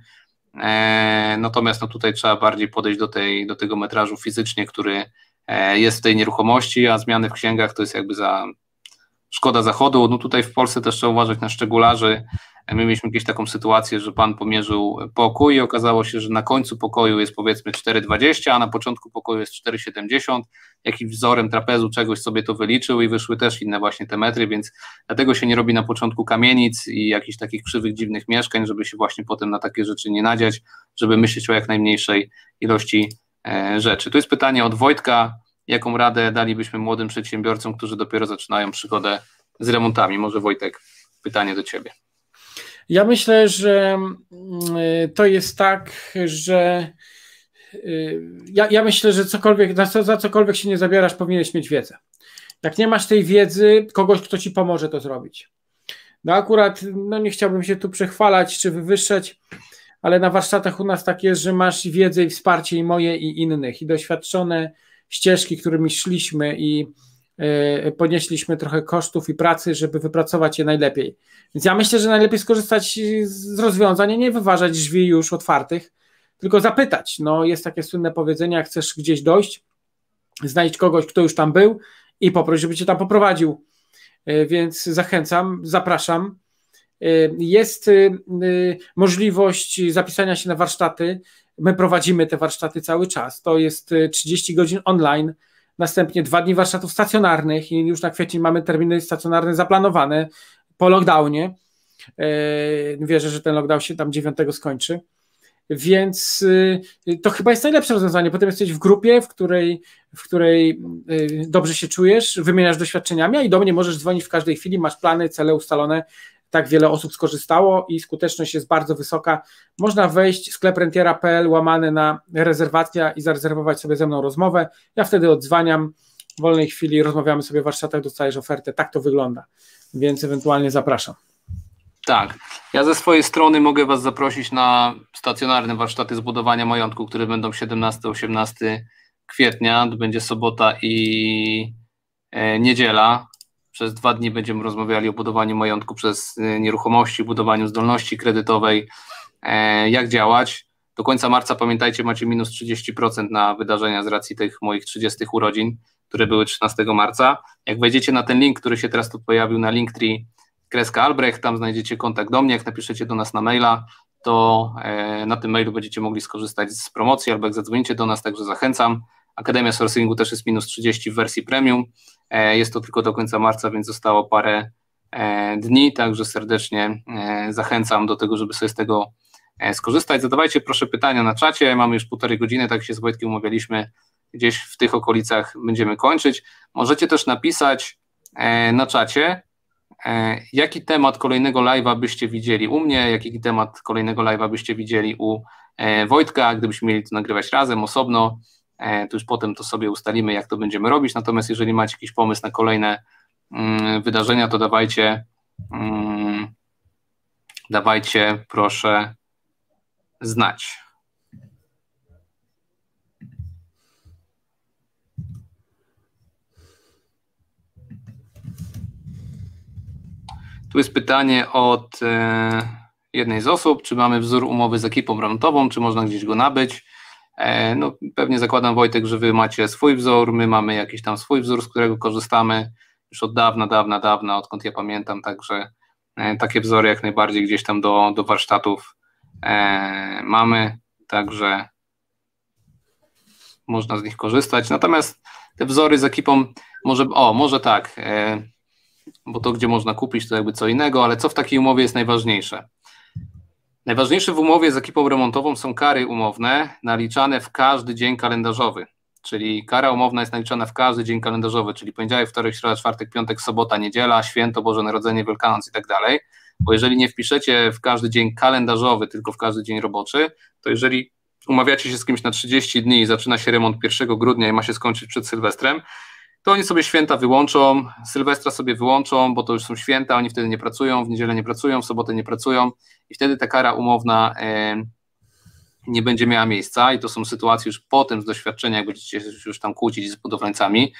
E, natomiast no tutaj trzeba bardziej podejść do, tej, do tego metrażu fizycznie, który e, jest w tej nieruchomości, a zmiany w księgach to jest jakby za szkoda zachodu. No tutaj w Polsce też trzeba uważać na szczególarzy, My mieliśmy jakąś taką sytuację, że pan pomierzył pokój i okazało się, że na końcu pokoju jest powiedzmy cztery dwadzieścia, a na początku pokoju jest cztery siedemdziesiąt. Jakimś wzorem trapezu czegoś sobie to wyliczył i wyszły też inne właśnie te metry, więc dlatego się nie robi na początku kamienic i jakichś takich krzywych, dziwnych mieszkań, żeby się właśnie potem na takie rzeczy nie nadziać, żeby myśleć o jak najmniejszej ilości rzeczy. Tu jest pytanie od Wojtka, jaką radę dalibyśmy młodym przedsiębiorcom, którzy dopiero zaczynają przygodę z remontami? Może Wojtek, pytanie do ciebie. Ja myślę, że to jest tak, że ja, ja myślę, że cokolwiek, za, co, za cokolwiek się nie zabierasz, powinieneś mieć wiedzę. Jak nie masz tej wiedzy, kogoś, kto ci pomoże to zrobić. No akurat, no nie chciałbym się tu przechwalać czy wywyższać, ale na warsztatach u nas tak jest, że masz wiedzę i wsparcie i moje i innych i doświadczone ścieżki, którymi szliśmy i ponieśliśmy trochę kosztów i pracy, żeby wypracować je najlepiej. Więc ja myślę, że najlepiej skorzystać z rozwiązań, nie wyważać drzwi już otwartych, tylko zapytać. No, jest takie słynne powiedzenie, jak chcesz gdzieś dojść, znajdź kogoś, kto już tam był i poproś, żeby cię tam poprowadził. Więc zachęcam, zapraszam. Jest możliwość zapisania się na warsztaty. My prowadzimy te warsztaty cały czas. To jest trzydzieści godzin online, następnie dwa dni warsztatów stacjonarnych i już na kwiecień mamy terminy stacjonarne zaplanowane po lockdownie. Wierzę, że ten lockdown się tam dziewiątego skończy, więc to chyba jest najlepsze rozwiązanie. Potem jesteś w grupie, w której, w której dobrze się czujesz, wymieniasz doświadczeniami, a i do mnie możesz dzwonić w każdej chwili, masz plany, cele ustalone. Tak wiele osób skorzystało i skuteczność jest bardzo wysoka. Można wejść w sklep rentiera kropka p l łamane na rezerwacja i zarezerwować sobie ze mną rozmowę. Ja wtedy odzwaniam, w wolnej chwili rozmawiamy sobie w warsztatach, dostajesz ofertę. Tak to wygląda, więc ewentualnie zapraszam. Tak, ja ze swojej strony mogę was zaprosić na stacjonarne warsztaty zbudowania majątku, które będą siedemnastego osiemnastego kwietnia, to będzie sobota i niedziela. Przez dwa dni będziemy rozmawiali o budowaniu majątku przez nieruchomości, budowaniu zdolności kredytowej, jak działać. Do końca marca, pamiętajcie, macie minus trzydzieści procent na wydarzenia z racji tych moich trzydziestych urodzin, które były trzynastego marca. Jak wejdziecie na ten link, który się teraz tu pojawił, na linktree kreska Albrecht, tam znajdziecie kontakt do mnie, jak napiszecie do nas na maila, to na tym mailu będziecie mogli skorzystać z promocji albo jak zadzwonicie do nas, także zachęcam. Akademia Sourcingu też jest minus trzydzieści w wersji premium. Jest to tylko do końca marca, więc zostało parę dni, także serdecznie zachęcam do tego, żeby sobie z tego skorzystać. Zadawajcie proszę pytania na czacie, mamy już półtorej godziny, tak się z Wojtkiem umawialiśmy, gdzieś w tych okolicach będziemy kończyć. Możecie też napisać na czacie, jaki temat kolejnego live'a byście widzieli u mnie, jaki temat kolejnego live'a byście widzieli u Wojtka, gdybyśmy mieli to nagrywać razem, osobno. To już potem to sobie ustalimy, jak to będziemy robić, natomiast jeżeli macie jakiś pomysł na kolejne mm, wydarzenia, to dawajcie, mm, dawajcie proszę znać. Tu jest pytanie od e, jednej z osób, czy mamy wzór umowy z ekipą remontową, czy można gdzieś go nabyć? No, pewnie zakładam, Wojtek, że wy macie swój wzór, my mamy jakiś tam swój wzór, z którego korzystamy już od dawna, dawna, dawna, odkąd ja pamiętam, także takie wzory jak najbardziej gdzieś tam do, do warsztatów e, mamy, także można z nich korzystać, natomiast te wzory z ekipą, może, o, może tak, e, bo to gdzie można kupić to jakby co innego, ale co w takiej umowie jest najważniejsze? Najważniejsze w umowie z ekipą remontową są kary umowne naliczane w każdy dzień kalendarzowy, czyli kara umowna jest naliczana w każdy dzień kalendarzowy, czyli poniedziałek, wtorek, środa, czwartek, piątek, sobota, niedziela, święto, Boże Narodzenie, Wielkanoc i tak dalej, bo jeżeli nie wpiszecie w każdy dzień kalendarzowy, tylko w każdy dzień roboczy, to jeżeli umawiacie się z kimś na trzydzieści dni i zaczyna się remont pierwszego grudnia i ma się skończyć przed Sylwestrem, to oni sobie święta wyłączą, Sylwestra sobie wyłączą, bo to już są święta, oni wtedy nie pracują, w niedzielę nie pracują, w sobotę nie pracują i wtedy ta kara umowna e, nie będzie miała miejsca i to są sytuacje już potem z doświadczenia, jak będziecie już tam kłócić z budowlańcami.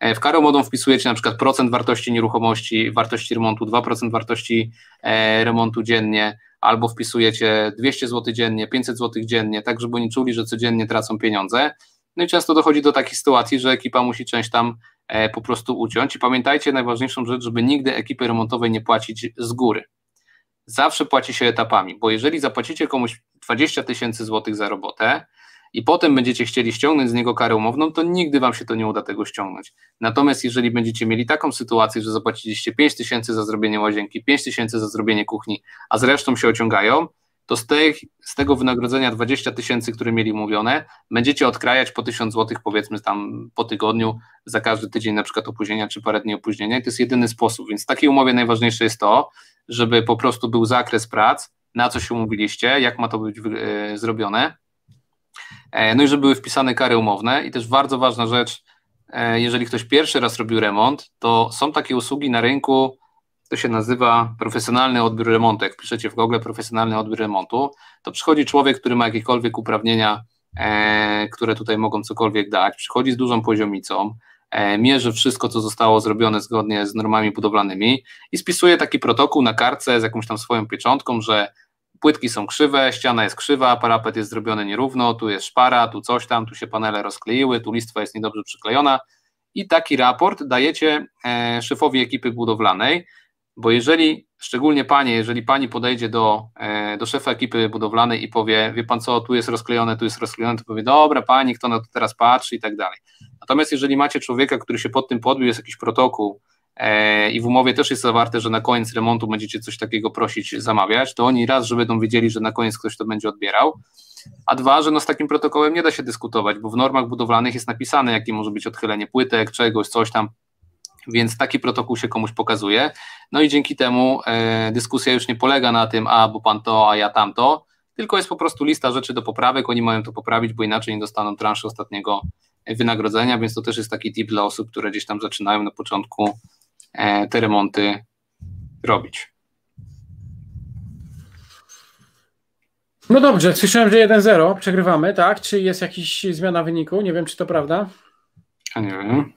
E, w karę umowną wpisujecie na przykład procent wartości nieruchomości, wartości remontu, dwa procent wartości e, remontu dziennie, albo wpisujecie dwieście złotych dziennie, pięćset złotych dziennie, tak żeby oni czuli, że codziennie tracą pieniądze. No i często dochodzi do takich sytuacji, że ekipa musi część tam e, po prostu uciąć i pamiętajcie najważniejszą rzecz, żeby nigdy ekipy remontowej nie płacić z góry. zawsze płaci się etapami, bo jeżeli zapłacicie komuś dwadzieścia tysięcy złotych za robotę i potem będziecie chcieli ściągnąć z niego karę umowną, to nigdy wam się to nie uda tego ściągnąć. Natomiast jeżeli będziecie mieli taką sytuację, że zapłaciliście pięć tysięcy za zrobienie łazienki, pięć tysięcy za zrobienie kuchni, a z resztą się ociągają, to z, tej, z tego wynagrodzenia dwadzieścia tysięcy, które mieli umówione, będziecie odkrajać po tysiąc złotych, powiedzmy tam po tygodniu, za każdy tydzień na przykład opóźnienia czy parę dni opóźnienia, i to jest jedyny sposób. Więc w takiej umowie najważniejsze jest to, żeby po prostu był zakres prac, na co się umówiliście, jak ma to być e, zrobione, e, no i żeby były wpisane kary umowne. I też bardzo ważna rzecz, e, jeżeli ktoś pierwszy raz robił remont, to są takie usługi na rynku. To się nazywa profesjonalny odbiór remontu. Jak piszecie w Google profesjonalny odbiór remontu, to przychodzi człowiek, który ma jakiekolwiek uprawnienia, e, które tutaj mogą cokolwiek dać, przychodzi z dużą poziomicą, e, mierzy wszystko, co zostało zrobione zgodnie z normami budowlanymi i spisuje taki protokół na kartce z jakąś tam swoją pieczątką, że płytki są krzywe, ściana jest krzywa, parapet jest zrobiony nierówno, tu jest szpara, tu coś tam, tu się panele rozkleiły, tu listwa jest niedobrze przyklejona, i taki raport dajecie e, szefowi ekipy budowlanej. Bo jeżeli, szczególnie panie, jeżeli pani podejdzie do, do szefa ekipy budowlanej i powie, wie pan co, tu jest rozklejone, tu jest rozklejone, to powie, dobra pani, kto na to teraz patrzy i tak dalej. Natomiast jeżeli macie człowieka, który się pod tym podbił, jest jakiś protokół e, i w umowie też jest zawarte, że na koniec remontu będziecie coś takiego prosić, zamawiać, to oni raz, że będą wiedzieli, że na koniec ktoś to będzie odbierał, a dwa, że no z takim protokołem nie da się dyskutować, bo w normach budowlanych jest napisane, jakie może być odchylenie płytek, czegoś, coś tam. Więc taki protokół się komuś pokazuje, no i dzięki temu e, dyskusja już nie polega na tym, a bo pan to, a ja tamto, tylko jest po prostu lista rzeczy do poprawek, oni mają to poprawić, bo inaczej nie dostaną transzy ostatniego wynagrodzenia, więc to też jest taki tip dla osób, które gdzieś tam zaczynają na początku e, te remonty robić. No dobrze, słyszałem, że jeden zero, przegrywamy, tak? Czy jest jakaś zmiana wyniku? Nie wiem, czy to prawda? Ja nie wiem.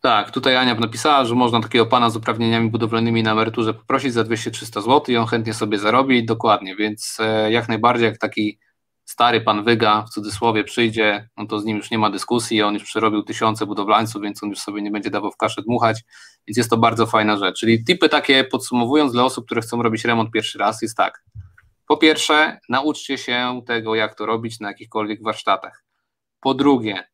Tak, tutaj Ania napisała, że można takiego pana z uprawnieniami budowlanymi na emeryturze poprosić za dwieście trzysta złotych i on chętnie sobie zarobi, dokładnie, więc jak najbardziej, jak taki stary pan wyga, w cudzysłowie, przyjdzie, no to z nim już nie ma dyskusji, on już przerobił tysiące budowlańców, więc on już sobie nie będzie dawał w kaszę dmuchać, więc jest to bardzo fajna rzecz. Czyli tipy takie, podsumowując, dla osób, które chcą robić remont pierwszy raz, jest tak. Po pierwsze, nauczcie się tego, jak to robić na jakichkolwiek warsztatach. Po drugie,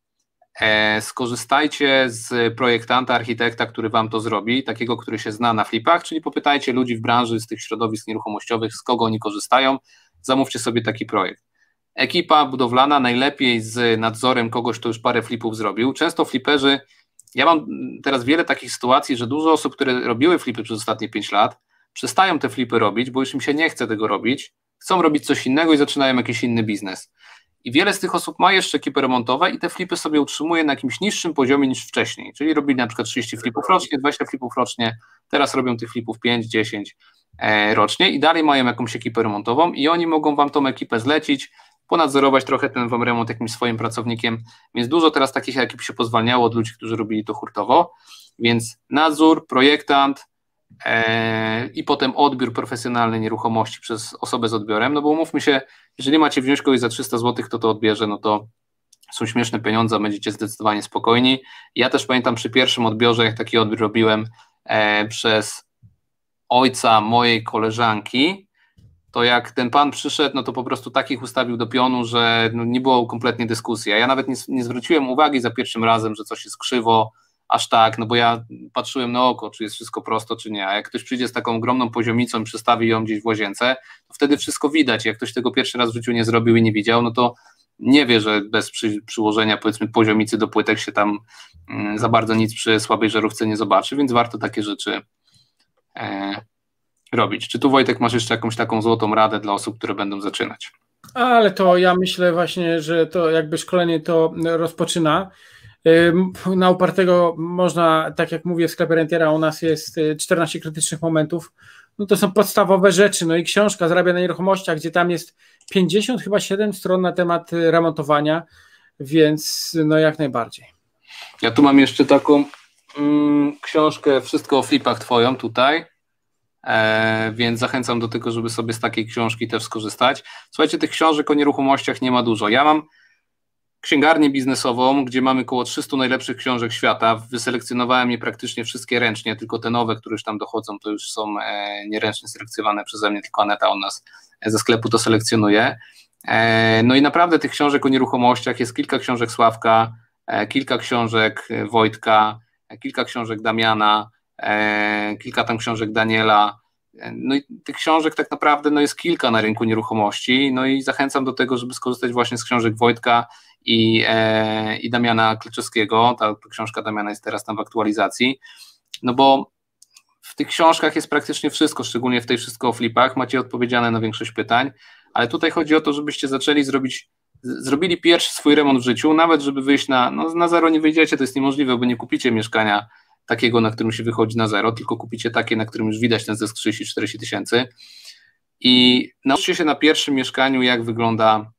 skorzystajcie z projektanta, architekta, który wam to zrobi, takiego, który się zna na flipach, czyli popytajcie ludzi w branży z tych środowisk nieruchomościowych, z kogo oni korzystają, zamówcie sobie taki projekt. Ekipa budowlana najlepiej z nadzorem kogoś, kto już parę flipów zrobił. Często fliperzy, ja mam teraz wiele takich sytuacji, że dużo osób, które robiły flipy przez ostatnie pięć lat, przestają te flipy robić, bo już im się nie chce tego robić, chcą robić coś innego i zaczynają jakiś inny biznes. I wiele z tych osób ma jeszcze ekipy remontowe i te flipy sobie utrzymuje na jakimś niższym poziomie niż wcześniej, czyli robili na przykład trzydzieści flipów rocznie, dwadzieścia flipów rocznie, teraz robią tych flipów pięć, dziesięć rocznie i dalej mają jakąś ekipę remontową i oni mogą wam tą ekipę zlecić, ponadzorować trochę ten wam remont jakimś swoim pracownikiem, więc dużo teraz takich ekip się pozwalniało od ludzi, którzy robili to hurtowo, więc nadzór, projektant, i potem odbiór profesjonalny nieruchomości przez osobę z odbiorem, no bo umówmy się, jeżeli macie wziąć kogoś za trzysta złotych, kto to odbierze, no to są śmieszne pieniądze, będziecie zdecydowanie spokojni. Ja też pamiętam przy pierwszym odbiorze, jak taki odbiór robiłem e, przez ojca mojej koleżanki, to jak ten pan przyszedł, no to po prostu takich ustawił do pionu, że no nie było kompletnie dyskusji, a ja nawet nie, nie zwróciłem uwagi za pierwszym razem, że coś jest krzywo, aż tak, no bo ja patrzyłem na oko, czy jest wszystko prosto, czy nie, a jak ktoś przyjdzie z taką ogromną poziomicą i przestawi ją gdzieś w łazience, to wtedy wszystko widać, jak ktoś tego pierwszy raz w życiu nie zrobił i nie widział, no to nie wie, że bez przy, przyłożenia powiedzmy poziomicy do płytek się tam y, za bardzo nic przy słabej żarówce nie zobaczy, więc warto takie rzeczy e, robić. Czy tu, Wojtek, masz jeszcze jakąś taką złotą radę dla osób, które będą zaczynać? Ale to ja myślę właśnie, że to jakby szkolenie to rozpoczyna. Na upartego można, tak jak mówię, w sklepie Rentiera u nas jest czternaście krytycznych momentów, no to są podstawowe rzeczy, no i książka Zarabia na nieruchomościach, gdzie tam jest pięćdziesiąt, chyba siedem stron na temat remontowania, więc no jak najbardziej. Ja tu mam jeszcze taką mm, książkę Wszystko o flipach twoją tutaj, E, więc zachęcam do tego, żeby sobie z takiej książki też skorzystać. Słuchajcie, tych książek o nieruchomościach nie ma dużo. Ja mam księgarnię biznesową, gdzie mamy około trzystu najlepszych książek świata. Wyselekcjonowałem je praktycznie wszystkie ręcznie, tylko te nowe, które już tam dochodzą, to już są e, nieręcznie selekcjonowane przeze mnie, tylko Aneta u nas e, ze sklepu to selekcjonuje. E, no i naprawdę tych książek o nieruchomościach jest kilka książek Sławka, e, kilka książek Wojtka, e, kilka książek Damiana, E, kilka tam książek Daniela, e, no i tych książek tak naprawdę no jest kilka na rynku nieruchomości, no i zachęcam do tego, żeby skorzystać właśnie z książek Wojtka i, e, i Damiana Kleczewskiego. Ta książka Damiana jest teraz tam w aktualizacji, no bo w tych książkach jest praktycznie wszystko, szczególnie w tej Wszystko o flipach, macie odpowiedziane na większość pytań, ale tutaj chodzi o to, żebyście zaczęli zrobić zrobili pierwszy swój remont w życiu, nawet żeby wyjść na, no na zero nie wyjdziecie, to jest niemożliwe, bo nie kupicie mieszkania takiego, na którym się wychodzi na zero, tylko kupicie takie, na którym już widać ten zysk trzydzieści czterdzieści tysięcy i nauczcie się na pierwszym mieszkaniu, jak wygląda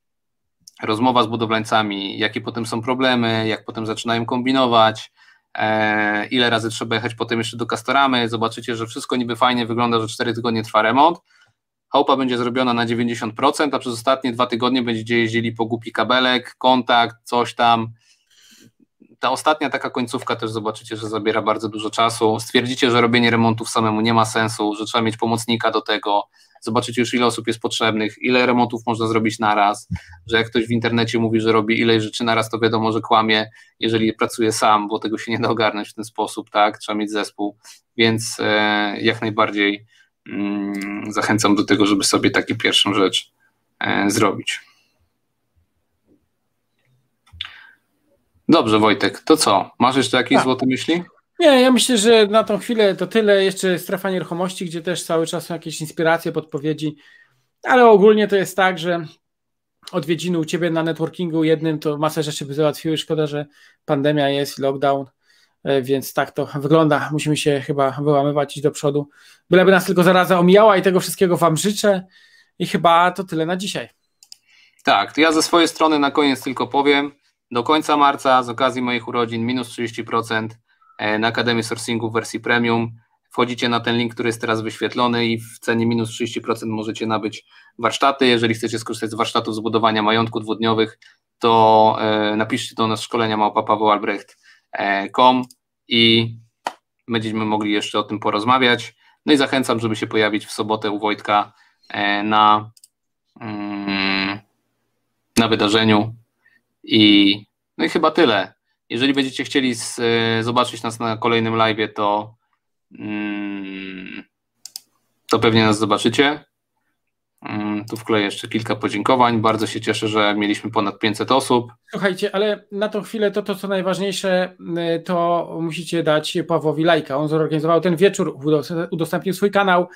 rozmowa z budowlańcami, jakie potem są problemy, jak potem zaczynają kombinować, e, ile razy trzeba jechać potem jeszcze do Castoramy, zobaczycie, że wszystko niby fajnie wygląda, że cztery tygodnie trwa remont, chałupa będzie zrobiona na dziewięćdziesiąt procent, a przez ostatnie dwa tygodnie będziecie jeździli po głupi kabelek, kontakt, coś tam. Ta ostatnia taka końcówka też zobaczycie, że zabiera bardzo dużo czasu. Stwierdzicie, że robienie remontów samemu nie ma sensu, że trzeba mieć pomocnika do tego. Zobaczycie już, ile osób jest potrzebnych, ile remontów można zrobić naraz, że jak ktoś w internecie mówi, że robi ileś rzeczy naraz, to wiadomo, że kłamie, jeżeli pracuje sam, bo tego się nie da ogarnąć w ten sposób, tak? Trzeba mieć zespół, więc e, jak najbardziej mm, zachęcam do tego, żeby sobie taką pierwszą rzecz e, zrobić. Dobrze, Wojtek, to co? Masz jeszcze jakieś złote myśli? Nie, ja myślę, że na tą chwilę to tyle. Jeszcze Strefa Nieruchomości, gdzie też cały czas są jakieś inspiracje, podpowiedzi, ale ogólnie to jest tak, że odwiedziny u Ciebie na networkingu jednym to masę rzeczy by załatwiły. Szkoda, że pandemia jest i lockdown, więc tak to wygląda. Musimy się chyba wyłamywać, iść do przodu. Byleby nas tylko zaraza omijała i tego wszystkiego Wam życzę i chyba to tyle na dzisiaj. Tak, to ja ze swojej strony na koniec tylko powiem. Do końca marca z okazji moich urodzin minus trzydzieści procent na Akademię Sourcingu w wersji premium. Wchodzicie na ten link, który jest teraz wyświetlony i w cenie minus trzydzieści procent możecie nabyć warsztaty. Jeżeli chcecie skorzystać z warsztatów zbudowania majątku dwudniowych, to napiszcie do nas szkolenia małpa paweł albrecht kropka com i będziemy mogli jeszcze o tym porozmawiać. No i zachęcam, żeby się pojawić w sobotę u Wojtka na, na wydarzeniu. I, no i chyba tyle. Jeżeli będziecie chcieli z, y, zobaczyć nas na kolejnym live'ie, to, mm, to pewnie nas zobaczycie. Mm, tu wkleję jeszcze kilka podziękowań. Bardzo się cieszę, że mieliśmy ponad pięćset osób. Słuchajcie, ale na tą chwilę to, to co najważniejsze, to musicie dać Pawłowi lajka. On zorganizował ten wieczór, udostępnił swój kanał.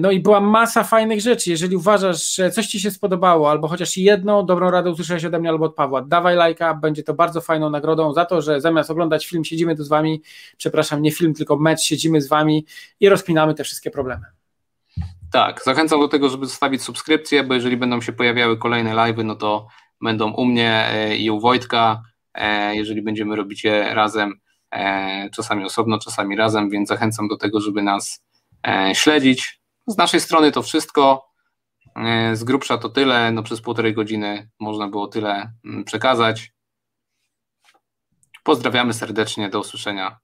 No i była masa fajnych rzeczy. Jeżeli uważasz, że coś Ci się spodobało, albo chociaż jedną dobrą radę usłyszałeś ode mnie albo od Pawła, dawaj lajka, będzie to bardzo fajną nagrodą za to, że zamiast oglądać film siedzimy tu z Wami, przepraszam, nie film, tylko mecz, siedzimy z Wami i rozpinamy te wszystkie problemy. Tak, zachęcam do tego, żeby zostawić subskrypcję, bo jeżeli będą się pojawiały kolejne live'y, no to będą u mnie i u Wojtka, jeżeli będziemy robić je razem, czasami osobno, czasami razem, więc zachęcam do tego, żeby nas śledzić. Z naszej strony to wszystko, z grubsza to tyle, no przez półtorej godziny można było tyle przekazać. Pozdrawiamy serdecznie, do usłyszenia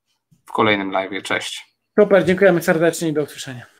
w kolejnym live'ie, cześć. Super, dziękujemy serdecznie i do usłyszenia.